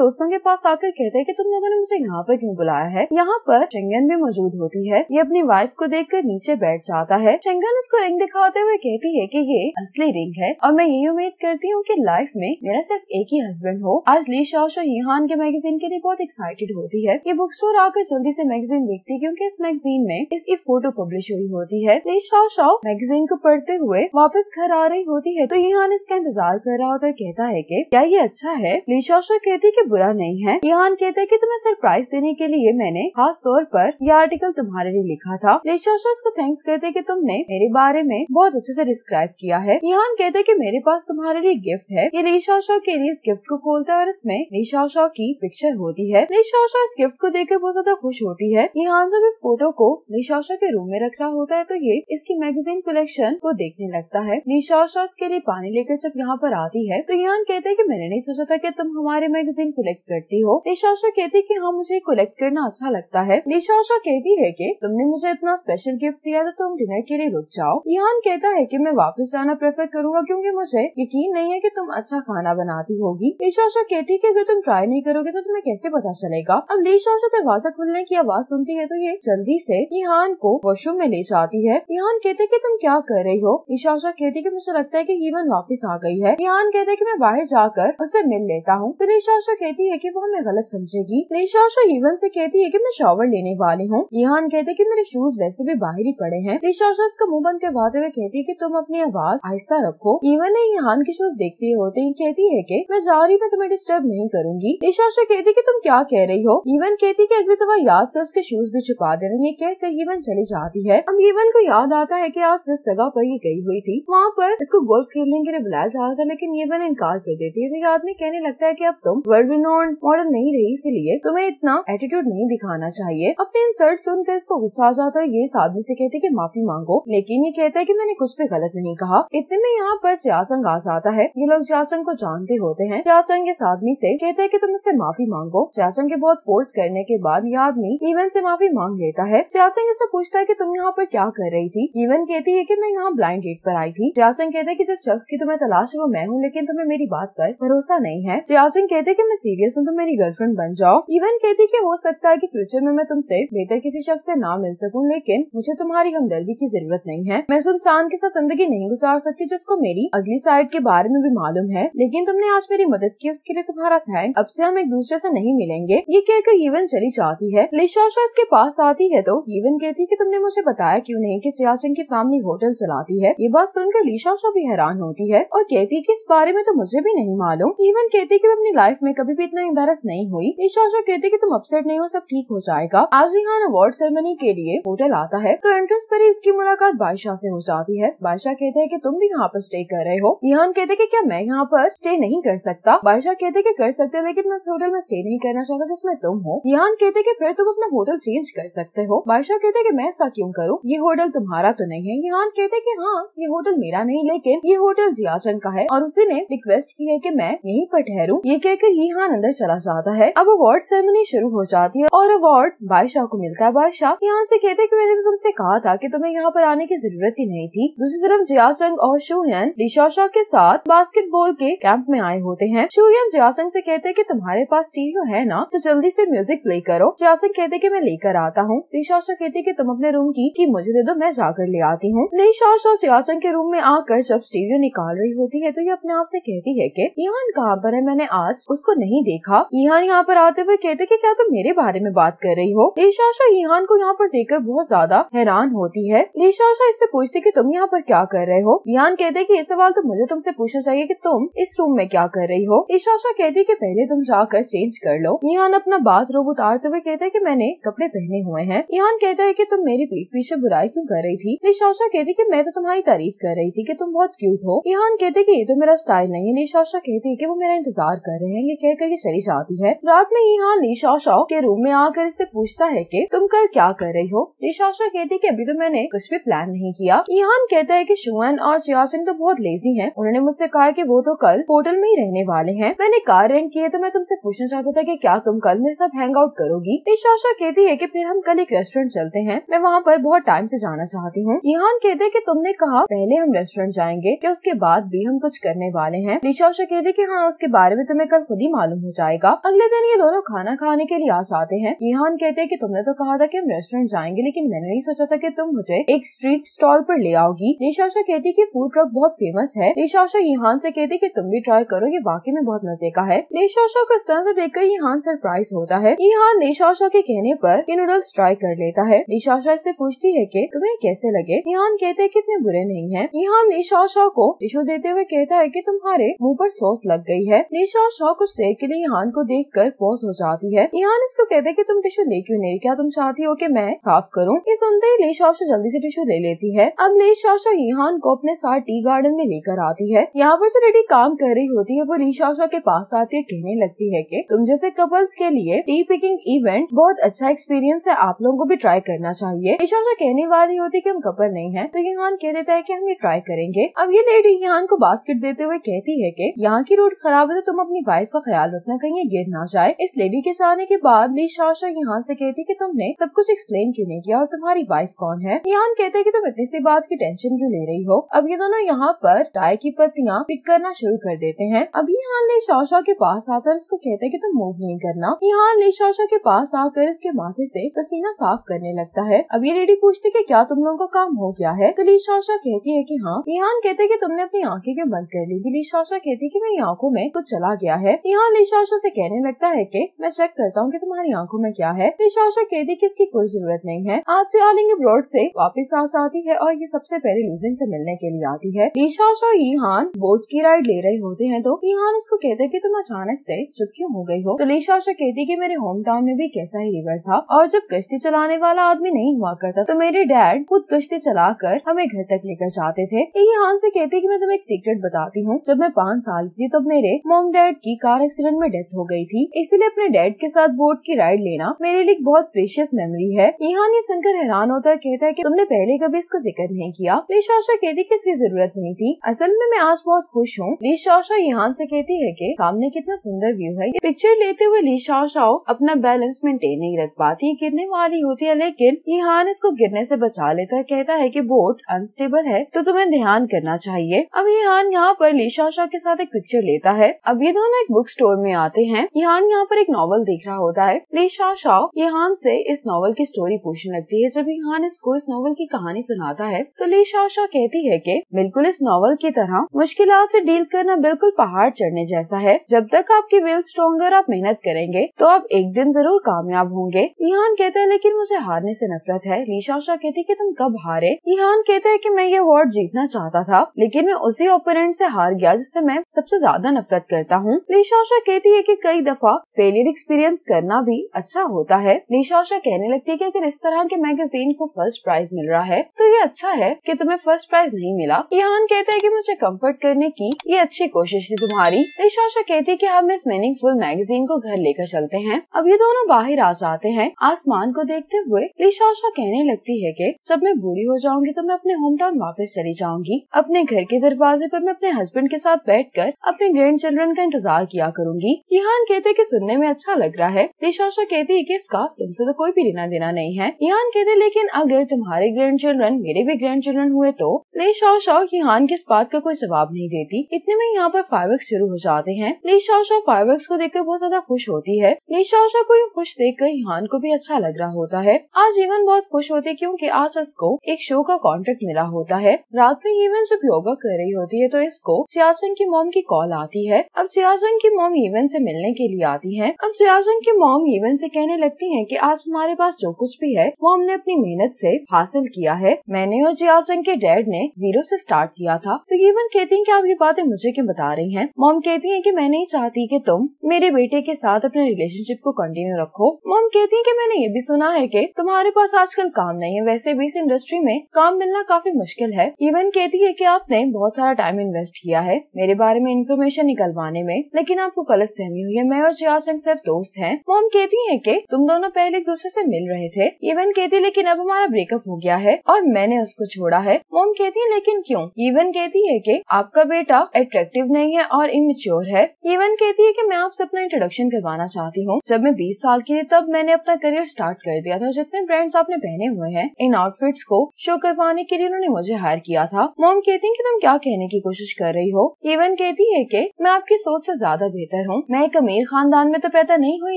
दोस्तों के पास आकर कहता है कि तुम लोगों ने मुझे यहाँ पर क्यों बुलाया है। यहाँ पर शेंगन भी मौजूद होती है। ये अपनी वाइफ को देखकर नीचे बैठ जाता है। शेंगन उसको रिंग दिखाते हुए कहती है कि ये असली रिंग है और मैं यही उम्मीद करती हूँ कि लाइफ में मेरा सिर्फ एक ही हस्बैंड हो। आज ली शाओशो यीहान के मैगजीन के लिए बहुत एक्साइटेड होती है। ये बुक स्टोर आकर जल्दी से मैगजीन देखती है क्योंकि इस मैगजीन में इसकी फोटो पब्लिश हुई होती है। ली शाओशो मैगजीन को पढ़ते हुए वापस घर आ रही होती है तो यीहान इसका इंतजार कर रहा होता है। कहता है कि क्या ये अच्छा है। ली शाओशो कहती है कि बुरा नहीं है। यीहान कहता है कि तुम्हें सरप्राइज देने के लिए मैंने खास तौर पर यह आर्टिकल तुम्हारे लिए लिखा था। ली शाओशो इसको थैंक्स कहते है कि तुमने मेरे बारे में बहुत अच्छे से डिस्क्राइब किया है। यीहान कहते है कि मेरे पास तुम्हारे लिए गिफ्ट है। ये ली शाओशो के लिए इस गिफ्ट को खोलता है और इसमें ली शाओशो की पिक्चर होती है। ली शाओशो इस गिफ्ट को देखकर बहुत ज्यादा खुश होती है। यीहान जब इस फोटो को ली शाओशो के रूम में रख रहा होता है तो ये इसकी मैगजीन कलेक्शन को देखने लगता है। ली शाओशो इसके लिए पानी लेकर जब यहाँ पर आती है तो यीहान कहते है कि मैंने नहीं सोचा था कि तुम हमारे मैगजीन कलेक्ट करती हो। ली शाओशो कहती है कि हाँ, मुझे कलेक्ट करना अच्छा लगता है। ली शाओशो कहती है कि तुमने मुझे इतना स्पेशल गिफ्ट दिया तो तुम डिनर के लिए रुक जाओ। यीहान कहता है कि मैं वापस जाना प्रेफर करूँगा क्योंकि मुझे यकीन नहीं है कि तुम अच्छा खाना बनाती होगी। ली शाओशो कहती कि अगर तुम ट्राई नहीं करोगे तो तुम्हें कैसे पता चलेगा। अब ली शाओशो दरवाजा खुलने की आवाज सुनती है तो ये जल्दी से यीहान को वॉशरूम में ले जाती है। यीहान कहते कि तुम क्या कर रही हो। ली शाओशो कहती कि मुझे लगता है कि यीहान वापस आ गई है। यीहान कहता है कि मैं बाहर जाकर उससे मिल लेता हूँ। तो ली शाओशो कहती है कि वो हमें गलत समझेगी। ली शाओशो यीहान से कहती है कि मैं शॉवर लेने वाली हूँ। यीहान कहते है कि मेरे शूज वैसे भी बाहर ही पड़े हैं। ली शाओशो इसका मुँह बंद करवाते हुए कहती है कि तुम अपनी आवाज आहिस्ता रखो। यीहान ने यीहान के शूज देखते होते ही कहती है कि मैं जा रही, मैं तुम्हें डिस्टर्ब नहीं करूँगी। ली शाओशो कहती कि तुम क्या कह रही हो। यीहान कहती कि अगली दफा याद से उसके शूज भी छुपा देना। ये कहकर यीहान चली जाती है। अब यीहान को याद आता है कि आज जिस जगह पर ये गई हुई थी वहाँ पर इसको गोल्फ खेलने के लिए बुलाया जा रहा था लेकिन यीहान इनकार कर देती है। तो ये आदमी कहने लगता है कि अब तुम वर्ल्ड रिनोन्ड मॉडल नहीं रही इसलिए तुम्हें इतना एटीट्यूड नहीं दिखाना चाहिए। अपने इंसल्ट सुनकर इसको गुस्सा आ जाता है। ये इस आदमी से कहती है कि माफी मांगो लेकिन ये कहता है कि मैंने कुछ भी गलत नहीं कहा। इतने में यहाँ पर जियाचंग आ जाता है। ये लोग जियाचंग को जानते होते हैं। जियाचंग इस आदमी से कहता है कि तुम इससे माफी मांगो। जियाचंग के बहुत फोर्स करने के बाद ये आदमी यीहान से माफी मांग लेता है। जियाचंग इससे पूछता है कि तुम यहाँ पर क्या कर रही थी। यीहान कहती है कि मैं यहाँ ब्लाइंड डेट पर आई थी। जियाचंग कहता है कि जिस शख्स की तुम्हें तलाश है वो मैं हूँ लेकिन तुम्हें मेरी बात पर भरोसा नहीं है। जियाचंग कहते है कि मैं सीरियस हूँ, तुम मेरी गर्लफ्रेंड बन जाओ। यीहान कहती कि हो सकता है कि फ्यूचर में मैं तुमसे बेहतर किसी शख्स से ना मिल सकूं लेकिन मुझे तुम्हारी हमदर्दी की जरूरत नहीं है। मैं उस इंसान के साथ जिंदगी नहीं गुजार सकती जिसको मेरी अगली साइड के बारे में भी मालूम है लेकिन तुमने आज मेरी मदद की, उसके लिए तुम्हारा थैंक। अब से हम एक दूसरे से नहीं मिलेंगे। ये कहकर यीहान चली जाती है। ली शाओशो इसके पास आती है तो यीहान कहती कि तुमने मुझे बताया क्यों नहीं कि जियाचंग की फैमिली होटल चलाती है। ये बात सुनकर ली शाओशो भी हैरान होती है और कहती कि इस बारे में तो मुझे भी नहीं मालूम। यीहान कहती कि मैं अपनी लाइफ में कभी भी इतना एम्बेरस नहीं हुई। ली शाओशो कहती कि तुम अपसेट नहीं हो, सब ठीक हो जाएगा। आज यीहान अवार्ड सेरेमनी के लिए होटल आता है तो एंट्रेंस पर ही इसकी मुलाकात बादशाह से हो जाती है। बादशाह कहते हैं कि तुम भी यहाँ पर स्टे कर रहे हो। यीहान कहते हैं कि क्या मैं यहाँ पर स्टे नहीं कर सकता। बादशाह कहते हैं कि कर सकते हो लेकिन मैं इस होटल में स्टे नहीं करना चाहता जिसमें तुम हो। यीहान कहते हैं कि फिर तुम अपना होटल चेंज कर सकते हो। बादशाह कहते हैं कि मैं ऐसा क्यों करूँ, ये होटल तुम्हारा तो नहीं है। यीहान कहते हैं कि हाँ, ये होटल मेरा नहीं लेकिन ये होटल जियाचंग का है और उसी ने रिक्वेस्ट की है कि मैं यहीं पर ठहरूं। ये कहकर यीहान अंदर चला जाता है। अब अवार्ड सेरेमनी शुरू हो जाती है और अवार्ड बादशाह को मिलता है। बादशाह यीहान से कहते हैं कि मैंने तो तुमसे कहा था कि तुम्हें यहाँ पर आने की जरूरत ही नहीं थी। दूसरी तरफ जियाचंग और शूयन ली शाओशो के साथ बास्केटबॉल के कैंप में आए होते हैं। शूयन जियाचंग से कहते हैं कि तुम्हारे पास स्टीरियो है ना, तो जल्दी से म्यूजिक प्ले करो। जियाचंग कहते हैं कि मैं लेकर आता हूँ। ली शाओशो कहती है कि तुम अपने रूम की की मुझे दे दो, मैं जाकर ले आती हूँ। ली शाओशो जियाचंग के रूम में आकर जब स्टीरियो निकाल रही होती है तो ये अपने आप से कहती है कि यीहान कहाँ पर है, मैंने आज उसको नहीं देखा। यीहान यहाँ पर आते हुए कहते कि क्या तुम मेरे बारे में बात कर रही हो। ली शाओशो यीहान को यहाँ पर देखकर बहुत ज्यादा हैरान होती है। ली शाओशो इससे पूछती कि तुम यहाँ पर क्या कर रहे हो। यीहान कहते कि ये सवाल तो मुझे तुमसे पूछना चाहिए कि तुम इस रूम में क्या कर रही हो। ली शाओशो कहती कि पहले तुम जाकर चेंज कर लो। यीहान अपना बाथरोब उतारते हुए कहता है कि मैंने कपड़े पहने हुए हैं। यीहान कहता है कि तुम मेरी पीठ पीछे बुराई क्यों कर रही थी। ली शाओशो कहती कि मैं तो तुम्हारी तारीफ कर रही थी कि तुम बहुत क्यूट हो। यीहान कहते कि ये तो मेरा स्टाइल नहीं है। ली शाओशो कहती है कि वो मेरा इंतजार कर रहे हैं। ये कहकर ये चली जाती है। रात में यीहान ली शाओशो के रूम में आकर इससे पूछता है कि तुम कल क्या कर रही हो। ली शाओशो कहती कि अभी तो मैंने कुछ भी प्लान नहीं किया। यीहान कहता है कि शूयन और जियाचंग तो बहुत लेजी हैं। उन्होंने मुझसे कहा कि वो तो कल होटल में ही रहने वाले हैं। मैंने कार रेंट की है तो मैं तुमसे पूछना चाहता था कि क्या तुम कल मेरे साथ हैंग आउट करोगी। ली शाओशो कहती है कि फिर हम कल एक रेस्टोरेंट चलते हैं, मैं वहाँ पर बहुत टाइम से जाना चाहती हूँ। यीहान कहते हैं कि तुमने कहा पहले हम रेस्टोरेंट जाएंगे कि उसके बाद भी हम कुछ करने वाले हैं। ली शाओशो कहती है कि हाँ, उसके बारे में तुम्हें कल खुद ही मालूम हो जाएगा। अगले दिन ये दोनों खाना खाने के लिए आज आते हैं। ईहान कहते हैं कि तुमने तो कहा था कि हम रेस्टोरेंट जाएंगे, लेकिन मैंने नहीं सोचा था कि तुम मुझे एक स्ट्रीट स्टॉल पर ले आओगी। निशाशा कहती कि फूड ट्रक बहुत फेमस है। निशाशा ईहान से कहती कि तुम भी ट्राई करो, ये वाकई में बहुत मजे का है। निशाशा को इस तरह से देखकर ईहान सरप्राइज होता है। ईहान निशाशा के कहने पर ये नूडल्स ट्राई कर लेता है। निशाशा इससे पूछती है कि तुम्हें कैसे लगे। ईहान कहते हैं कि इतने बुरे नहीं है। ईहान निशाशा को टिश्यू देते हुए कहता है कि तुम्हारे मुँह पर सॉस लग गई है। निशाशा कुछ देर के लिए ईहान को देख कर पॉज हो जाती है। ईहान इसको कहते है कि तुम टिश्यू ले क्यों नहीं, क्या तुम चाहती हो कि मैं साफ करूं? ये सुनते ही निशाशा जल्दी से टिश्यू ले लेती है। अब निशाशा ईहान को अपने साथ टी गार्डन में लेकर आती है। यहाँ पर जो लेडी काम कर रही होती है वो निशाशा के पास आती है, कहने लगती है कि तुम जैसे कपल्स के लिए टी पिकिंग इवेंट बहुत अच्छा एक्सपीरियंस है, आप लोगों को भी ट्राई करना चाहिए। निशाशा कहने वाली होती है कि हम कपल नहीं है, तो ईहान कह देता है कि हम ये ट्राई करेंगे। अब ये लेडी ईहान को बास्केट देते हुए कहती है कि यहाँ की रोड खराब है, तो तुम अपनी वाइफ का ख्याल रखना, कहीं ये गिर न जाए। इस लेडी के जाने के बाद निशाशा ईहान से कहती कि तुमने सब कुछ एक्सप्लेन क्यों नहीं किया और तुम्हारी वाइफ कौन है। ईहान कहते हैं कि तुम इतनी सी बात की टेंशन क्यों ले रही हो। अब ये दोनों यहाँ पर चाय की पत्तियाँ पिक करना शुरू कर देते हैं। अब ईहान निशाशा के पास आकर इसको कहते हैं कि तुम मूव नहीं करना। ईहान निशाशा के पास आकर इसके माथे से पसीना साफ करने लगता है। अब ये लेडी पूछती कि क्या तुम लोगों का काम हो गया है, तो निशाशा कहती है कि हाँ। ईहान कहते हैं कि तुमने अपनी आंखें क्यों बंद कर ली थी। निशाशा कहती है कि मेरी आंखों में कुछ चला गया है। ईहान निशाशा से कहने लगता है कि मैं चेक करता हूँ कि तुम्हारी आंखों में क्या है। निशाशा कहती कि इसकी कोई जरूरत नहीं है। आज से ऑलिंग अब्रॉड से वापस आ जाती है और ये सबसे पहले लूजिंग से मिलने के लिए आती है। निशाशा ईहान बोट की राइड ले रहे होते हैं तो ईहान इसको कहते हैं कि तुम अचानक से चुप क्यों हो गई हो। तो निशाशा कहती कि मेरे होम टाउन में भी कैसा ही रिवर था और जब कश्ती चलाने वाला आदमी नहीं हुआ करता तो मेरे डैड खुद कश्ती चला कर हमें घर तक लेकर जाते थे। ईहान से कहती कि मैं तुम्हें एक सीक्रेट बताती हूँ, जब मैं पाँच साल की थी तब मेरे मॉम डैड की कार एक्सीडेंट में डेथ हो गई थी, इसीलिए अपने डैड के साथ बोट की राइड लेना मेरे लिए बहुत प्रेशियस मेमोरी है। ईहान ये सुनकर हैरान होता है, कहता है कि तुमने पहले कभी इसका जिक्र नहीं किया। निशाशा कहती कि इसकी जरूरत नहीं थी, असल में मैं आज बहुत खुश हूँ। निशाशा ईहान से कहती है कि सामने कितना सुंदर व्यू है। ये पिक्चर लेते हुए निशाशा अपना बैलेंस मेंटेन नहीं रख पाती, गिरने वाली होती है, लेकिन ईहान इसको गिरने से बचा लेता है, कहता है कि बोट अनस्टेबल है तो तुम्हें ध्यान करना चाहिए। अब ईहान यहाँ पर निशाशा के साथ एक पिक्चर लेता है। अब ये दोनों एक बुक स्टोर में आते हैं। ईहान यहाँ पर एक नॉवल देख रहा होता है। निशाशा ईहान से इस नॉवल की स्टोरी पूछने लगती है। जब ईहान इसको इस नॉवल की कहानी सुनाता है तो निशाशा कहती है कि बिल्कुल इस नॉवल की तरह मुश्किलात से डील करना बिल्कुल पहाड़ चढ़ने जैसा है। जब तक आपकी विल स्ट्रांग और आप मेहनत करेंगे तो आप एक दिन जरूर कामयाब होंगे। ईहान कहता है लेकिन मुझे हारने से नफरत है। निशाशा कहती है कि तुम कब हारे। ईहान कहता है कि मैं ये अवार्ड जीतना चाहता था लेकिन मैं उसी ओपोनेंट से हार गया जिससे मैं सबसे ज्यादा नफरत करता हूँ। निशाशा कहती है कि कई दफा फेलियर एक्सपीरियंस करना भी अच्छा होता है। निशाशा कहने लगती है कि अगर इस तरह के मैगजीन को फर्स्ट प्राइज मिल रहा है तो ये अच्छा है कि तुम्हें फर्स्ट प्राइज नहीं मिला। ईहान कहता है कि मुझे कंफर्ट करने की ये अच्छी कोशिश थी तुम्हारी। निशाशा कहती है कि हम इस मीनिंगफुल मैगजीन को घर लेकर चलते हैं। अब ये दोनों बाहर आ जाते हैं। आसमान को देखते हुए निशाशा कहने लगती है कि जब मैं बूढ़ी हो जाऊंगी तो मैं अपने होम टाउन वापस चली जाऊंगी। अपने घर के दरवाजे पर मैं अपने हस्बैंड के साथ बैठकर अपने ग्रैंड चिल्ड्रन का इंतजार किया करूंगी। ईहान कहते कि सुनने में अच्छा लग रहा है। निशाशा कहती है कि इसका तुमसे तो कोई भी लेना देना नहीं है। ईहान कहते लेकिन अगर तुम्हारे ग्रैंड चिल्ड्रन मेरे भी ग्रैंड चिल्ड्रन हुए तो। निशाशा ईहान के इस बात का कोई जवाब नहीं देती। इतने में यहाँ पर फायरवर्क्स शुरू हो जाते हैं। निशाशा फायरवर्क्स को देखकर बहुत ज्यादा खुश होती है। निशाशा को यूं खुश देखकर ईहान को भी अच्छा लग रहा होता है। आज ईहान बहुत खुश होती है क्योंकि आज इसको एक शो का कॉन्ट्रैक्ट मिला होता है। रात में ईहान जब योगा कर रही होती है तो इसको सियाजंग की मॉम की कॉल आती है। अब सियाजंग की मॉम ईहान से मिलने के लिए आती है। अब सियाजंग की मॉम ईहान से कहने लगती है कि आज हमारे पास जो कुछ भी है वो हमने अपनी मेहनत से हासिल किया है। मैंने और जियाजंग के डैड ने जीरो से स्टार्ट किया था। तो ईहान कहती हैं कि आप ये बातें मुझे क्यों बता रही हैं। मॉम कहती हैं कि मैं नहीं चाहती कि तुम मेरे बेटे के साथ अपने रिलेशनशिप को कंटिन्यू रखो। मॉम कहती हैं कि मैंने ये भी सुना है कि तुम्हारे पास आजकल काम नहीं है, वैसे भी इस इंडस्ट्री में काम मिलना काफी मुश्किल है। ईहान कहती है कि आपने बहुत सारा टाइम इन्वेस्ट किया है मेरे बारे में इन्फॉर्मेशन निकलवाने में, लेकिन आपको गलतफहमी हुई है, मैं और जियाजंग सिर्फ दोस्त है। मॉम कहती है कि तुम दोनों पहले एक दूसरे से मिल रहे थे। ईहान कहती लेकिन अब हमारा ब्रेकअप हो गया है और मैंने उसको छोड़ा है। मॉम कहती है लेकिन क्यों। ईहान कहती है कि आपका बेटा अट्रैक्टिव नहीं है और इमेच्योर है। ईहान कहती है कि मैं आपसे अपना इंट्रोडक्शन करवाना चाहती हूँ। जब मैं बीस साल की थी तब मैंने अपना करियर स्टार्ट कर दिया था। जितने ब्रांड्स आपने पहने हुए हैं इन आउटफिट्स को शो करवाने के लिए उन्होंने मुझे हायर किया था। मॉम कहती है कि तुम क्या कहने की कोशिश कर रही हो। ईहान कहती है कि मैं आपकी सोच से ज्यादा बेहतर हूँ। मैं एक अमीर खानदान में तो पैदा नहीं हुई,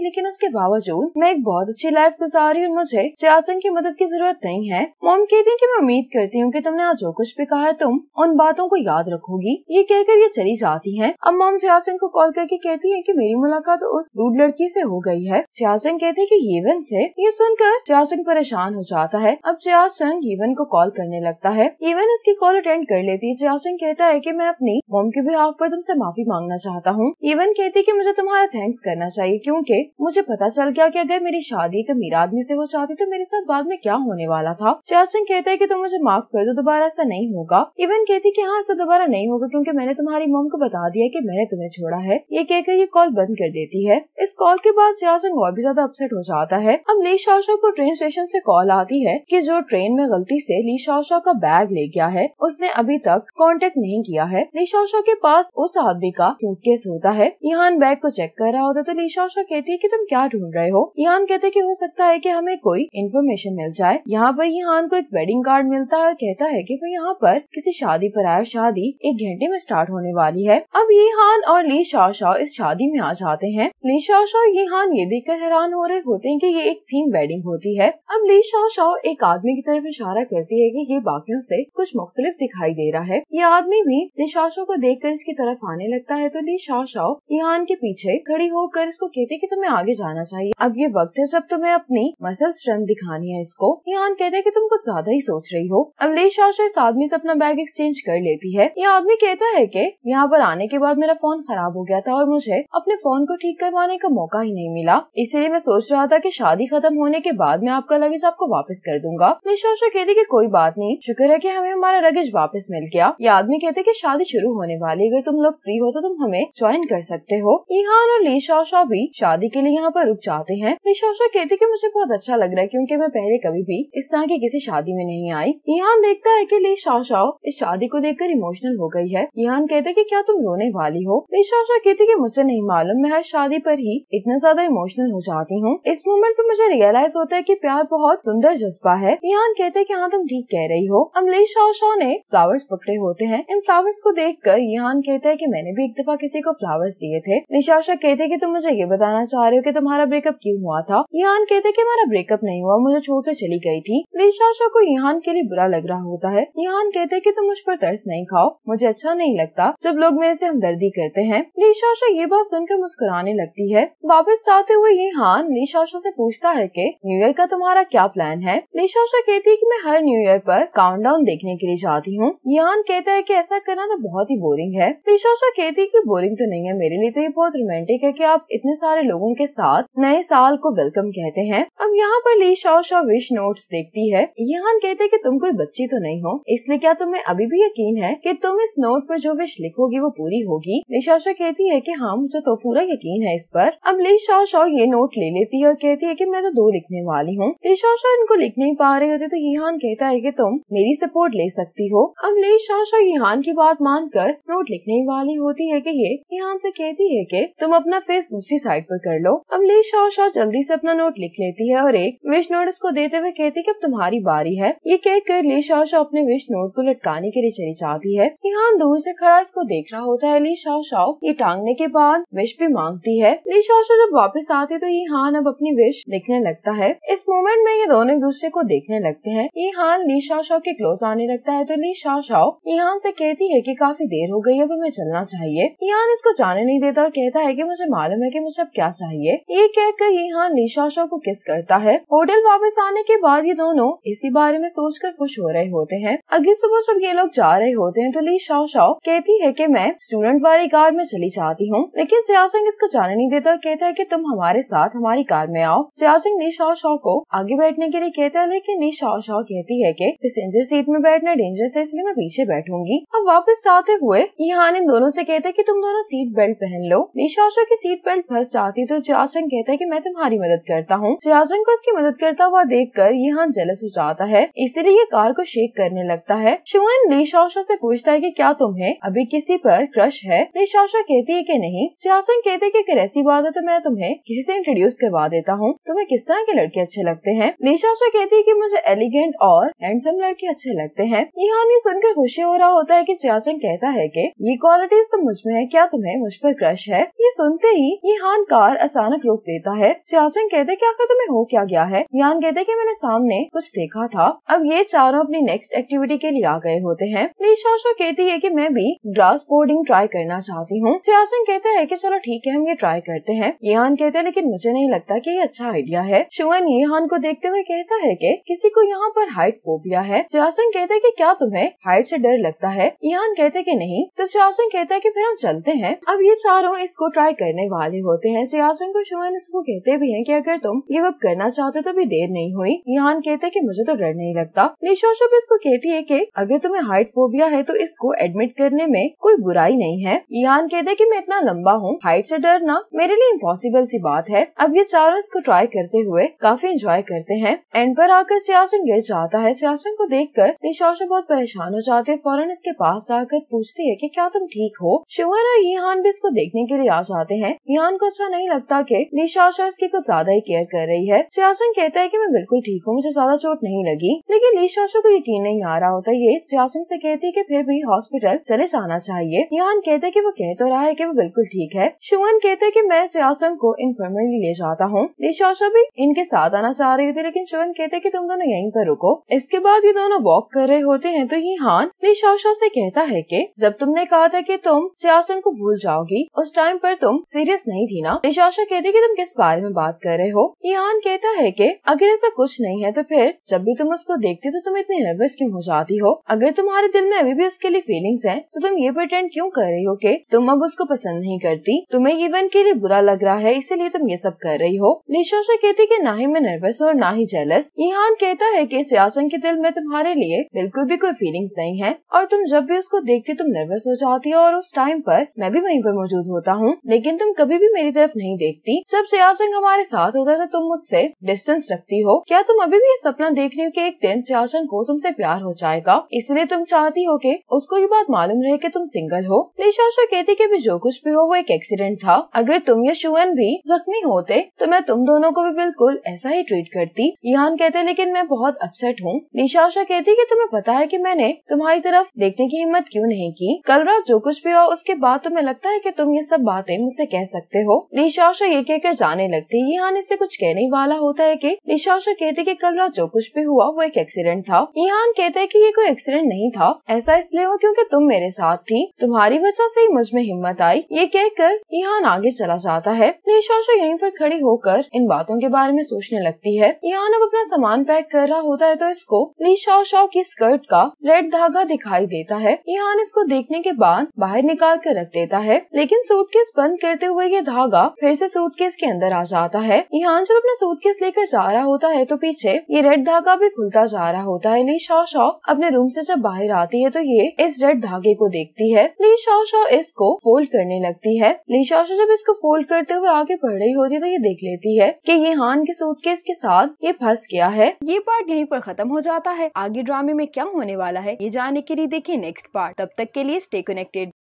लेकिन उसके बावजूद मैं एक बहुत अच्छी लाइफ गुजार रही हूँ। मुझे चाचन की मदद की जरूरत नहीं है। मॉम कहती है कि मैं उम्मीद करती हूँ कि तुमने आज जो कुछ भी कहा है तुम उन बातों को याद रखोगी। ये कहकर ये चली जाती है। अब मॉम चाचन को कॉल करके कहती है कि मेरी मुलाकात उस रूड लड़की से हो गई है। चाचन कहते हैं कि येवन से। ये सुनकर चाचन परेशान हो जाता है। अब चाचन येवन को कॉल करने लगता है। येवन इसकी कॉल अटेंड कर लेती है। चाचन कहता है कि मैं अपनी मॉम के बिहाफ पर तुमसे माफी मांगना चाहता हूँ। येवन कहती है कि मुझे तुम्हारा थैंक्स करना चाहिए क्योंकि मुझे पता चल गया कि अगर मेरी शादी एक अमीर आदमी से हो जाती तो मेरे साथ बाद में क्या होने वाला था। चाचन कहता है कि तुम मुझे माफ कर दो, दोबारा ऐसा नहीं होगा। येवन कहती है कि हाँ ऐसा दोबारा नहीं होगा क्योंकि मैंने तुम्हारी मॉम को बता दिया कि मैंने तुम्हें छोड़ा है। ये कहकर ये कॉल बंद कर देती है। इस कॉल के बाद चाचन और भी ज्यादा अपसेट हो जाता है। अब ली शाओशा को ट्रेन स्टेशन से कॉल आती है कि जो ट्रेन में गलती से ली शाओशा का बैग ले गया है उसने अभी तक कांटेक्ट नहीं किया है। ली शाओशा के पास उस आदमी का सूटकेस होता है। यहान बैग को चेक कर रहा होता तो ली शाओशा कहती है कि तुम क्या ढूंढ रहे हो। यहान कहते कि हो सकता है कि हमें कोई इन्फॉर्मेशन मिल जाए। यहाँ पर यहान को एक वेडिंग कार्ड मिलता है और कहता है कि वो यहाँ पर किसी शादी पर आया, शादी एक घंटे में स्टार्ट होने वाली है। अब यहान और ली शाओशा इस शादी में आ जाते हैं। ली शाओशा और यहान ये देखकर हैरान हो रहे होते हैं कि ये एक थीम वेडिंग होती है। अब ली शाओशा एक आदमी की तरफ इशारा करती है कि ये बाकियों से कुछ मुख्तलिफ दिखाई दे रहा है। ये आदमी भी ली शाओशा को देखकर इसकी तरफ आने लगता है तो ली शाओशा यहान के पीछे खड़ी होकर इसको कहती है कि तुम्हें आगे जाना चाहिए, अब ये वक्त है जब तुम्हें अपनी मसल स्ट्रेंथ दिखानी है। इसको यहान कहते हैं कि तुम कुछ ज्यादा ही सोच रही हो। अब ली शाओशा इस आदमी से अपना बैग एक्सचेंज कर लेती है। ये आदमी कहता है कि यहाँ पर आने के बाद मेरा फोन खराब हो गया था और मुझे अपने फोन को ठीक करवाने का मौका ही नहीं मिला, इसीलिए मैं सोच रहा था कि शादी खत्म होने के बाद मैं आपका लगेज आपको वापस कर दूंगा। ली शाओशा कहती कि कोई बात नहीं, शुक्र है कि हमें हमारा लगेज वापस मिल गया। ये आदमी कहते कि शादी शुरू होने वाली, अगर तुम लोग फ्री हो तो तुम हमें ज्वाइन कर सकते हो। यहान और ली शाओशा भी शादी के लिए यहाँ पर रुक जाते हैं। ली शाओशा कहती कि मुझे बहुत अच्छा लग रहा है क्योंकि मैं पहले कभी भी इस तरह की किसी शादी में नहीं आई। यहान देखता है कि ली शाओशा इस शादी को देखकर इमोशनल हो गई है। यहान कहते कि क्या तुम रोने वाली हो। ली शाओशा कहती कि मुझे नहीं मालूम, मैं हर शादी पर ही इतना ज्यादा इमोशनल हो जाती हूँ। इस मोमेंट पर मुझे रियलाइज होता है कि प्यार बहुत सुंदर जज्बा है। यहान कहते कि हाँ तुम ठीक कह रही हो। अब ली शाओशा ने फ्लावर्स पकड़े होते हैं। इन फ्लावर्स को देखकर यहान कहता है कि मैंने भी एक दफा किसी को फ्लावर्स दिए थे। ली शाओशा कहते हैं कि तुम मुझे ये बताना चाह रहे हो कि तुम्हारा ब्रेकअप क्यों हुआ था। यहान कहते हैं कि हमारा ब्रेकअप नहीं हुआ, मुझे छोड़कर चली गई थी। ली शाओशा को यहान के लिए बुरा लग रहा होता है। यहान कहते हैं कि तुम मुझ पर तरस नहीं खाओ, मुझे अच्छा नहीं लगता जब लोग मेरे से हमदर्दी करते हैं। ली शाओशा ये बात सुनकर मुस्कुराने लगती है। वापस जाते हुए यहान ली शाओशा से पूछता है कि न्यू ईयर का तुम्हारा क्या प्लान है। ली शाओशा कहती है कि मैं हर न्यू ईयर पर काउंटडाउन देखने के लिए जाती हूँ। यहान कहता है कि ऐसा करना तो बहुत ही बोरिंग है। ली शाओशा कहती है कि बोरिंग तो नहीं है, मेरे लिए तो ये बहुत रोमांटिक है कि आप इतने सारे लोगों के साथ नए साल को वेलकम कहते हैं। अब यहाँ पर ली शाओशा विश नोट्स देखती है। यहान कहते है कि तुम कोई बच्ची तो नहीं हो, इसलिए क्या तुम्हें अभी भी यकीन है कि तुम इस नोट पर जो विश लिखोगी वो पूरी होगी। ली शाओशा कहती है कि हाँ मुझे तो पूरा यकीन है इस पर। अब ली शाओशा ये नोट ले लेती है और कहती है कि मैं तो दो लिखने वाली हूँ। ली शाओशा इनको लिख नहीं पा रही होती तो यहान कहता है कि तुम मेरी सपोर्ट ले सकती हो। अब ली शाओशा यहान की बात मानकर नोट लिखने वाली होती है कि ये यहान से कहती है कि तुम अपना फेस दूसरी साइड पर कर लो। अब ली शाओशा जल्दी से अपना नोट लिख लेती है और एक विश नोट उसको देते हुए कहती है कि अब तुम्हारी बारी है। ये कहकर ली शाओशा अपने विश नोट को लटकाने के लिए चली जाती है। यहान दूर से खड़ा इसको देख रहा होता है। ली शाओशा ये टांगने के बाद विश भी मांगती है। ली शाओशा जब वापस आती तो यहान अब अपनी विश लिखने लगता है। इस मोमेंट में ये दोनों एक दूसरे को देखने लगते हैं। यहान ली शाओशा के क्लोज आने लगता है तो ली शाओशा यहान से कहती है कि काफी देर हो गई, अब हमें चलना चाहिए। यहान इसको जाने नहीं देता और कहता है कि मुझे मालूम है कि मुझे अब क्या चाहिए। ये कहकर यहान ली शाओशा को किस करता है। होटल वापस आने के बाद ये दोनों इसी बारे में सोचकर खुश हो रहे होते हैं। अगली सुबह जब ये लोग जा रहे होते हैं तो ली शाओशा कहती है कि मैं स्टूडेंट वाली कार में चली जाती हूँ, लेकिन चाचंग इसको जाने नहीं देता और कहता है कि तुम हमारे साथ हमारी कार में आओ। चाचंग ली शाओशा को आगे बैठने के लिए कहता है लेकिन ली शाओशा कहती है कि पैसेंजर सीट में बैठना डेंजरस है, इसलिए मैं पीछे बैठूंगी। अब वापस जाते हुए यहान इन दोनों से कहता है कि तुम दोनों सीट बेल्ट पहन लो। ली शाओशा की सीट बेल्ट फंस जाती तो चाचंग कहता है कि मैं तुम्हारी मदद करता हूँ। चाचंग को इसकी मदद करता हुआ देखकर यहान जेलस हो जाता है, इसीलिए ये कार को शेक करने लगता है। शून ली शाओशा से पूछता है कि क्या तुम्हें अभी किसी पर क्रश है। ली शाओशा कहती है कि नहीं। चाचंग कहते कि ऐसी बात है तो मैं तुम्हें किसी से इंट्रोड्यूस करवा देता हूँ, तुम्हें किस तरह के लड़के अच्छे लगते हैं। निशाशा कहती है कि मुझे एलिगेंट और हैंडसम लड़के अच्छे लगते हैं। ये हानि सुनकर खुशी हो रहा होता है कि चाचन कहता है कि ये क्वालिटीज तो मुझ में है, क्या तुम्हें मुझ पर क्रश है। ये सुनते ही ये हान कार अचानक रोक देता है। चाचन कहते क्या आखिर तुम्हें हो क्या गया है। यान कहते कि मैंने सामने कुछ देखा था। अब ये चारों अपनी नेक्स्ट एक्टिविटी के लिए आ गए होते हैं। निशाशा कहती है कि मैं भी ग्रास बोर्डिंग ट्राई करना चाहती हूँ। चाचन कहता है कि चलो ठीक है हम ये ट्राई करते हैं। यान कहते हैं लेकिन मुझे नहीं लगता कि ये अच्छा आइडिया है। शुअन यान को देखते हुए कहता है कि किसी को यहाँ पर हाइट फोबिया है। चाचन कहते हैं कि क्या तुम्हें हाइट से डर लगता है। यान कहते कि नहीं। तो चाचन कहता है कि फिर हम चलते हैं। अब ये चारों इसको ट्राई करने वाले होते हैं। चाचन को शुअन इसको कहते भी हैं कि अगर तुम गिव अप करना चाहते तो भी देर नहीं हुई। यान कहते कि मुझे तो डर नहीं लगता। निशाशा भी इसको कहती है कि अगर तुम्हें हाइट फोबिया है तो इसको एडमिट करने में कोई बुराई नहीं है। यान कहते कि मैं इतना लंबा हूँ, हाइट से डरना मेरे लिए इम्पॉसिबल सी बात है। अब ये चारों इसको ट्राई करते हुए काफी एंजॉय करते हैं। एंड पर आकर चाचन गिर जाता है। चाचन को देखकर निशाशा बहुत परेशान हो जाती है। फौरन इसके पास जाकर पूछती है कि क्या तुम ठीक हो। शुअन और यहान भी इसको देखने के लिए आ जाते हैं। यहान को अच्छा नहीं लगता कि निशाशा इसकी कुछ ज्यादा ही केयर कर रही है। चाचन कहता है कि मैं बिल्कुल ठीक हूँ, मुझे ज्यादा चोट नहीं लगी। लेकिन निशाशा को यकीन नहीं आ रहा होता। ये चाचन से कहती है कि फिर भी हॉस्पिटल चले जाना चाहिए। यहान कहते कि वो कह तो रहा है कि वो बिल्कुल ठीक है। शुअन कहते है कि मैं चाचन को इन्फर्मरी ले जाता हूँ। निशाशा भी इनके साथ आना चाह रही थी लेकिन शुअन कहते कि तुम दोनों यहीं पर रुको। इसके बाद ये दोनों वॉक कर रहे होते हैं तो यहान निशाशा से कहता है कि जब तुमने कहा था कि तुम चाचन को भूल जाओगी उस टाइम पर तुम सीरियस नहीं थी ना। निशाशा कहती कि तुम किस बारे में बात कर रहे हो। यहान कहता है कि अगर ऐसा कुछ नहीं है तो फिर जब भी तुम उसको देखती तो तुम इतनी नर्वस क्यों हो जाती हो। अगर तुम्हारे दिल में अभी भी उसके लिए फीलिंग्स हैं तो तुम ये प्रिटेंड क्यों कर रही हो कि तुम अब उसको पसंद नहीं करती, तुम्हें इवन के लिए बुरा लग रहा है इसीलिए तुम ये सब कर रही हो। निशाशा कहती कि ना ही मैं नर्वस और ना ही जेलस। यहान कहता है कि चाचन के दिल में तुम्हारे लिए बिल्कुल भी कोई फीलिंग्स नहीं है और तुम जब भी उसको देखती तुम नर्वस हो जाती हो और उस टाइम पर मैं भी वहीं पर मौजूद होता हूँ लेकिन तुम कभी भी मेरी तरफ नहीं देखती। जब चाचन हमारे साथ होता है तो तुम मुझसे डिस्टेंस रखती हो। क्या तुम अभी भी ये सपना देख रही हो कि एक दिन चाचन को तुमसे प्यार हो जाएगा, इसलिए तुम चाहती हो कि उसको ये बात मालूम रहे कि तुम सिंगल हो। निशाशा कहती कि अभी जो कुछ भी हो वो एक एक्सीडेंट था, अगर तुम या शुअन भी जख्मी होते तो मैं तुम दोनों को भी बिल्कुल ऐसा ही ट्रीट करती। यान कहते लेकिन मैं बहुत अपसेट हूँ। निशाशा कहती कि तुम्हें पता है कि मैंने तुम्हारी तरफ देखने की हिम्मत क्यों नहीं की। कल रात जो कुछ भी हुआ उसके बाद तुम्हें लगता है कि तुम ये सब बातें मुझसे कह सकते हो। निशाशा ये कहकर जाने लगती है। यान इससे कुछ कहने वाला होता है कि निशाशा कहती कि कल रात जो कुछ भी हुआ वो एक एक्सीडेंट था। यान कहते है कि ये कोई एक्सीडेंट नहीं था, ऐसा इसलिए हुआ क्योंकि तुम मेरे साथ थी, तुम्हारी वजह से ही मुझ में हिम्मत आई। ये कहकर यान आगे चला जाता है। निशाशा यहीं पर खड़ी होकर इन बातों के बारे में सोचने लगती है। यान अब अपना सामान पैक कर रहा होता है तो इसको निशाशा की स्कर्ट का रेड धागा दिखाई देता है। यान इसको देखने के बाद बाहर निकाल कर रख देता है लेकिन सूटकेस बंद करते हुए ये धागा फिर से सूटकेस के अंदर आ जाता है। यान जब अपना सूटकेस लेकर जा रहा होता है तो पीछे ये रेड धागा भी खुलता जा रहा होता है। निशाशा अपने रूम से जब बाहर आती है तो ये इस रेड धागे को देखती है। निशाशा इसको फोल्ड करने लगती है। निशाशा जब इसको फोल्ड करते हुए आगे बढ़ रही होती है तो ये देख लेती है कि यहान के सूटकेस के साथ ये फंस गया है। ये पार्ट यहीं पर खत्म हो जाता है। आगे ड्रामे में क्या होने वाला है ये जानने के लिए देखिए नेक्स्ट पार्ट। तब तक के लिए स्टे कनेक्टेड।